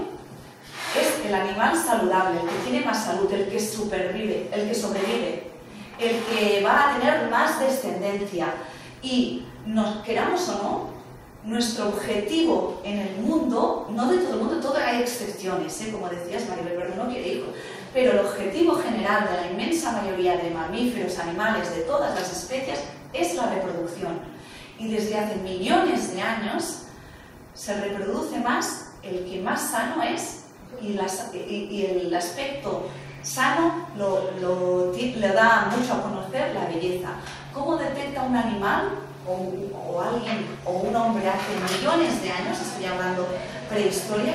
es el animal saludable, el que tiene más salud, el que supervive, el que sobrevive, el que va a tener más descendencia. Y nos queramos o no, nuestro objetivo en el mundo, no de todo el mundo, todo, hay excepciones, ¿eh? Como decías, Maribel, pero no quiere hijo, pero el objetivo general de la inmensa mayoría de mamíferos, animales, de todas las especies, es la reproducción. Y desde hace millones de años se reproduce más el que más sano es, y, las, y, y el aspecto sano lo, lo, le da mucho a conocer la belleza. ¿Cómo detecta un animal? O, o alguien, o un hombre hace millones de años, estoy hablando prehistoria,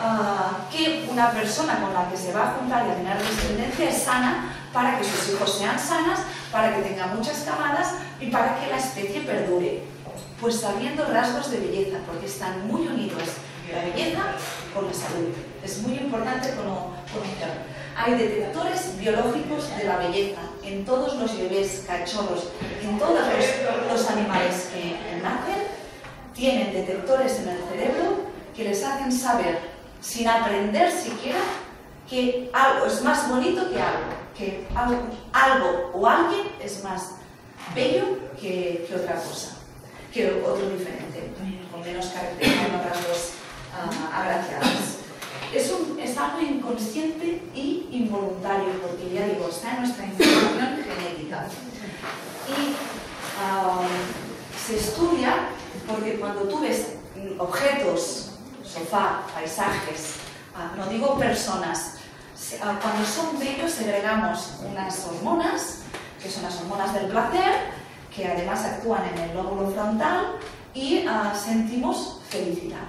uh, que una persona con la que se va a juntar y a tener descendencia es sana para que sus hijos sean sanas, para que tengan muchas camadas y para que la especie perdure. Pues sabiendo rasgos de belleza, porque están muy unidos la belleza con la salud. Es muy importante conocer. Hay detectores biológicos de la belleza en todos los bebés, cachorros, en todos los, los animales que nacen, tienen detectores en el cerebro que les hacen saber, sin aprender siquiera, que algo es más bonito que algo, que algo, algo o alguien es más bello que, que otra cosa, que otro diferente, con menos características, con otras dos uh, agraciadas. Es, un, es algo inconsciente y involuntario, porque ya digo, está en nuestra información genética. Y uh, se estudia porque cuando tú ves objetos, sofá, paisajes, uh, no digo personas, uh, cuando son bellos segregamos unas hormonas, que son las hormonas del placer, que además actúan en el lóbulo frontal, y uh, sentimos felicidad.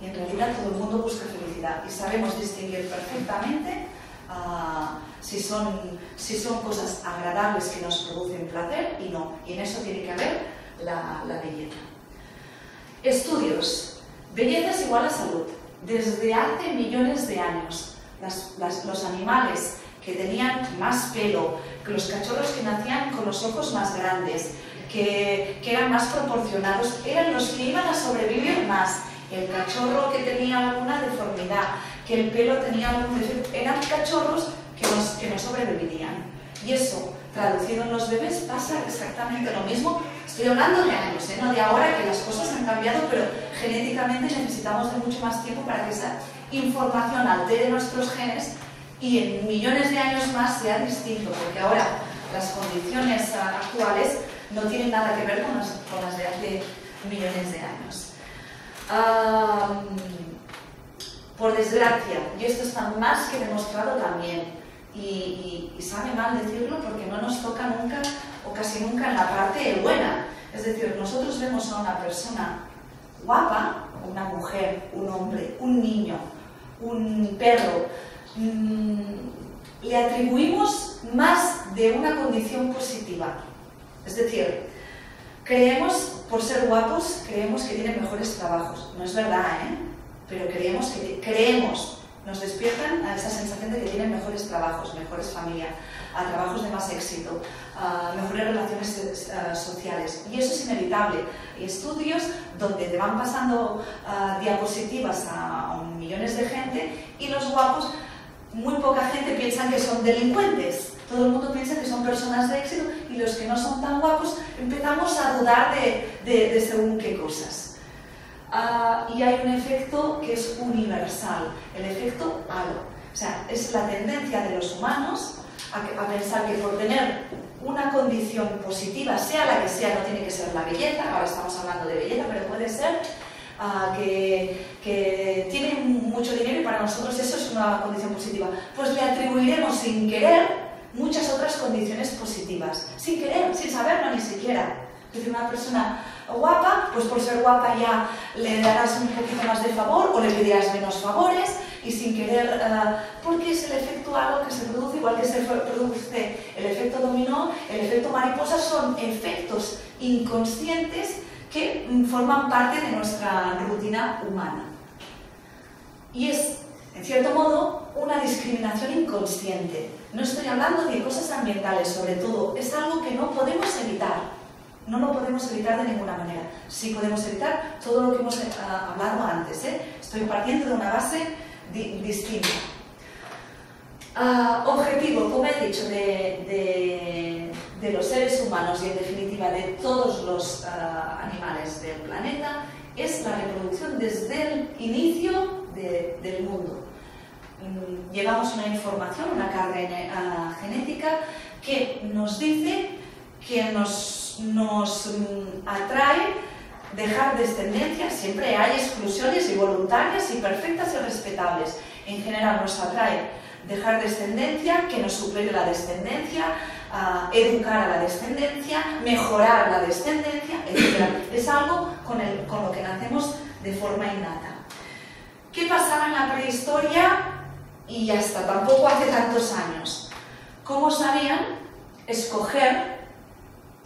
Y en realidad todo el mundo busca felicidad y sabemos distinguir perfectamente uh, si, son, si son cosas agradables que nos producen placer y no. Y en eso tiene que haber la, la belleza. Estudios. Belleza es igual a salud. Desde hace millones de años, las, las, los animales que tenían más pelo, que los cachorros que nacían con los ojos más grandes, que, que eran más proporcionados, eran los que iban a sobrevivir más. El cachorro que tenía alguna deformidad, que el pelo tenía algún defecto, eran cachorros que no, que no sobrevivirían. Y eso, traducido en los bebés, pasa exactamente lo mismo. Estoy hablando de años, ¿eh? No de ahora, que las cosas han cambiado, pero genéticamente necesitamos de mucho más tiempo para que esa información altere nuestros genes y en millones de años más sea distinto, porque ahora las condiciones actuales no tienen nada que ver con las, con las de hace millones de años. Um, Por desgracia, y esto está más que demostrado también, y, y, y sabe mal decirlo porque no nos toca nunca o casi nunca en la parte buena. Es decir, nosotros vemos a una persona guapa, una mujer, un hombre, un niño, un perro, mmm, le atribuimos más de una condición positiva. Es decir, creemos, por ser guapos, creemos que tienen mejores trabajos. No es verdad, ¿eh? Pero creemos, que creemos, nos despiertan a esa sensación de que tienen mejores trabajos, mejores familias, a trabajos de más éxito, a mejores relaciones sociales. Y eso es inevitable. Hay estudios donde te van pasando uh, diapositivas a, a millones de gente y los guapos, muy poca gente piensan que son delincuentes. Todo el mundo piensa que son personas de éxito y los que no son tan guapos empezamos a dudar de, de, de según qué cosas. Uh, y hay un efecto que es universal, el efecto halo. O sea, es la tendencia de los humanos a, que, a pensar que por tener una condición positiva, sea la que sea, no tiene que ser la belleza, ahora estamos hablando de belleza, pero puede ser uh, que, que tiene mucho dinero y para nosotros eso es una condición positiva. Pues le atribuiremos sin querer muchas otras condiciones positivas, sin querer, sin saberlo ni siquiera. Es decir, una persona guapa, pues por ser guapa ya le darás un poquito más de favor o le pedirás menos favores y sin querer, uh, porque es el efecto algo que se produce, igual que se produce el efecto dominó, el efecto mariposa, son efectos inconscientes que forman parte de nuestra rutina humana. Y es, en cierto modo, una discriminación inconsciente. No estoy hablando de cosas ambientales, sobre todo, es algo que no podemos evitar. No lo podemos evitar de ninguna manera. Sí podemos evitar todo lo que hemos eh, hablado antes, ¿eh? Estoy partiendo de una base di distinta. Uh, objetivo, como he dicho, de, de, de los seres humanos y en definitiva de todos los uh, animales del planeta es la reproducción desde el inicio de, del mundo. Mm, llevamos una información, una carga uh, genética que nos dice que nos... nos atrae dejar descendencia, siempre hay exclusiones y voluntarias y perfectas y respetables. En general nos atrae dejar descendencia, que nos supere la descendencia, uh, educar a la descendencia, mejorar la descendencia, etcétera. Es algo con, el, con lo que nacemos de forma innata. ¿Qué pasaba en la prehistoria? Y hasta tampoco hace tantos años. ¿Cómo sabían escoger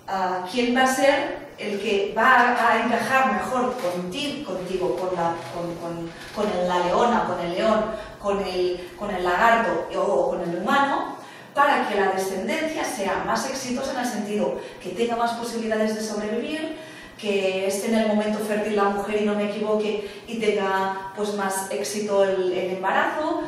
Uh, quién va a ser el que va a, a encajar mejor contigo, contigo con, la, con, con, con la leona, con el león, con el, con el lagarto o con el humano, para que la descendencia sea más exitosa en el sentido que tenga más posibilidades de sobrevivir, que esté en el momento fértil la mujer y no me equivoque y tenga pues, más éxito el, el embarazo?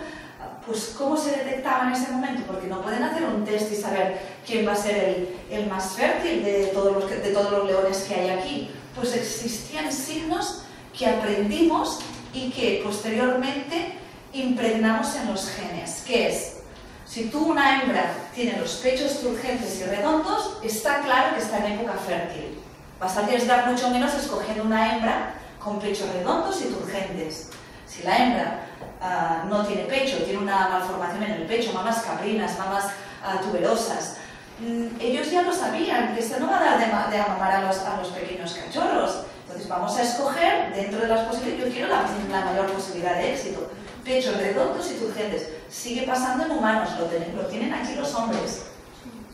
Pues ¿cómo se detectaba en ese momento? Porque no pueden hacer un test y saber quién va a ser el, el más fértil de todos, los, de todos los leones que hay aquí. Pues existían signos que aprendimos y que posteriormente impregnamos en los genes. ¿Qué es? Si tú, una hembra, tiene los pechos turgentes y redondos, está claro que está en época fértil. Vas a arriesgar mucho menos escogiendo una hembra con pechos redondos y turgentes. Si la hembra Uh, no tiene pecho, tiene una malformación en el pecho, mamas caprinas, mamas uh, tuberosas. Mm, ellos ya lo sabían, que esto no va a dar de, de amamar a los, a los pequeños cachorros. Entonces vamos a escoger dentro de las posibilidades, yo quiero la, la mayor posibilidad de éxito. Pechos redondos y turgentes. Sigue pasando en humanos, lo tienen, lo tienen aquí los hombres.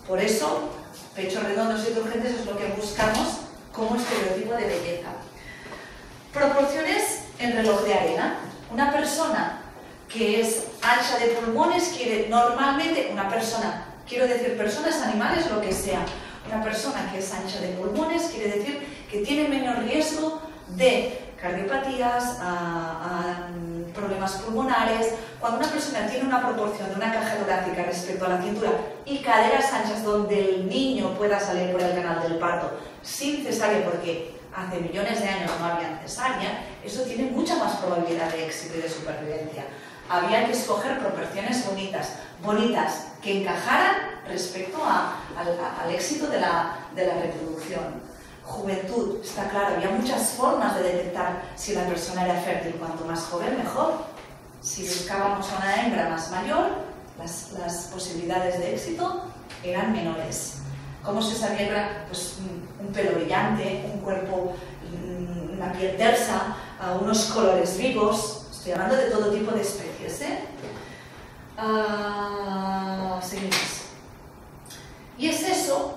Por eso, pechos redondos y turgentes es lo que buscamos como estereotipo de belleza. Proporciones en reloj de arena. Una persona que es ancha de pulmones quiere normalmente, una persona, quiero decir personas, animales, lo que sea, una persona que es ancha de pulmones quiere decir que tiene menos riesgo de cardiopatías, a, a problemas pulmonares. Cuando una persona tiene una proporción de una caja torácica respecto a la cintura y caderas anchas donde el niño pueda salir por el canal del parto sin cesárea, porque hace millones de años no había cesárea, eso tiene mucha más probabilidad de éxito y de supervivencia. Había que escoger proporciones bonitas, bonitas que encajaran respecto a, al, al éxito de la, de la reproducción. Juventud, está claro, había muchas formas de detectar si la persona era fértil, cuanto más joven mejor. Si buscábamos a una hembra más mayor, las, las posibilidades de éxito eran menores. ¿Cómo se sabía? Pues un pelo brillante, un cuerpo, una piel tersa, unos colores vivos, estoy hablando de todo tipo de especies, ¿eh? Uh, seguimos. Y es eso,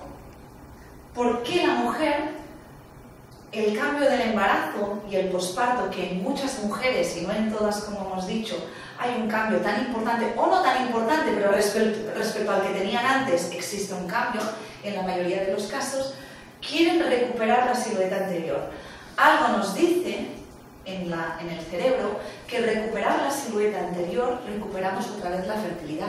¿por qué la mujer, el cambio del embarazo y el posparto, que en muchas mujeres, y no en todas como hemos dicho, hay un cambio tan importante, o no tan importante, pero respecto, respecto al que tenían antes, existe un cambio en la mayoría de los casos, quieren recuperar la silueta anterior? Algo nos dice en, la, en el cerebro que al recuperar la silueta anterior recuperamos otra vez la fertilidad.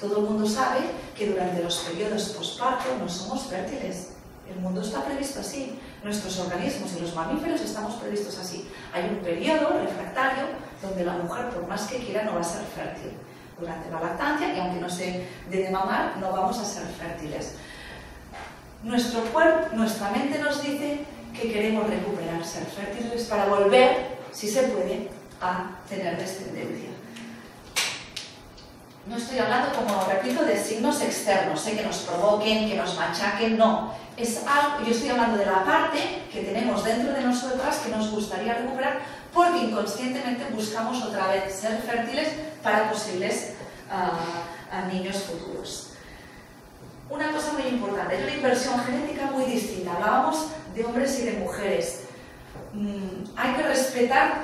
Todo el mundo sabe que durante los periodos posparto no somos fértiles. El mundo está previsto así, nuestros organismos y los mamíferos estamos previstos así. Hay un periodo refractario donde la mujer, por más que quiera, no va a ser fértil. Durante la lactancia, y aunque no se dé de mamar, no vamos a ser fértiles. Nuestro cuerpo, nuestra mente nos dice que queremos recuperar ser fértiles para volver, si se puede, a tener descendencia. No estoy hablando, como repito, de signos externos, ¿eh? Que nos provoquen, que nos machaquen, no. Es algo, yo estoy hablando de la parte que tenemos dentro de nosotras que nos gustaría recuperar porque inconscientemente buscamos otra vez ser fértiles para posibles uh, niños futuros. Una cosa muy importante, hay una inversión genética muy distinta, hablábamos de hombres y de mujeres. Mm, hay que respetar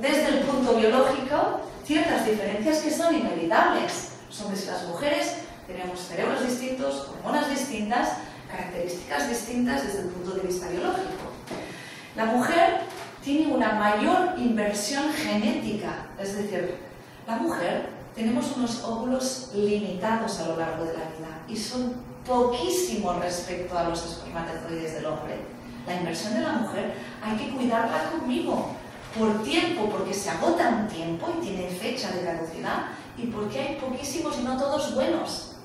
desde el punto biológico ciertas diferencias que son inevitables. Los hombres y las mujeres tenemos cerebros distintos, hormonas distintas, características distintas desde el punto de vista biológico. La mujer tiene una mayor inversión genética, es decir, la mujer tenemos unos óvulos limitados a lo largo de la vida y son poquísimos respecto a los espermatozoides del hombre. La inversión de la mujer hay que cuidarla conmigo, por tiempo, porque se agotan tiempo y tiene fecha de caducidad y porque hay poquísimos y no todos buenos.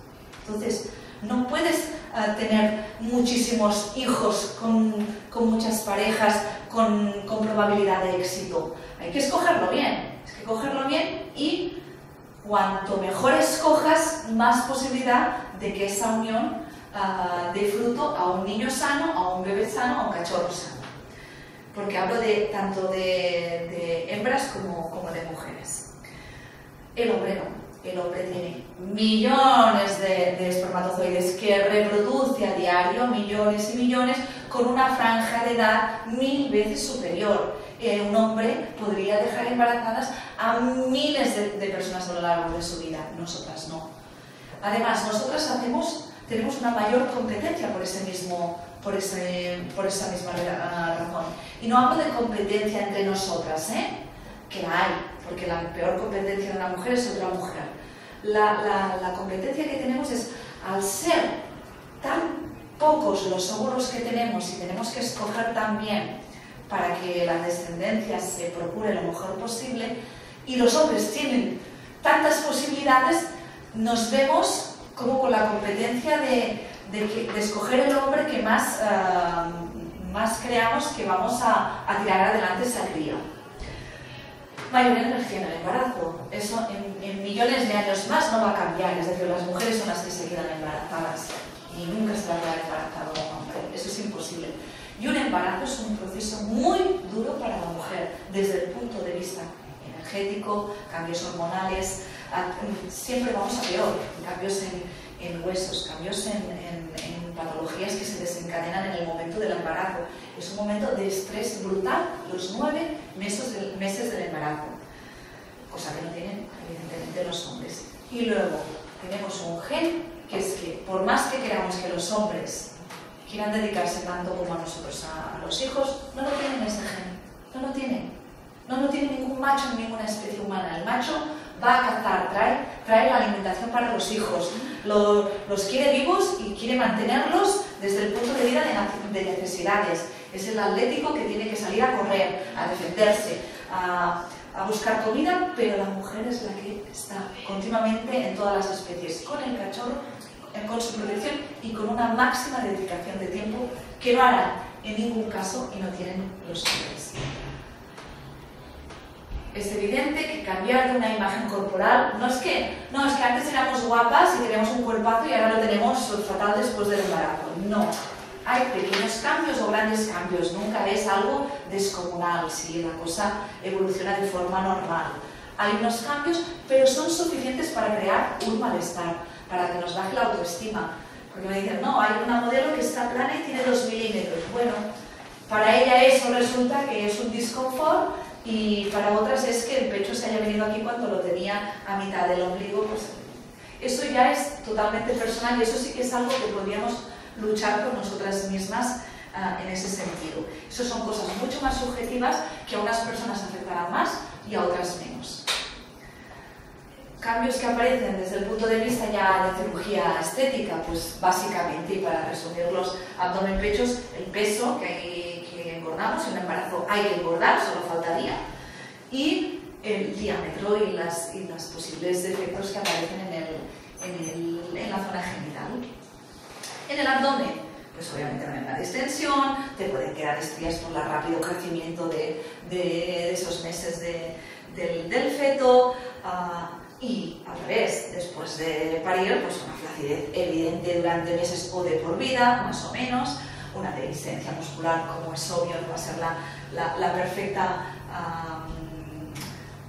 Entonces, no puedes uh, tener muchísimos hijos con, con muchas parejas, con, con probabilidad de éxito. Hay que escogerlo bien, hay que cogerlo bien y cuanto mejor escojas, más posibilidad de que esa unión uh, dé fruto a un niño sano, a un bebé sano, a un cachorro sano. Porque hablo de, tanto de, de hembras como, como de mujeres. El hombre no. El hombre tiene millones de, de espermatozoides que reproduce a diario, millones y millones, con una franja de edad mil veces superior. Eh, un hombre podría dejar embarazadas a miles de, de personas a lo largo de su vida, nosotras no. Además, nosotras hacemos, tenemos una mayor competencia por ese mismo, por ese, por esa misma razón. Y no hablo de competencia entre nosotras, ¿eh? Que la hay, porque la peor competencia de una mujer es otra mujer. La, la, la competencia que tenemos es, al ser tan pocos los óvulos que tenemos y tenemos que escoger también para que la descendencia se procure lo mejor posible, y los hombres tienen tantas posibilidades, nos vemos como con la competencia de, de, que, de escoger el hombre que más, uh, más creamos que vamos a, a tirar adelante esa cría. Mayor energía en el embarazo, eso en, en millones de años más no va a cambiar, es decir, las mujeres son las que se quedan embarazadas y nunca se va a quedar embarazado un hombre, eso es imposible. Y un embarazo es un proceso muy duro para la mujer, desde el punto de vista energético, cambios hormonales, siempre vamos a peor, cambios en, en huesos, cambios en, en, en patologías que se desencadenan en el momento del embarazo. Es un momento de estrés brutal los nueve meses del, meses del embarazo, cosa que no tienen evidentemente los hombres. Y luego tenemos un gen que es que por más que queramos que los hombres quieran dedicarse tanto como a nosotros, a, a los hijos, no lo tienen ese gen, no lo tienen. No lo tiene ningún macho en ninguna especie humana. El macho va a cazar, trae, trae la alimentación para los hijos, lo, los quiere vivos y quiere mantenerlos desde el punto de vista de, de necesidades. Es el atlético que tiene que salir a correr, a defenderse, a, a buscar comida, pero la mujer es la que está continuamente en todas las especies, con el cachorro, con su protección y con una máxima dedicación de tiempo que no harán en ningún caso y no tienen los hombres. Es evidente que cambiar de una imagen corporal no es que, no, es que antes éramos guapas y teníamos un cuerpazo y ahora lo tenemos fatal después del embarazo. No. Hay pequeños cambios o grandes cambios. Nunca es algo descomunal si la cosa evoluciona de forma normal. Hay unos cambios, pero son suficientes para crear un malestar, para que nos baje la autoestima. Porque me dicen, no, hay una modelo que está plana y tiene dos milímetros. Bueno, para ella eso resulta que es un disconfort, y para otras es que el pecho se haya venido aquí cuando lo tenía a mitad del ombligo. Pues eso ya es totalmente personal y eso sí que es algo que podríamos luchar con nosotras mismas uh, en ese sentido. Eso son cosas mucho más subjetivas que a unas personas afectarán más y a otras menos. Cambios que aparecen desde el punto de vista ya de cirugía estética, pues básicamente, y para resumir los abdomen-pechos, el peso que hay engordamos, en un embarazo hay que engordar, solo faltaría, y el diámetro y las, y las posibles defectos que aparecen en, el, en, el, en la zona genital. En el abdomen, pues obviamente no hay una distensión, te pueden quedar estrías por el rápido crecimiento de, de esos meses de, del, del feto, uh, y al revés, después de parir, pues una flacidez evidente durante meses o de por vida, más o menos. Una deficiencia muscular, como es obvio, no va a ser la, la, la perfecta um,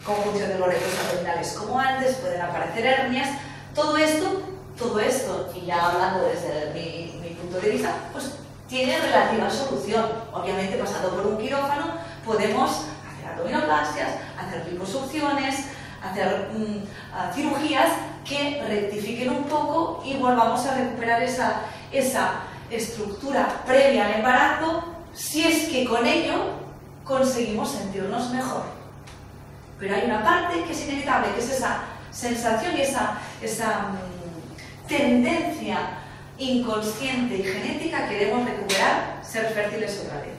conjunción de los rectos abdominales como antes, pueden aparecer hernias, todo esto, todo esto, y ya hablando desde mi, mi punto de vista, pues tiene relativa solución. Obviamente, pasando por un quirófano, podemos hacer abdominoplastias, hacer liposucciones, hacer um, uh, cirugías que rectifiquen un poco y volvamos a recuperar esa... esa estructura previa al embarazo, si es que con ello conseguimos sentirnos mejor. Pero hay una parte que es inevitable, que es esa sensación y esa, esa mmm, tendencia inconsciente y genética que debemos recuperar, ser fértiles otra vez.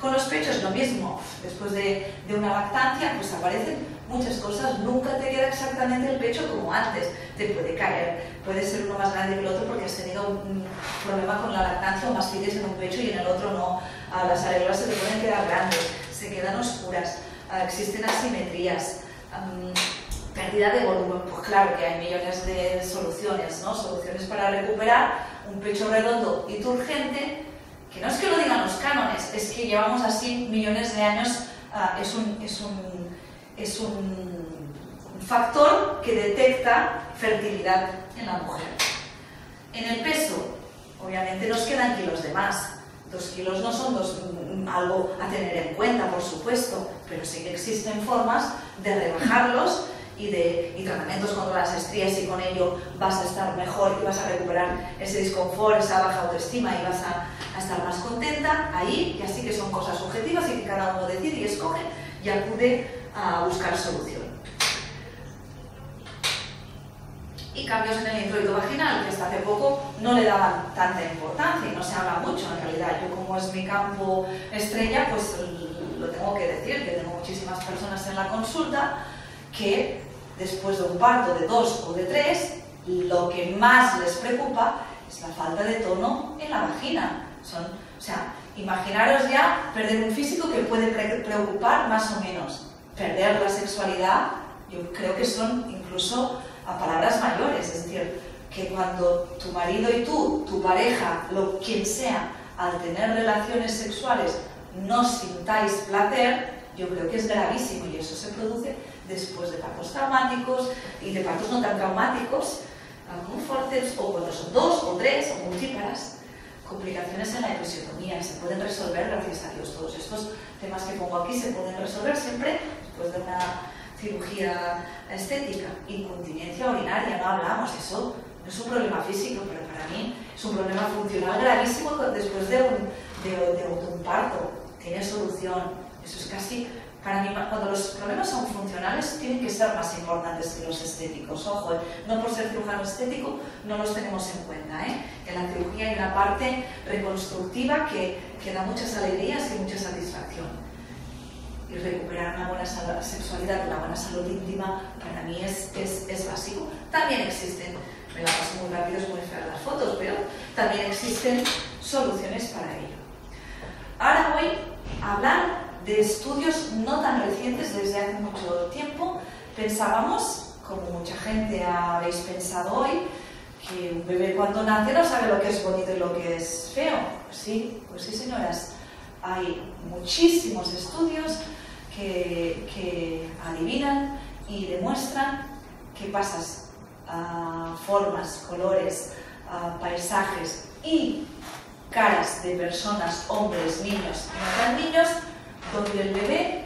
Con los pechos lo mismo, después de, de una lactancia pues aparecen muchas cosas, nunca te queda exactamente el pecho como antes, te puede caer, puede ser uno más grande que el otro porque has tenido un problema con la lactancia o mastitis en un pecho y en el otro no, las areolas se te pueden quedar grandes, se quedan oscuras, existen asimetrías, pérdida de volumen, pues claro que hay millones de soluciones, ¿no? Soluciones para recuperar un pecho redondo y turgente, que no es que lo digan los cánones, es que llevamos así millones de años, es un... Es un es un factor que detecta fertilidad en la mujer. En el peso, obviamente nos quedan kilos de más. Dos kilos no son dos, algo a tener en cuenta, por supuesto, pero sí que existen formas de rebajarlos y, de, y tratamientos contra las estrías, y con ello vas a estar mejor y vas a recuperar ese disconfort, esa baja autoestima y vas a, a estar más contenta. Ahí ya sí que son cosas subjetivas y que cada uno decide y escoge y acude a buscar solución. Y cambios en el introito vaginal, que hasta hace poco no le daban tanta importancia y no se habla mucho en realidad. Yo, como es mi campo estrella, pues lo tengo que decir, que tengo muchísimas personas en la consulta que después de un parto de dos o de tres, lo que más les preocupa es la falta de tono en la vagina. Son, o sea, imaginaros ya perder un físico que puede preocupar más o menos. Perder la sexualidad, yo creo que son incluso a palabras mayores, es decir, que cuando tu marido y tú, tu pareja, lo quien sea, al tener relaciones sexuales no sintáis placer, yo creo que es gravísimo, y eso se produce después de partos traumáticos y de partos no tan traumáticos, algún forceps, o cuando son dos o tres o múltiples, complicaciones en la episiotomía, se pueden resolver gracias a Dios. Todos estos temas que pongo aquí se pueden resolver siempre después de una cirugía estética. Incontinencia urinaria, no hablamos, eso no es un problema físico, pero para mí es un problema funcional gravísimo después de un, de, de un parto. Tiene solución, eso es casi... Para mí, cuando los problemas son funcionales, tienen que ser más importantes que los estéticos. Ojo, no por ser cirujano estético no los tenemos en cuenta, ¿eh? En la cirugía hay una parte reconstructiva que, que da muchas alegrías y mucha satisfacción. Y recuperar una buena sexualidad, una buena salud íntima, para mí es, es, es básico. También existen, me la paso muy rápido, es muy fea las fotos, pero también existen soluciones para ello. Ahora voy a hablar de estudios no tan recientes desde hace mucho tiempo. Pensábamos, como mucha gente habéis pensado hoy, que un bebé cuando nace no sabe lo que es bonito y lo que es feo. Pues sí, pues sí señoras, hay muchísimos estudios que, que adivinan y demuestran que pasas a formas, colores, a paisajes y caras de personas, hombres, niños y no tan niños, donde el bebé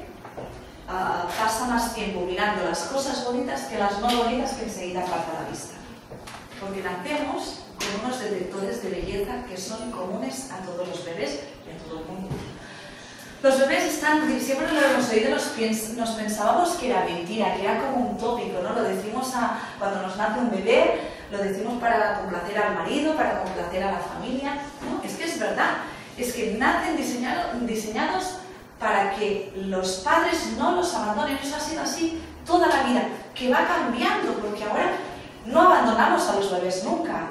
uh, pasa más tiempo mirando las cosas bonitas que las no bonitas que enseguida pasa a la vista. Porque nacemos con unos detectores de belleza que son comunes a todos los bebés y a todo el mundo. Los bebés están, siempre lo hemos oído, nos, nos pensábamos que era mentira, que era como un tópico, ¿no? Lo decimos a, cuando nos nace un bebé, lo decimos para complacer al marido, para complacer a la familia, ¿no? Es que es verdad, es que nacen diseñado, diseñados para que los padres no los abandonen. Eso ha sido así toda la vida, que va cambiando, porque ahora no abandonamos a los bebés nunca.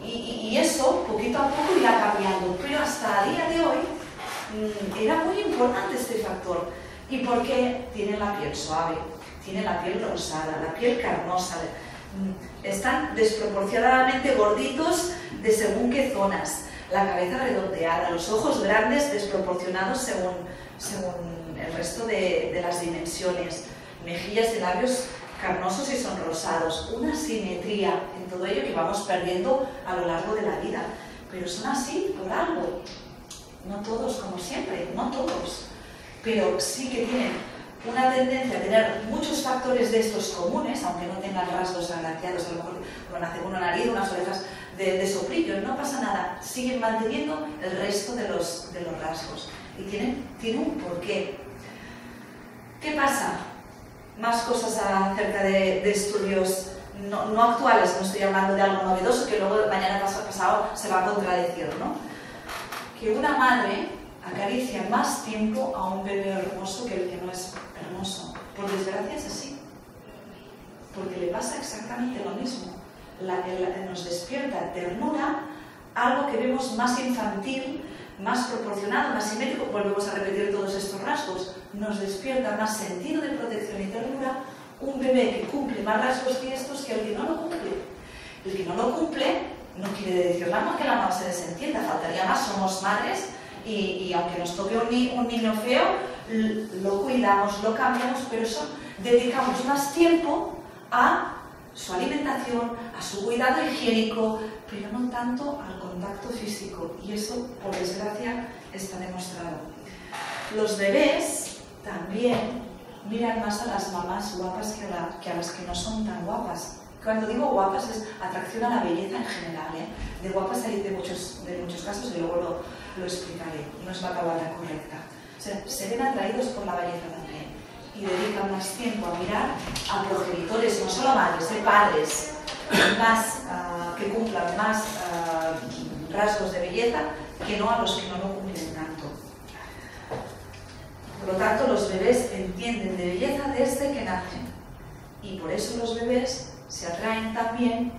Y, y, y eso, poquito a poco, irá cambiando. Pero hasta el día de hoy era muy importante este factor. Y porque tienen la piel suave, tienen la piel rosada, la piel carnosa, están desproporcionadamente gorditos de según qué zonas, la cabeza redondeada, los ojos grandes desproporcionados según, según el resto de, de las dimensiones, mejillas y labios carnosos y sonrosados, una simetría en todo ello que vamos perdiendo a lo largo de la vida. Pero son así por algo, no todos como siempre, no todos, pero sí que tienen una tendencia a tener muchos factores de estos comunes, aunque no tengan rasgos agraciados, a lo mejor van a hacer una nariz, unas orejas de, de soprillo, no pasa nada, siguen manteniendo el resto de los, de los rasgos y tienen, tienen un porqué. ¿Qué pasa? Más cosas acerca de, de estudios no, no actuales, no estoy hablando de algo novedoso que luego mañana pasado se va a contradecir, ¿no? Que una madre acaricia más tiempo a un bebé hermoso que el que no es hermoso, por desgracia es así, porque le pasa exactamente lo mismo. La, la, nos despierta ternura, algo que vemos más infantil, más proporcionado, más simétrico, volvemos a repetir todos estos rasgos, nos despierta más sentido de protección y ternura un bebé que cumple más rasgos que estos que el que no lo cumple. El que no lo cumple no quiere decir nada, que la mamá se desentienda, faltaría más, somos madres y, y aunque nos toque un, ni, un niño feo, lo cuidamos, lo cambiamos, pero eso dedicamos más tiempo a su alimentación, a su cuidado higiénico, pero no tanto al contacto físico, y eso, por desgracia, está demostrado. Los bebés también miran más a las mamás guapas que a, la, que a las que no son tan guapas. Cuando digo guapas es atracción a la belleza en general, ¿eh? De guapas hay de muchos, de muchos casos y luego lo, lo explicaré, no es la palabra correcta. O sea, se ven atraídos por la belleza también. Y dedican más tiempo a mirar a progenitores, no solo madres, de padres, más, uh, que cumplan más uh, rasgos de belleza que no a los que no lo cumplen tanto. Por lo tanto, los bebés entienden de belleza desde que nacen y por eso los bebés se atraen también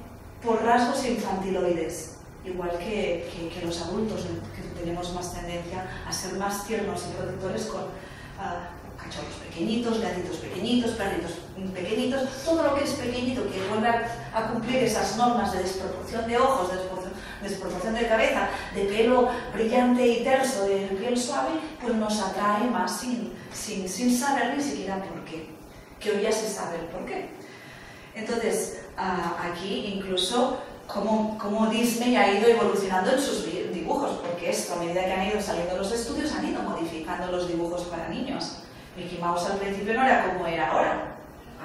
por rasgos infantiloides, igual que, que, que los adultos, que tenemos más tendencia a ser más tiernos y protectores con... Uh, cachorros pequeñitos, gatitos pequeñitos, perritos pequeñitos, todo lo que es pequeñito que vuelve a cumplir esas normas de desproporción de ojos, de desproporción de cabeza, de pelo brillante y terso, de piel suave, pues nos atrae más sin, sin, sin saber ni siquiera por qué, que hoy ya se sabe el por qué. Entonces, aquí incluso como, como Disney ha ido evolucionando en sus vidas, dibujos, porque esto, a medida que han ido saliendo los estudios, han ido modificando los dibujos para niños. Mickey Mouse al principio no era como era ahora.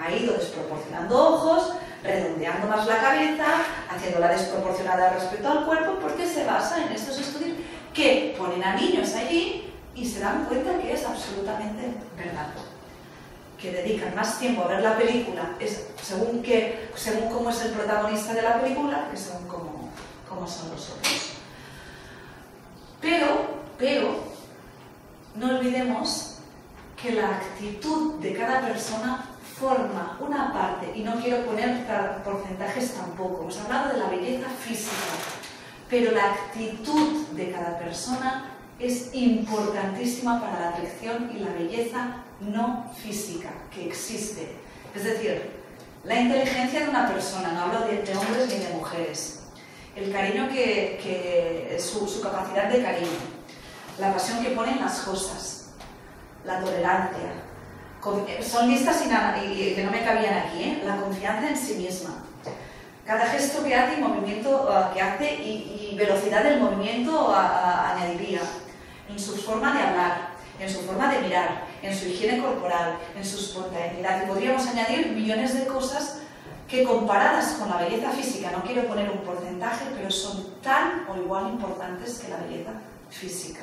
Ha ido desproporcionando ojos, redondeando más la cabeza, haciéndola desproporcionada respecto al cuerpo, porque se basa en estos estudios que ponen a niños allí y se dan cuenta que es absolutamente verdad. Que dedican más tiempo a ver la película es según, que, según cómo es el protagonista de la película que según cómo, cómo son los otros. Pero, pero, no olvidemos que la actitud de cada persona forma una parte, y no quiero poner porcentajes tampoco, hemos hablado de la belleza física, pero la actitud de cada persona es importantísima para la atracción y la belleza no física que existe. Es decir, la inteligencia de una persona, no hablo de, de hombres ni de mujeres, el cariño que, que su, su capacidad de cariño, la pasión que pone en las cosas, la tolerancia, son listas y, nada, y que no me cabían aquí, ¿eh? La confianza en sí misma, cada gesto que hace y movimiento uh, que hace y, y velocidad del movimiento uh, uh, añadiría, en su forma de hablar, en su forma de mirar, en su higiene corporal, en su espontaneidad, y podríamos añadir millones de cosas que comparadas con la belleza física, no quiero poner un porcentaje, pero son tan o igual importantes que la belleza física.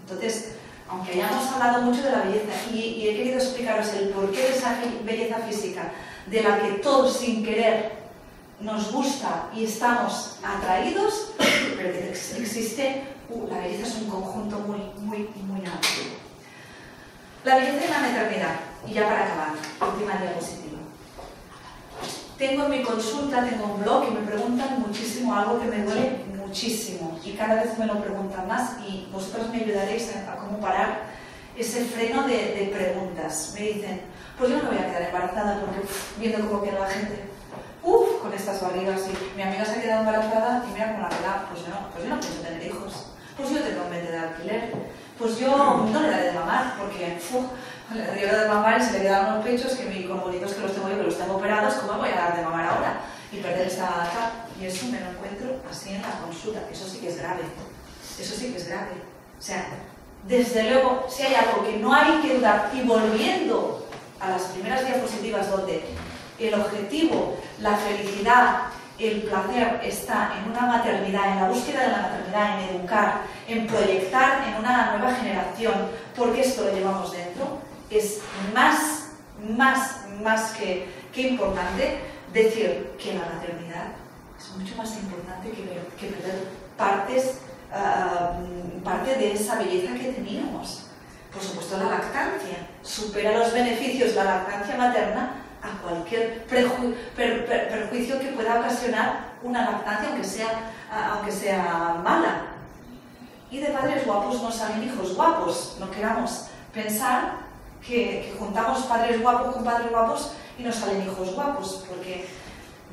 Entonces, aunque hayamos hablado mucho de la belleza y, y he querido explicaros el porqué de esa belleza física, de la que todos sin querer nos gusta y estamos atraídos, pero que existe, uh, la belleza es un conjunto muy, muy, muy amplio. La belleza y la maternidad, y ya para acabar, última diapositiva. Tengo en mi consulta, tengo un blog y me preguntan muchísimo algo que me duele muchísimo y cada vez me lo preguntan más, y vosotros me ayudaréis a, a cómo parar ese freno de, de preguntas. Me dicen, pues yo no me voy a quedar embarazada porque uff, viendo cómo queda la gente, uff, con estas barrigas, y mi amiga se ha quedado embarazada y mira cómo la queda, pues yo no, pues yo no pienso tener hijos, pues yo tengo un mente de alquiler, pues yo no le daré de mamar porque uff, le doy de mamar y se le quedaron los pechos que mi, con bonitos que los tengo yo, que los tengo operados, ¿cómo voy a dar de mamar ahora? Y perder esta edad. Y eso me lo encuentro así en la consulta. Eso sí que es grave. Eso sí que es grave. O sea, desde luego, si hay algo que no hay que dudar, y volviendo a las primeras diapositivas donde el objetivo, la felicidad, el placer está en una maternidad, en la búsqueda de la maternidad, en educar, en proyectar en una nueva generación, porque esto lo llevamos dentro, es más, más, más que, que importante decir que la maternidad es mucho más importante que, que perder partes, uh, parte de esa belleza que teníamos. Por supuesto, la lactancia supera los beneficios, la lactancia materna, a cualquier perju per per perjuicio que pueda ocasionar una lactancia, aunque sea, uh, aunque sea mala. Y de padres guapos no salen hijos guapos, no queramos pensar que, que juntamos padres guapos con padres guapos y no salen hijos guapos, porque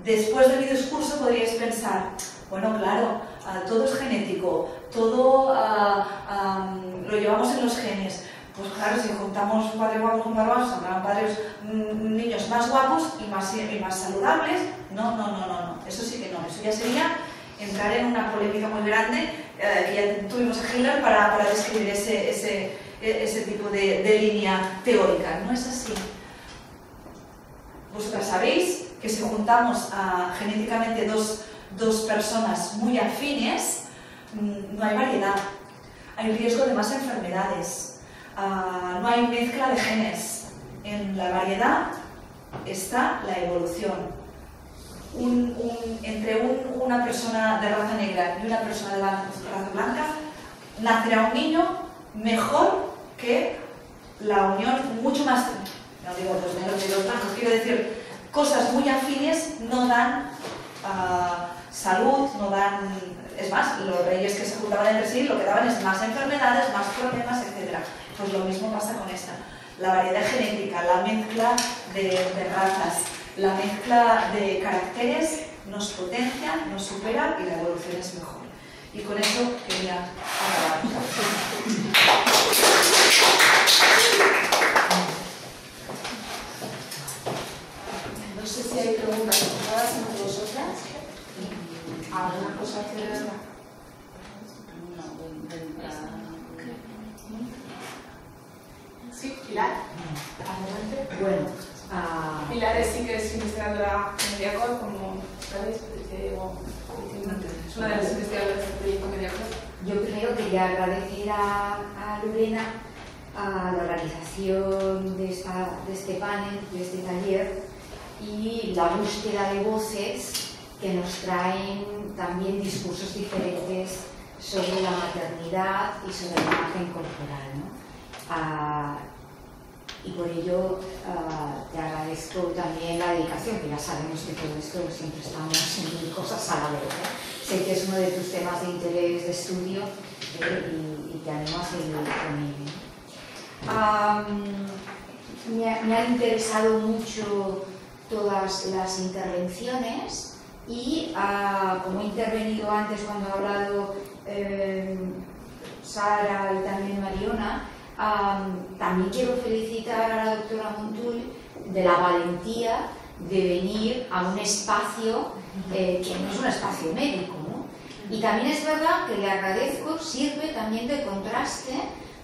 después de mi discurso podríais pensar, bueno, claro, uh, todo es genético, todo uh, um, lo llevamos en los genes, pues claro, si juntamos padres guapos con padres guapos, saldrán padres, mm, niños más guapos y más, y más saludables. No, no, no, no, no, eso sí que no, eso ya sería entrar en una polémica muy grande, uh, que ya tuvimos a Hitler para, para describir ese, ese, ese tipo de, de línea teórica, no es así. Vosotras sabéis que si juntamos a, genéticamente dos, dos personas muy afines, no hay variedad, hay riesgo de más enfermedades, uh, no hay mezcla de genes. En la variedad está la evolución. Un, un, entre un, una persona de raza negra y una persona de raza blanca nacerá un niño mejor que la unión, mucho más, no digo dos negros y dos blancos, quiero decir, cosas muy afines no dan uh, salud, no dan... Es más, los reyes que se juntaban entre sí lo que daban es más enfermedades, más problemas, etcétera. Pues lo mismo pasa con esta. La variedad genética, la mezcla de, de razas, la mezcla de caracteres nos potencia, nos supera y la evolución es mejor. Y con eso quería acabar. No sé si hay preguntas entre vosotras. ¿Alguna cosa que... Pilar, adelante. Bueno, uh... Pilar sí que es investigadora en MediaCorp, como sabéis, porque, bueno, es una de las investigadoras del proyecto MediaCorp. Yo creo que ya agradecer a, a Lorena a la organización de, esta, de este panel, de este taller, y la búsqueda de voces que nos traen también discursos diferentes sobre la maternidad y sobre la imagen corporal, ¿no? Ah, y por ello ah, te agradezco también la dedicación, que ya sabemos que todo esto siempre estamos en mil cosas a la vez, ¿eh? Sé que es uno de tus temas de interés de estudio eh, y, y te animo a seguir con ello. Ah, me, ha, me han interesado mucho todas las intervenciones y ah, como he intervenido antes cuando ha hablado eh, Sara y también Mariona, ah, también quiero felicitar a la doctora Montull de la valentía de venir a un espacio eh, que no es un espacio médico, ¿no? Y también es verdad que le agradezco, sirve también de contraste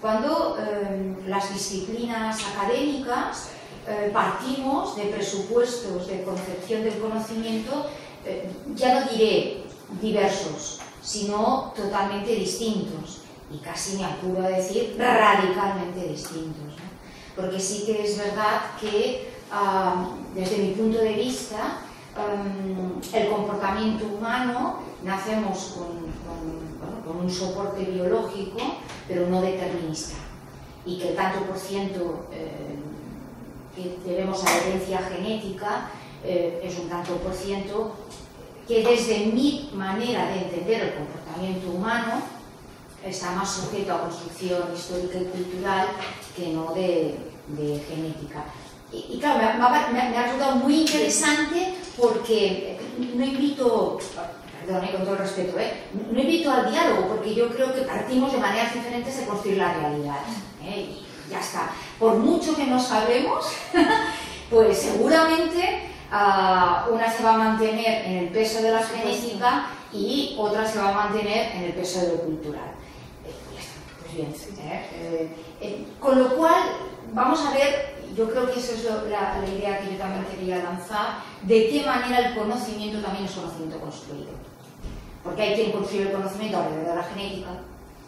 cuando eh, las disciplinas académicas eh, partimos de presupuestos de concepción del conocimiento, eh, ya no diré diversos, sino totalmente distintos, y casi me apuro a decir radicalmente distintos, ¿no? Porque sí que es verdad que, ah, desde mi punto de vista, um, el comportamiento humano, nacemos con, con, bueno, con un soporte biológico, pero no determinista, y que el tanto por ciento eh, que tenemos a herencia genética eh, es un tanto por ciento que desde mi manera de entender el comportamiento humano está más sujeto a construcción histórica y cultural que no de, de genética. Y, y claro, me ha, me, ha, me ha resultado muy interesante porque no invito... Perdón, con todo el respeto, ¿eh? No invito al diálogo porque yo creo que partimos de maneras diferentes de construir la realidad, ¿eh? Y ya está. Por mucho que nos hablemos, pues seguramente uh, una se va a mantener en el peso de la genética y otra se va a mantener en el peso de lo cultural. Eh, ya está, pues bien, ¿eh? Eh, eh, con lo cual, vamos a ver, yo creo que eso es lo, la, la idea que yo también quería lanzar, de qué manera el conocimiento también es conocimiento construido. Porque hay quien construye el conocimiento alrededor de la genética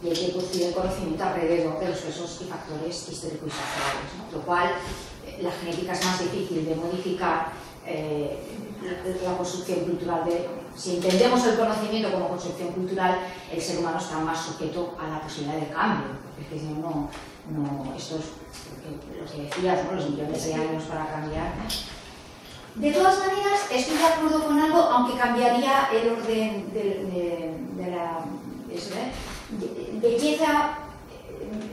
y hay quien construye el conocimiento alrededor de los pesos y factores históricos y sociales, ¿no? Lo cual, la genética es más difícil de modificar, eh, la construcción cultural. De, si entendemos el conocimiento como construcción cultural, el ser humano está más sujeto a la posibilidad de cambio. Porque si no, no, esto es lo que decías, ¿no? Los millones de años para cambiar, ¿no? De todas maneras, estoy de acuerdo con algo, aunque cambiaría el orden de, de, de la... Eso, ¿eh? Belleza,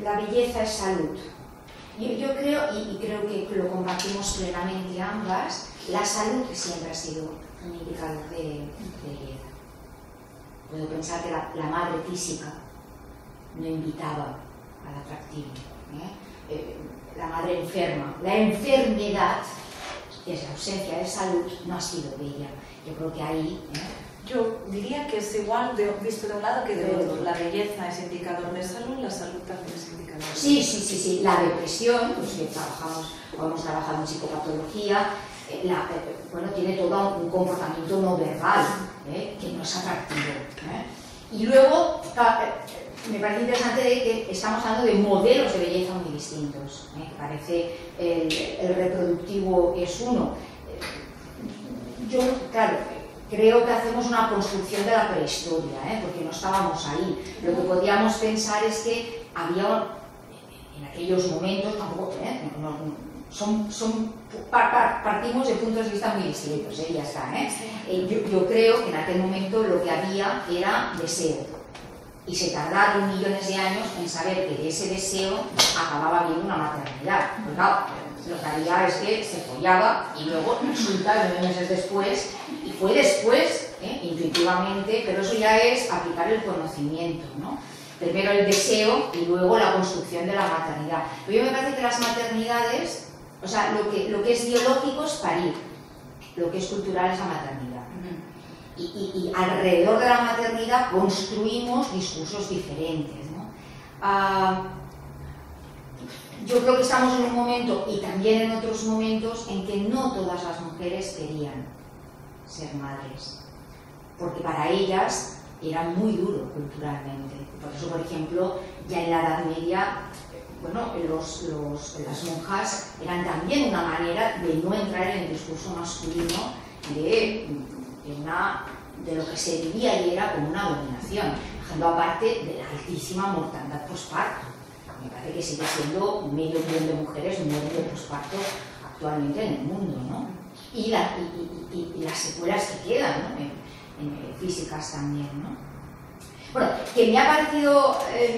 la belleza es salud. Yo, yo creo, y, y creo que lo compartimos plenamente ambas, la salud siempre ha sido un indicador de, de belleza. Puedo pensar que la, la madre física no invitaba al atractivo, ¿eh? Eh, la madre enferma, la enfermedad... Esa ausencia de salud no ha sido bella. Yo creo que ahí... ¿eh? Yo diría que es igual de, visto de un lado que de Pero, otro. La belleza es indicador de salud, la salud también es indicador de salud. Sí, sí, sí, sí. La depresión, pues que trabajamos, o hemos trabajado en psicopatología, eh, la, eh, bueno, tiene todo un comportamiento no verbal, eh, que no es atractivo, ¿eh? Y luego, me parece interesante de que estamos hablando de modelos de belleza muy distintos, ¿eh? Parece el, el reproductivo es uno. Yo, claro, creo que hacemos una construcción de la prehistoria, ¿eh? Porque no estábamos ahí. Lo que podíamos pensar es que había, en aquellos momentos, tampoco, ¿eh? No, no, son, son, par, par, partimos de puntos de vista muy distintos, ¿eh? Ya está, ¿eh? Yo, yo creo que en aquel momento lo que había era deseo. Y se tardaron millones de años en saber que de ese deseo acababa viendo una maternidad. Pues claro, lo que había es que se follaba y luego resulta nueve meses después, y fue después, ¿eh? Intuitivamente, pero eso ya es aplicar el conocimiento, ¿no? Primero el deseo y luego la construcción de la maternidad. Pero yo me parece que las maternidades, o sea, lo que, lo que es biológico es parir, lo que es cultural es la maternidad. Y, y, y alrededor de la maternidad construimos discursos diferentes, ¿no? Ah, yo creo que estamos en un momento, y también en otros momentos, en que no todas las mujeres querían ser madres, porque para ellas era muy duro culturalmente. Por eso, por ejemplo, ya en la Edad Media, bueno, los, los, las monjas eran también una manera de no entrar en el discurso masculino de, de, una, de lo que se vivía y era como una dominación. Por ejemplo, aparte de la altísima mortandad posparto, me parece que sigue siendo medio millón de mujeres mueren de posparto actualmente en el mundo, ¿no? Y, la, y, y, y las secuelas que quedan, ¿no? en, en físicas también, ¿no? Bueno, que me ha parecido, eh,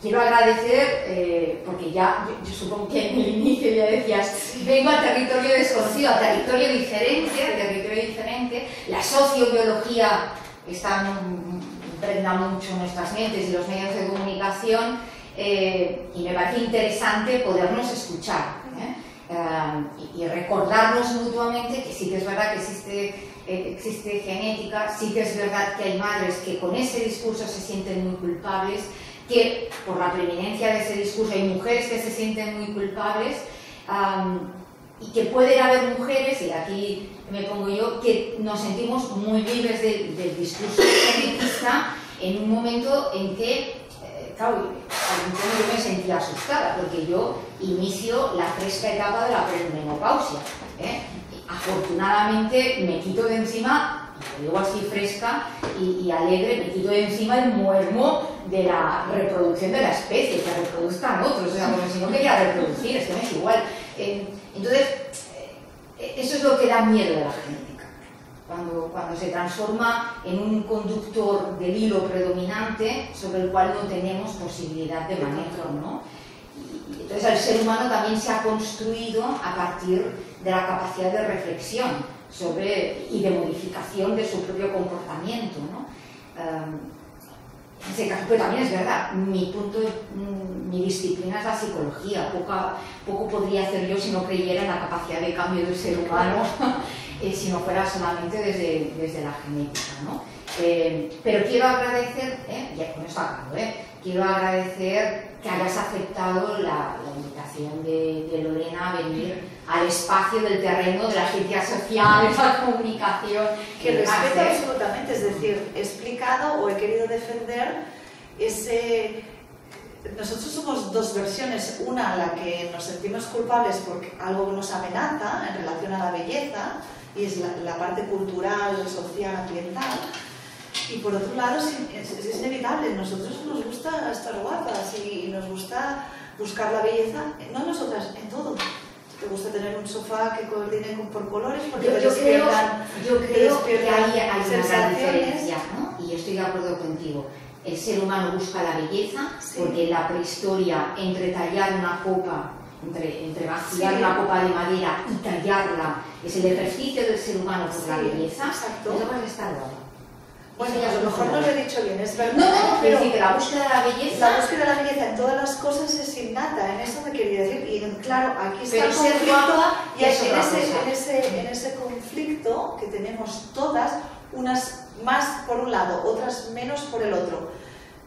quiero agradecer, eh, porque ya, yo, yo supongo que en el inicio ya decías, vengo a territorio desconocido, a territorio diferente, a territorio diferente, la sociobiología está impregna mucho nuestras mentes y los medios de comunicación, eh, y me parece interesante podernos escuchar, ¿eh? Uh, y, y recordarnos mutuamente que sí que es verdad que existe... existe genética, sí que es verdad que hay madres que con ese discurso se sienten muy culpables, que por la preeminencia de ese discurso hay mujeres que se sienten muy culpables, um, y que pueden haber mujeres, y aquí me pongo yo, que nos sentimos muy libres de, del discurso genetista en un momento en que, eh, claro, yo me sentía asustada porque yo inicio la fresca etapa de la premenopausia, ¿eh? Afortunadamente me quito de encima, lo digo así fresca y, y alegre, me quito de encima el muermo de la reproducción de la especie, que reproduzcan otros, o sea, como si no quería reproducir, es que me es igual. Eh, entonces, eh, eso es lo que da miedo de la genética. Cuando, cuando se transforma en un conductor del hilo predominante sobre el cual no tenemos posibilidad de manejo, ¿no? Y, y entonces el ser humano también se ha construido a partir de la capacidad de reflexión sobre, y de modificación de su propio comportamiento, ¿no? Um, en ese caso, pero también es verdad, mi punto, mi disciplina es la psicología, poco, poco podría hacer yo si no creyera en la capacidad de cambio del ser humano, eh, si no fuera solamente desde, desde la genética, ¿no? Eh, pero quiero agradecer, eh, ya con esto acabo, eh, quiero agradecer que hayas aceptado la, la invitación de, de Lorena a venir al espacio del terreno de las ciencias sociales, la comunicación. Que respeto absolutamente, es decir, he explicado o he querido defender ese... Nosotros somos dos versiones, una la que nos sentimos culpables porque algo nos amenaza en relación a la belleza, y es la, la parte cultural, social, ambiental, y por otro lado es, es, es inevitable, nosotros nos gusta estar guapas y nos gusta buscar la belleza, no nosotras, en todo. Te gusta tener un sofá que coordine por colores porque yo, te despiertan, yo creo, yo creo que ahí hay una gran diferencia, ¿no? Y estoy de acuerdo contigo. El ser humano busca la belleza, sí, porque la prehistoria, entre tallar una copa, entre, entre vaciar, sí, una copa de madera y tallarla, es el ejercicio del ser humano por, sí, la belleza. Exacto. Eso puede estar guapo. Bueno, a lo mejor no lo he dicho bien, es verdad. No, no, pero sí, que la búsqueda de la belleza. La búsqueda de la belleza en todas las cosas es innata, en eso me quería decir. Y claro, aquí está pero el conflicto, y es en, ese, en, ese, en ese conflicto que tenemos todas, unas más por un lado, otras menos por el otro.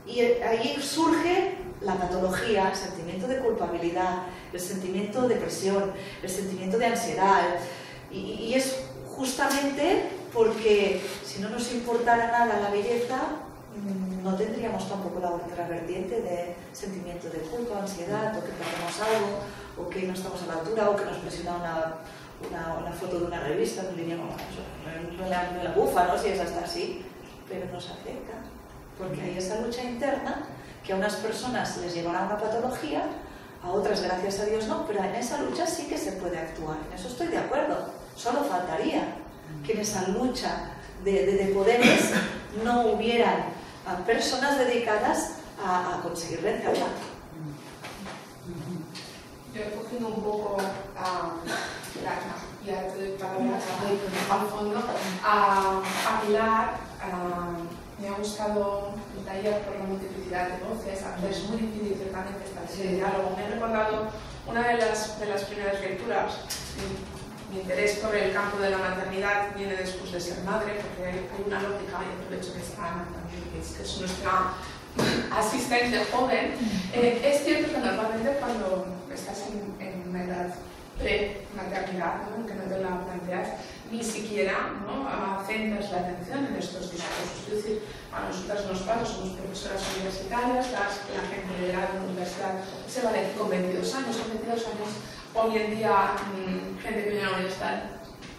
Y ahí surge la patología, el sentimiento de culpabilidad, el sentimiento de depresión, el sentimiento de ansiedad. Y, y es justamente... porque si no nos importara nada la belleza, no tendríamos tampoco la otra vertiente de sentimiento de culpa, ansiedad, o que perdemos algo, o que no estamos a la altura, o que nos presiona una, una, una foto de una revista, no la, la, la, la bufa, ¿no? Si es hasta así, pero nos afecta, porque hay esa lucha interna que a unas personas les llevará a una patología, a otras gracias a Dios no, pero en esa lucha sí que se puede actuar, en eso estoy de acuerdo, solo faltaría que en esa lucha de, de, de poderes no hubieran a personas dedicadas a, a conseguir vencerla. Yo he cogido un poco a, ya, ya estoy para ver, al fondo, a, a Pilar, a, me ha gustado el taller por la multiplicidad de voces, es muy difícil ciertamente establecer el diálogo. Me he recordado una de las, de las primeras lecturas. Mi interés por el campo de la maternidad viene después de ser madre, porque hay una lógica, y aprovecho que está Ana también, que es nuestra asistente joven, eh, es cierto que normalmente cuando estás en, en una edad pre-maternidad, ¿no?, en que no te la planteas, ni siquiera, ¿no?, centras la atención en estos discursos. Es decir, a nosotras nos pasa, somos profesoras universitarias, las, la gente de la universidad se va de con veintidós años, con veintidós años, hoy en día mmm, gente que viene a la universidad,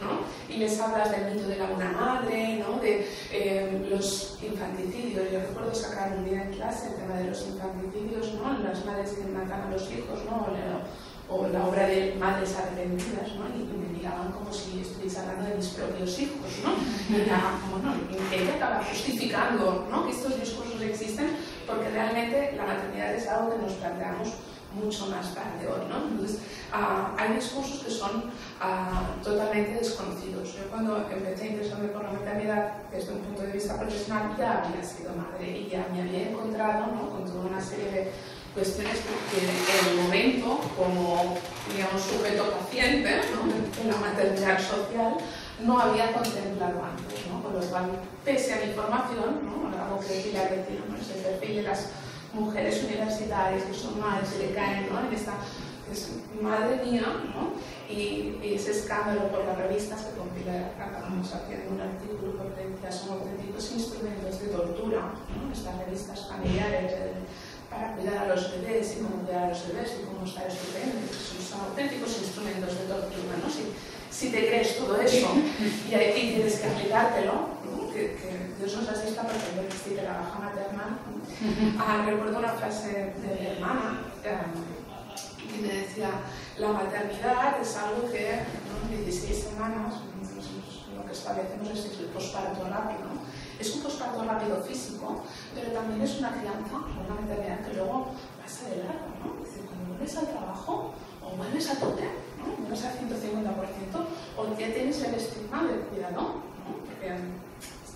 ¿no?, y les hablas del mito de la buena madre, ¿no?, de eh, los infanticidios. Yo recuerdo sacar un día en clase el tema de los infanticidios, ¿no?, las madres que matan a los hijos, ¿no?, o, la, o la obra de madres arrepentidas, ¿no?, y, y me miraban como si estuviese hablando de mis propios hijos, ¿no? Y era como, no, ella acaba justificando, ¿no?, que estos discursos existen, porque realmente la maternidad es algo que nos planteamos mucho más tarde hoy, ¿no? Entonces, uh, hay discursos que son uh, totalmente desconocidos. Yo cuando empecé a interesarme por la maternidad desde un punto de vista profesional ya había sido madre y ya me había encontrado, ¿no?, con toda una serie de cuestiones que en el momento, como digamos sujeto paciente, ¿no?, en la maternidad social, no había contemplado antes, ¿no? Con lo cual, pese a mi formación, ¿no?, algo que Pilar decía, ¿no?, es el perfil de las mujeres universitarias que son madres y le caen, ¿no?, en esta es madre mía, ¿no?, y, y ese escándalo por las revistas que compila, acabamos haciendo un artículo que decía son auténticos instrumentos de tortura, ¿no?, estas revistas familiares eh, para cuidar a los bebés y cómo cuidar a los bebés y cómo estar estupendo, son auténticos instrumentos de tortura, ¿no?, si, si te crees todo eso y ahí tienes que aplicártelo, ¿no?, que, que Dios nos asista porque yo existí de la baja maternal. Ah, recuerdo una frase de mi hermana que me decía, la maternidad es algo que en, ¿no?, dieciséis semanas, lo que establecemos es el posparto rápido. Es un posparto rápido físico, pero también es una crianza, una maternidad que luego pasa de largo, ¿no? Es decir, cuando vuelves al trabajo o vuelves a tope, ¿no?, vuelves al ciento cincuenta por ciento, o ya tienes el estigma del cuidado, ¿no?, porque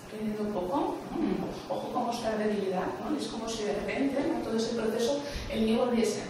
teniendo un poco, ¿no?, ojo con mostrar debilidad, ¿no?, es como si de repente, ¿no?, todo ese proceso el mío volviese,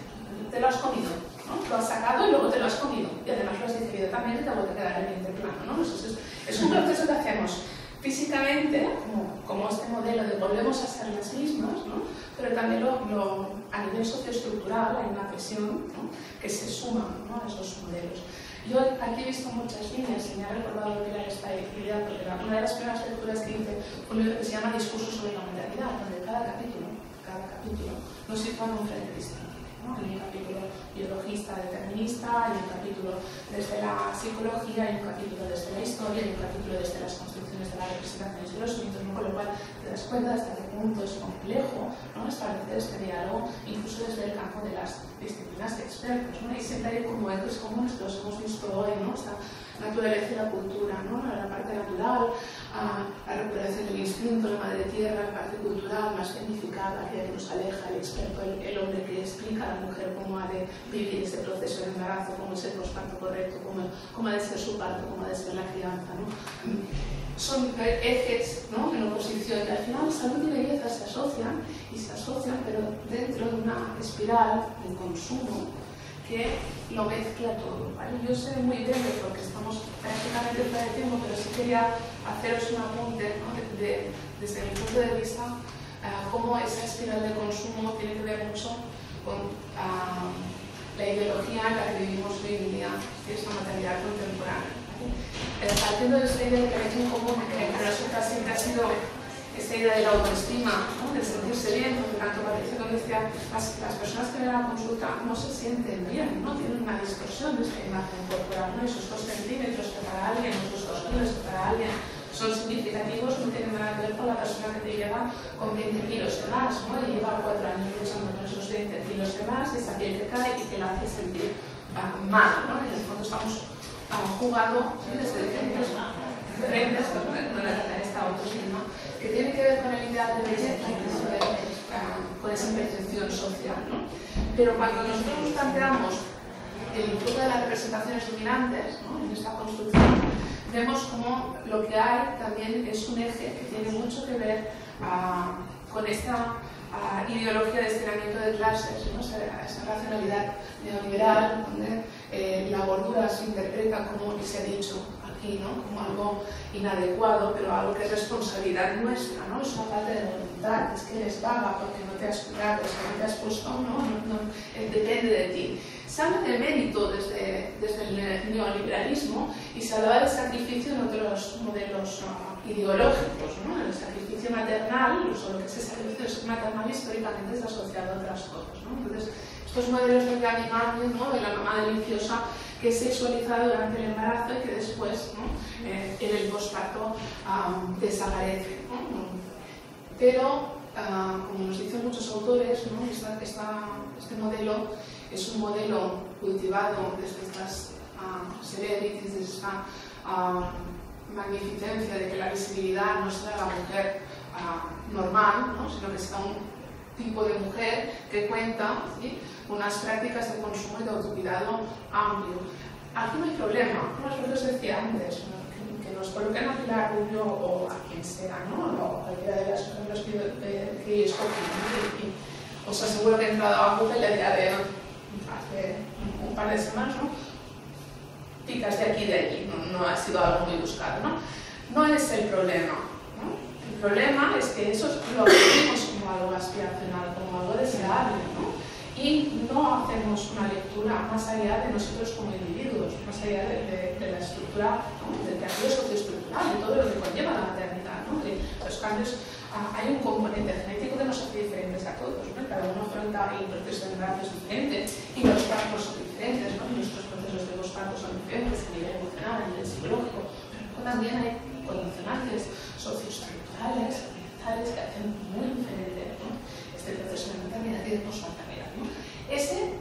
te lo has comido, ¿no?, lo has sacado y luego te lo has comido y además lo has digerido también y te vuelve a quedar en el interplano, ¿no? Entonces, es un proceso que hacemos físicamente, como, como este modelo de volvemos a ser las mismas, ¿no?, pero también lo, lo, a nivel socioestructural hay una presión, ¿no?, que se suma, ¿no?, a esos modelos. Yo aquí he visto muchas líneas y me ha recordado Pilar esta actividad, porque la, una de las primeras lecturas que hice fue un libro que se llama Discurso sobre la maternidad, donde cada capítulo, cada capítulo nos sitúa un frente distinto, ¿no? Hay un capítulo biologista determinista, hay un capítulo desde la psicología, hay un capítulo desde la historia, hay un capítulo desde las construcciones de las representaciones de los mitos, ¿no?, con lo cual te das cuenta hasta qué punto es complejo, ¿no?, establecer este diálogo incluso desde el campo de las disciplinas de expertos, ¿no? Y siempre hay como ecos comunes que los hemos visto hoy, ¿no?, esta naturaleza y la cultura, ¿no?, la parte natural, uh, la recuperación del instinto, la madre tierra, la parte cultural más significada que nos aleja, el experto, el, el hombre que explica a la mujer cómo ha de vivir ese proceso de embarazo, cómo es el posparto correcto, cómo, cómo ha de ser su parto, cómo ha de ser la crianza, ¿no? Son ejes, ¿no?, en oposición y al final salud y belleza se asocian y se asocian pero dentro de una espiral de consumo que lo mezcla todo, ¿vale? Yo sé muy breve porque estamos prácticamente fuera de tiempo, pero sí quería haceros un apunte, ¿no?, de, de, desde mi punto de vista uh, cómo esa espiral de consumo tiene que ver mucho con uh, la ideología en la que vivimos hoy en día, que es la maternidad contemporánea. Partiendo de esta idea de que hay un común que para nosotras siempre ha sido esta idea de la autoestima, ¿no?, del sentirse bien, porque tanto Patricia como decía, las, las personas que ven a la consulta no se sienten bien, ¿no?, tienen una distorsión de esta imagen corporal, ¿no?, esos dos centímetros que para alguien, esos dos kilos que para alguien son significativos, no tienen nada que ver con la persona que te llega con veinte kilos de más, ¿no?, y lleva cuatro años usando esos veinte kilos de más, esa piel que cae y que la hace sentir uh, mal, ¿no? En el fondo estamos uh, jugando desde diferentes frentes con esta autoestima, que tiene que ver con el ideal de belleza y que uh, con esa percepción social, ¿no? Pero cuando nosotros nos planteamos el enfoque de las representaciones dominantes, ¿no?, en esta construcción, vemos como lo que hay también es un eje que tiene mucho que ver uh, con esta uh, ideología de estiramiento de clases, ¿no?, esa, esa racionalidad neoliberal, donde eh, la boluda se interpreta como, y se ha dicho aquí, ¿no?, como algo inadecuado, pero algo que es responsabilidad nuestra, ¿no? Es una falta de voluntad, es que eres vaga porque no te has cuidado, o sea, no te has puesto, ¿no? No, no, eh, depende de ti. Se habla de mérito desde, desde el neoliberalismo y se hablaba del sacrificio en otros modelos uh, ideológicos, ¿no? El sacrificio maternal, o lo que es el sacrificio maternal históricamente está asociado a otras cosas, ¿no? Entonces, estos modelos del animal, ¿no?, de la mamá deliciosa que es sexualizada durante el embarazo y que después, ¿no?, eh, en el posparto um, desaparece, ¿no? Pero, uh, como nos dicen muchos autores, ¿no?, esta, esta, este modelo es un modelo cultivado desde estas uh, celebrities, desde esta uh, magnificencia de que la visibilidad no sea la mujer uh, normal, ¿no?, sino que sea un tipo de mujer que cuenta, ¿sí?, unas prácticas de consumo y de autocuidado amplio. Aquí no hay problema, como os decía antes, ¿no?, que nos coloquen a Pilar Rubio o a quien sea, ¿no?, o cualquiera de las personas que yo escogí. Os aseguro que he entrado a Google el día de hace un par de semanas, ¿no?, picas de aquí y de allí, no, no ha sido algo muy buscado, ¿no? No es el problema, ¿no? El problema es que eso lo vemos como algo aspiracional, como algo deseable, ¿no?, y no hacemos una lectura más allá de nosotros como individuos, más allá de, de, de la estructura, ¿no?, del cambio socioestructural, de todo lo que conlleva la maternidad, ¿no?, de los cambios. Ah, hay un componente genético que nos hace diferentes a todos, ¿no? Cada uno afronta el proceso de embarazo es diferente y los partos son diferentes, ¿no?, nuestros procesos de posparto son diferentes a nivel emocional, a nivel psicológico, pero también hay condicionantes socioestructurales, ambientales, que hacen muy diferente, ¿no?, este proceso de maternidad y de posmaternidad, ¿no? Ese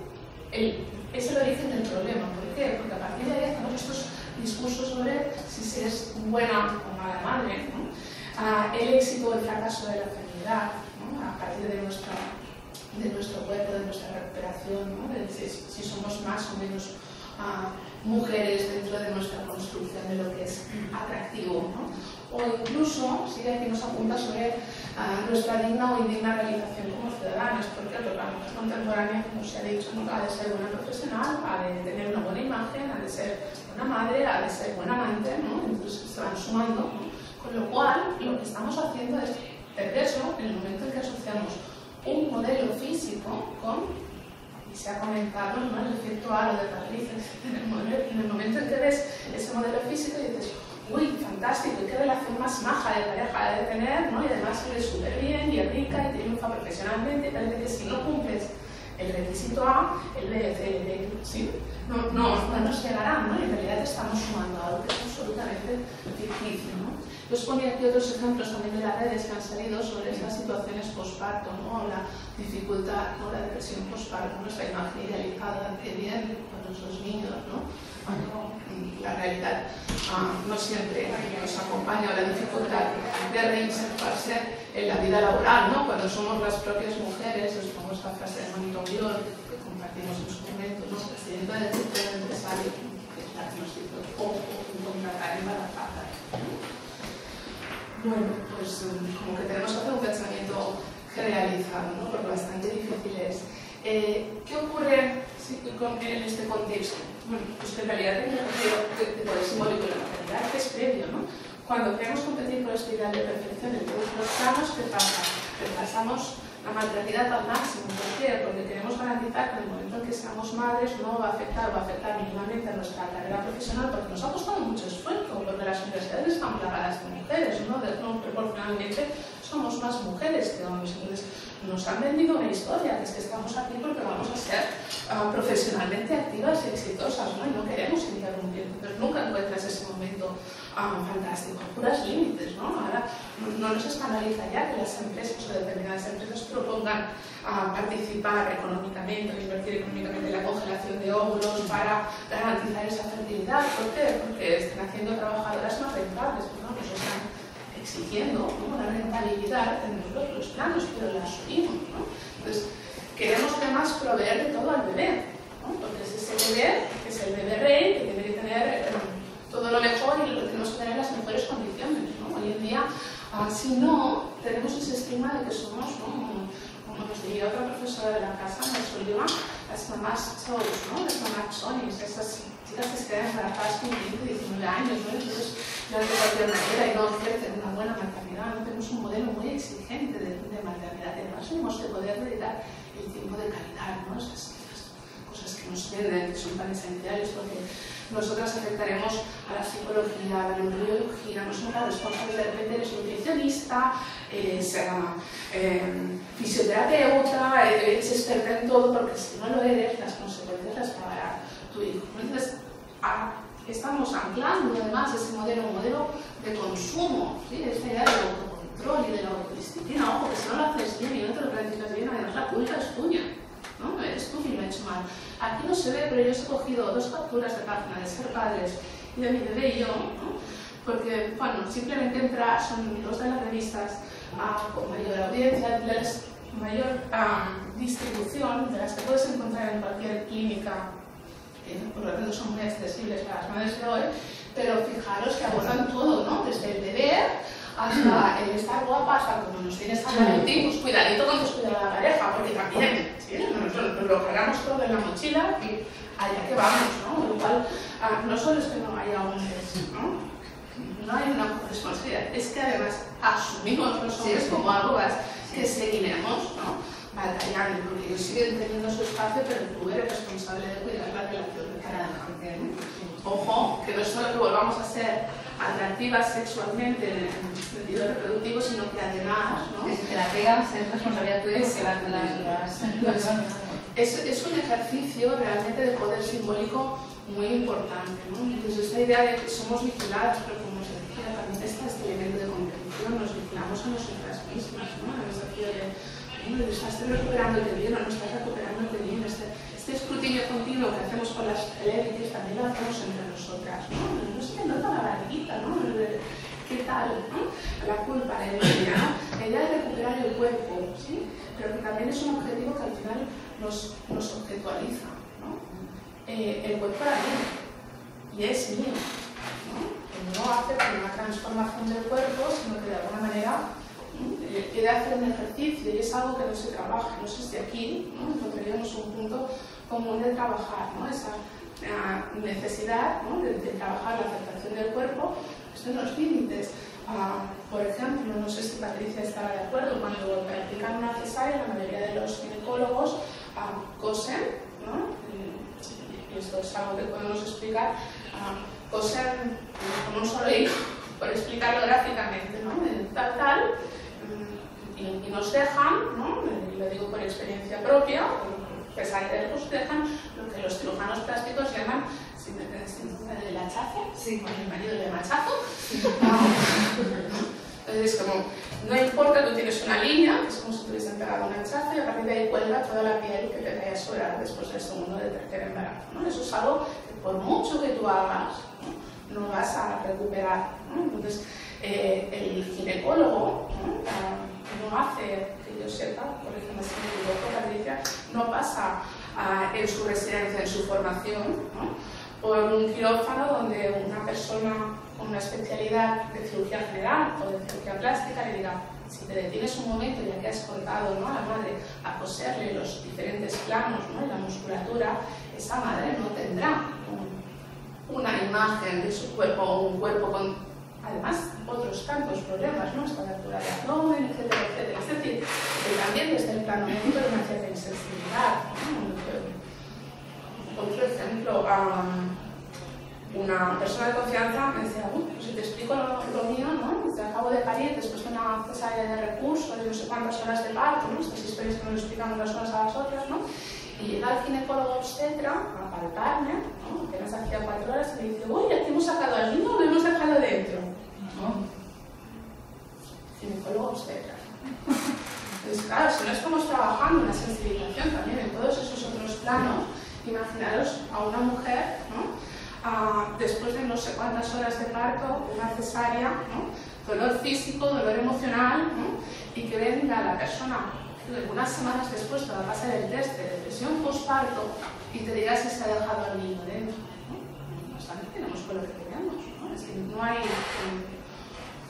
el, es el origen del problema. ¿Por qué? Porque a partir de ahí hacemos estos discursos sobre si se es buena o mala madre, ¿no?, ah, el éxito o el fracaso de la enfermedad, ¿no?, a partir de, nuestra, de nuestro cuerpo, de nuestra recuperación, ¿no?, de si, si somos más o menos ah, mujeres dentro de nuestra construcción de lo que es atractivo, ¿no?, o incluso, si aquí nos apunta sobre uh, nuestra digna o indigna realización como ciudadanos, porque la mujer contemporánea, como se ha dicho, ¿no?, ha de ser buena profesional, ha de tener una buena imagen, ha de ser buena madre, ha de ser buena amante, ¿no?, entonces se van sumando, ¿no?, con lo cual lo que estamos haciendo es perverso en el momento en que asociamos un modelo físico con, y se ha comentado, ¿no?, el efecto halo de Patricia, en el momento en que ves ese modelo físico y dices, uy, fantástico, y qué relación más maja de pareja de tener, ¿no?, y además vive súper bien y es rica y triunfa profesionalmente, y parece que si no cumples el requisito A, el B, el C, el D, ¿sí?, no, no, no nos llegará, ¿no?, y en realidad estamos sumando algo que es absolutamente difícil, ¿no? Yo os ponía aquí otros ejemplos también de las redes que han salido sobre estas situaciones postparto, ¿no?, la dificultad o la depresión postparto, nuestra imagen idealizada de bien con nuestros niños, ¿no? Bueno, la realidad ah, no siempre nos acompaña, o la dificultad de reinsertarse en la vida laboral, ¿no?, cuando somos las propias mujeres, os pongo esta frase de monitoreo que compartimos en su momento, ¿no?, el presidente del sector empresario que está nos hizo poco contratar embarazada. Bueno, pues como que tenemos que hacer un pensamiento generalizado, ¿no?, porque bastante difícil es. Eh, ¿Qué ocurre en este contexto? Bueno, pues que en realidad tiene un poder simbólico de la maternidad que es previo, ¿no? Cuando queremos competir por este ideal de perfección en todos los planos, ¿qué pasa? Repasamos la maternidad al máximo. ¿Por qué? Porque queremos garantizar que en el momento en que seamos madres no va a afectar o va a afectar mínimamente a nuestra carrera profesional, porque nos ha costado mucho esfuerzo, porque las universidades están plagadas de mujeres, ¿no? De, no proporcionalmente somos más mujeres que hombres. Entonces, nos han vendido una historia, que es que estamos aquí porque vamos a ser uh, profesionalmente activas y exitosas, ¿no? Y no queremos interrumpir, pero nunca encuentras ese momento um, fantástico, puras límites, ¿no? Ahora no, no nos escandaliza ya que las empresas o determinadas empresas propongan uh, participar económicamente, invertir económicamente en la congelación de óvulos para garantizar esa fertilidad. ¿Por qué? Porque están haciendo trabajadoras más rentables, ¿no? Pues están exigiendo, ¿no?, una rentabilidad en los, los planos, pero la asumimos, ¿no? Entonces, queremos además proveer de todo al bebé, ¿no? Porque es ese bebé, que es el bebé rey, que tiene que tener eh, todo lo mejor y lo tenemos que tener en las mejores condiciones, ¿no? Hoy en día, ah, si no, tenemos ese estigma de que somos, ¿no?, como nos diría otra profesora de la casa, nos olvidaba, las mamás solos, ¿no? Las mamás sonis, esas chicas que se quedan embarazadas con diecinueve años, ¿no? Entonces, yo de cualquier manera y no ofrecen una buena maternidad, no tenemos un modelo muy exigente de, de maternidad, además tenemos que poder dedicar el tiempo de calidad, ¿no? Esas, cosas que nos venden, que son tan esenciales, porque nosotras afectaremos a la psicología, a la neurobiología, no somos la responsable de repente eres nutricionista, eh, será eh, fisioterapeuta, eh, eres experta en todo, porque si no lo eres, las consecuencias las pagará tu hijo. Entonces, a, estamos anclando además ese modelo, un modelo de consumo, ¿sí? Esta idea del autocontrol y de la autodisciplina, ojo, que si no lo haces bien y no te lo practicas bien, además la culpa es tuya. No, no eres tú quien lo ha hecho mal. Aquí no se ve, pero yo os he cogido dos capturas de página de Ser Padres y de Mi Bebé y Yo, ¿no? Porque, bueno, simplemente entra, son dos de las revistas ah, con mayor audiencia, de mayor ah, distribución, de las que puedes encontrar en cualquier clínica, que por lo tanto son muy accesibles para las madres de hoy, pero fijaros que abordan todo, ¿no? Desde el deber hasta el estar guapa, hasta como nos vienes a hablar de ti, pues cuidadito con tus cuidados de la pareja, porque también, ¿sí? Nosotros nos lo cargamos todo en la mochila y allá que vamos, ¿no? Lo cual, no solo es que no haya hombres, ¿no? No hay una responsabilidad, es que además asumimos los hombres como algo más que seguiremos, ¿no? Batallando, porque ellos siguen teniendo su espacio, pero tú eres responsable de cuidar la relación de cada uno. Ojo, que no es solo que volvamos a ser atractivas sexualmente en el sentido reproductivo, sino que además, ¿no? Es que la pegas es responsabilidad tuya. Sí. La, la, la, la... Es, es un ejercicio realmente de poder simbólico muy importante, ¿no? Entonces esta idea de que somos vigiladas, pero como os decía, también está este elemento de competición, nos vigilamos a nosotras mismas, ¿no? En el sentido de, de estás recuperando el bien o no estás recuperando el bien, este, este escrutinio continuo que hacemos con las celebrities también lo hacemos entre nosotras, ¿no? No se nota la barriguita, ¿no? ¿Qué tal? ¿No? La culpa, la herida, ¿no? La idea de recuperar el cuerpo, ¿sí? Pero que también es un objetivo que al final nos, nos objetualiza, ¿no? Eh, el cuerpo era mío y es mío, ¿no? No hace una transformación del cuerpo, sino que de alguna manera quiere hacer un ejercicio y es algo que no se trabaja. No sé si aquí, ¿no? Encontraríamos un punto común de trabajar, ¿no? Esa necesidad, ¿no? de, de trabajar la aceptación del cuerpo, son los límites. Ah, por ejemplo, no sé si Patricia estaba de acuerdo, cuando practican una cesárea, la mayoría de los ginecólogos ah, cosen, ¿no? Y esto es algo que podemos explicar, ah, cosen como un solo hilo, por explicarlo gráficamente, ¿no? Tal, tal, y, y nos dejan, ¿no? Y lo digo por experiencia propia, cesáreas nos dejan lo que los cirujanos plásticos llaman síndrome del hachazo, sí, con el marido del machazo. Sí. Entonces, como no importa, tú tienes una línea, es como si te hubiesen pegado un hachazo y a partir de ahí cuelga toda la piel que te vaya a sobrar después del segundo o del tercer embarazo, ¿no? Eso es algo que por mucho que tú hagas, no, no vas a recuperar, ¿no? Entonces, eh, el ginecólogo, ¿no? Ah, no hace, que yo sepa, por ejemplo, si me equivoco, Patricia, no pasa ah, en su residencia, en su formación, ¿no? por un quirófano donde una persona con una especialidad de cirugía general o de cirugía plástica le diga, si te detienes un momento, ya que has contado, ¿no? a la madre a coserle los diferentes planos, ¿no? la musculatura, esa madre no tendrá un, una imagen de su cuerpo o un cuerpo con... Además, otros tantos problemas, ¿no? Esta altura de abdomen, etcétera, etcétera. Es decir, que también desde el plano médico hay una cierta insensibilidad, ¿no? Otro ejemplo, um, una persona de confianza me decía, uy, pues si te explico lo, lo mío, ¿no? Te acabo de parir después de una cesárea de recurso, de no sé cuántas horas de parto, ¿no? Estas historias que nos explicamos las unas a las otras, ¿no? Y llega el ginecólogo obstetra a palparme, ¿no? que nos hacía cuatro horas, y me dice, uy, aquí hemos sacado al niño, lo hemos dejado dentro. Ginecólogo obstetra. Pues claro, si no estamos trabajando una sensibilización también en todos esos otros planos, imaginaros a una mujer, ¿no? ah, después de no sé cuántas horas de parto, una cesárea, ¿no? dolor físico, dolor emocional, ¿no? y que venga la persona algunas semanas después te va a pasar el test de depresión postparto y te dirá si se ha dejado al niño dentro, ¿no? O sea, no tenemos con lo que tenemos, ¿no? Es que no hay...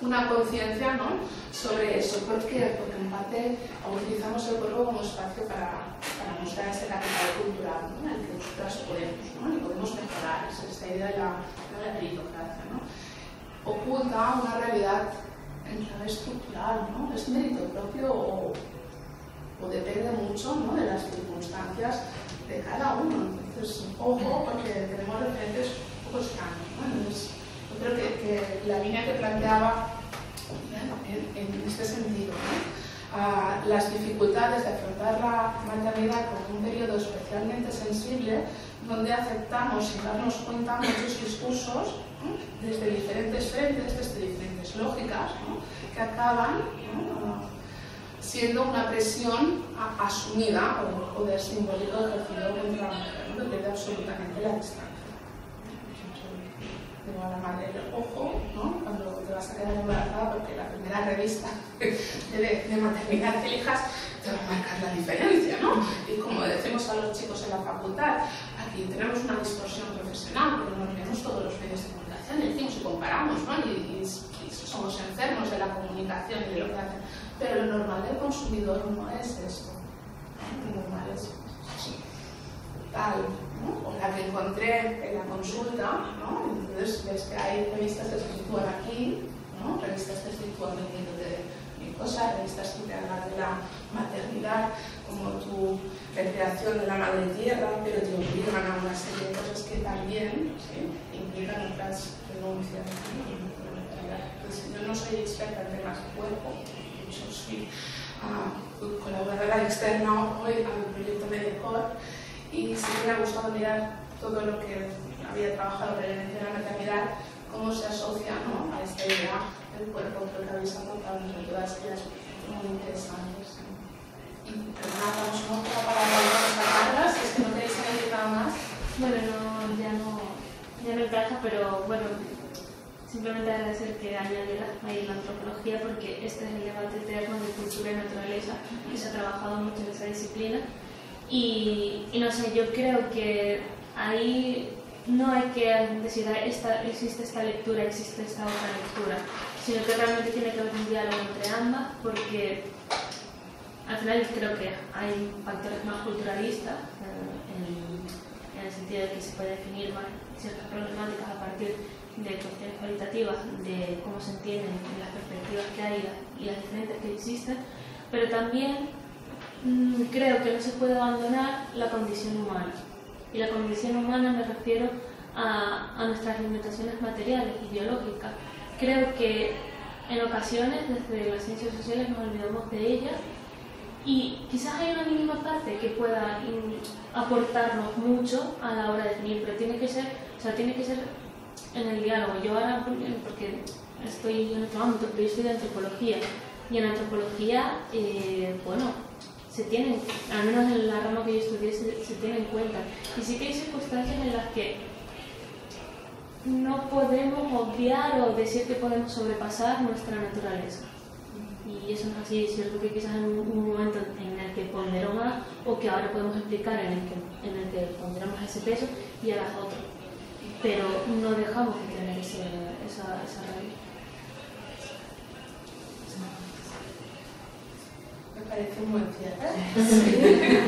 una conciencia, ¿no? sobre eso. ¿Por qué? Porque en parte utilizamos el cuerpo como espacio para, para buscar ese capital cultural, ¿no?, en el que nosotras podemos, ¿no?, y podemos mejorar. Es esta idea de la, de la meritocracia, ¿no?, oculta una realidad en clave estructural, ¿no? ¿Es mérito propio o, o depende mucho, ¿no?, de las circunstancias de cada uno? Entonces, ojo, porque tenemos referentes pocos canos, ¿no? Entonces, yo creo que, que la línea que planteaba en, en este sentido, ¿no?, Uh, las dificultades de afrontar la maternidad como un periodo especialmente sensible, donde aceptamos sin darnos cuenta muchos discursos, ¿no?, desde diferentes frentes, desde diferentes lógicas, ¿no?, que acaban, ¿no?, siendo una presión a, asumida o poder simbólico ejercido contra la mujer, ¿no?, que pierde absolutamente la distancia. Digo a la madre, ojo, ¿no?, cuando te vas a quedar embarazada, porque la primera revista de, de maternidad que elijas te va a marcar la diferencia, ¿no? Y como decimos a los chicos en la facultad, aquí tenemos una distorsión profesional, pero nos vemos todos los medios de comunicación, en fin, si comparamos, ¿no?, y, y, y somos enfermos de la comunicación y de lo que hacen. Pero lo normal del consumidor no es esto, ¿no? Lo normal es sí, tal, ¿no?, o la que encontré en la consulta, ¿no? Entonces ves que hay revistas que se sitúan aquí, ¿no?, revistas que se sitúan vendiendo de mil cosas, revistas que te hablan de la maternidad como tu recreación de la madre tierra, pero te obligan a una serie de cosas que también, ¿sí?, implican otras renuncias, ¿no? Entonces, yo no soy experta en temas de cuerpo, yo soy uh, colaboradora externa hoy al proyecto MediaCorp. Y sí me ha gustado mirar todo lo que había trabajado previamente en la maternidad, cómo se asocia, ¿no?, a esta idea del cuerpo. Creo que habéis aportado entre todas ellas muy interesantes. Y nada, damos un ojo para las palabras, si es que no queréis añadir nada más. Bueno, no, ya no, ya no encaja, pero bueno, simplemente agradecer que añadiera ahí la antropología, porque este es el debate eterno de cultura y naturaleza, y se ha trabajado mucho en esa disciplina. Y, y no sé, yo creo que ahí no hay que decir esta, existe esta lectura, existe esta otra lectura, sino que realmente tiene que haber un diálogo entre ambas, porque al final creo que hay factores más culturalistas, en, en el sentido de que se puede definir más ciertas problemáticas a partir de cuestiones cualitativas, de cómo se entienden las perspectivas que hay y las diferentes que existen, pero también creo que no se puede abandonar la condición humana. Y la condición humana me refiero a, a nuestras limitaciones materiales, ideológicas. Creo que en ocasiones desde las ciencias sociales nos olvidamos de ellas y quizás hay una mínima parte que pueda in, aportarnos mucho a la hora de definir, pero tiene que ser, o sea, tiene que ser en el diálogo. Yo ahora, porque estoy en otro ámbito, pero yo estoy de antropología, y en antropología, eh, bueno, se tienen, al menos en la rama que yo estudié, se, se tiene en cuenta. Y sí que hay circunstancias en las que no podemos obviar o decir que podemos sobrepasar nuestra naturaleza. Y eso no es así, es cierto que quizás en un momento en el que ponderó más, o que ahora podemos explicar en el que, en el que ponderamos ese peso y ahora es otro. Pero no dejamos de tener ese, esa, esa raíz. Me parece un buen cierre. Sí.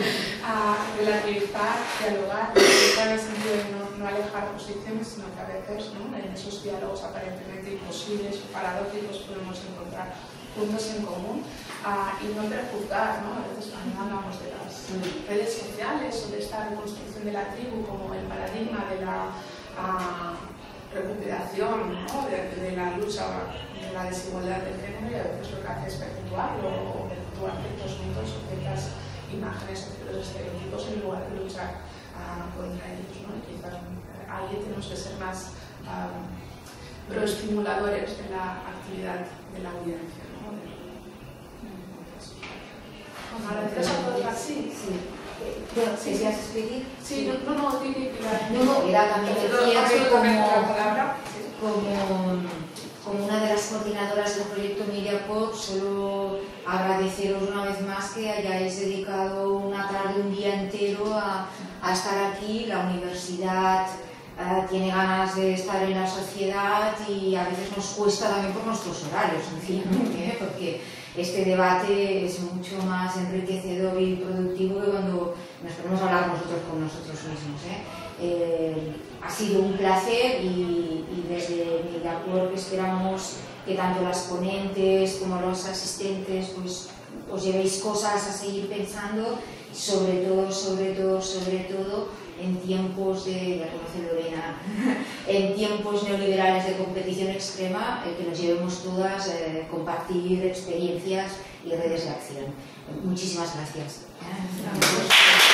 Ah, relativizar, dialogar, en el sentido de no, no alejar posiciones, sino que a veces, ¿no?, en esos diálogos aparentemente imposibles o paradójicos podemos encontrar puntos en común, ah, y no prejuzgar, ¿no? A veces cuando hablamos de las redes sociales o de esta reconstrucción de la tribu como el paradigma de la ah, recuperación, ¿no?, de, de la lucha de la desigualdad de género, y a veces lo que hace es perpetuarlo, ciertos mitos o ciertas imágenes o ciertos estereotipos en lugar de luchar uh, contra ellos, ¿no? Y quizás uh, ahí tenemos que ser más um, proestimuladores de la actividad de la audiencia, ¿no? De... Entonces, bueno, gracias a todos. Sí, sí. Bueno, sí, sí. Sí, sí. No, no, no, no, no, era también decía como, como, como una de las coordinadoras del proyecto MediaCorp, solo agradeceros una vez más que hayáis dedicado una tarde, un día entero a, a estar aquí. La universidad uh, tiene ganas de estar en la sociedad y a veces nos cuesta también por nuestros horarios, sencillamente, ¿eh? Porque este debate es mucho más enriquecedor y productivo que cuando nos podemos hablar nosotros con nosotros mismos, ¿eh? Eh, ha sido un placer y, y desde MediaCorp esperamos que tanto las ponentes como los asistentes pues, os llevéis cosas a seguir pensando, sobre todo, sobre todo, sobre todo en tiempos de, ya conoce Lorena, en tiempos neoliberales de competición extrema, eh, que nos llevemos todas eh, compartir experiencias y redes de acción. Muchísimas gracias. Gracias.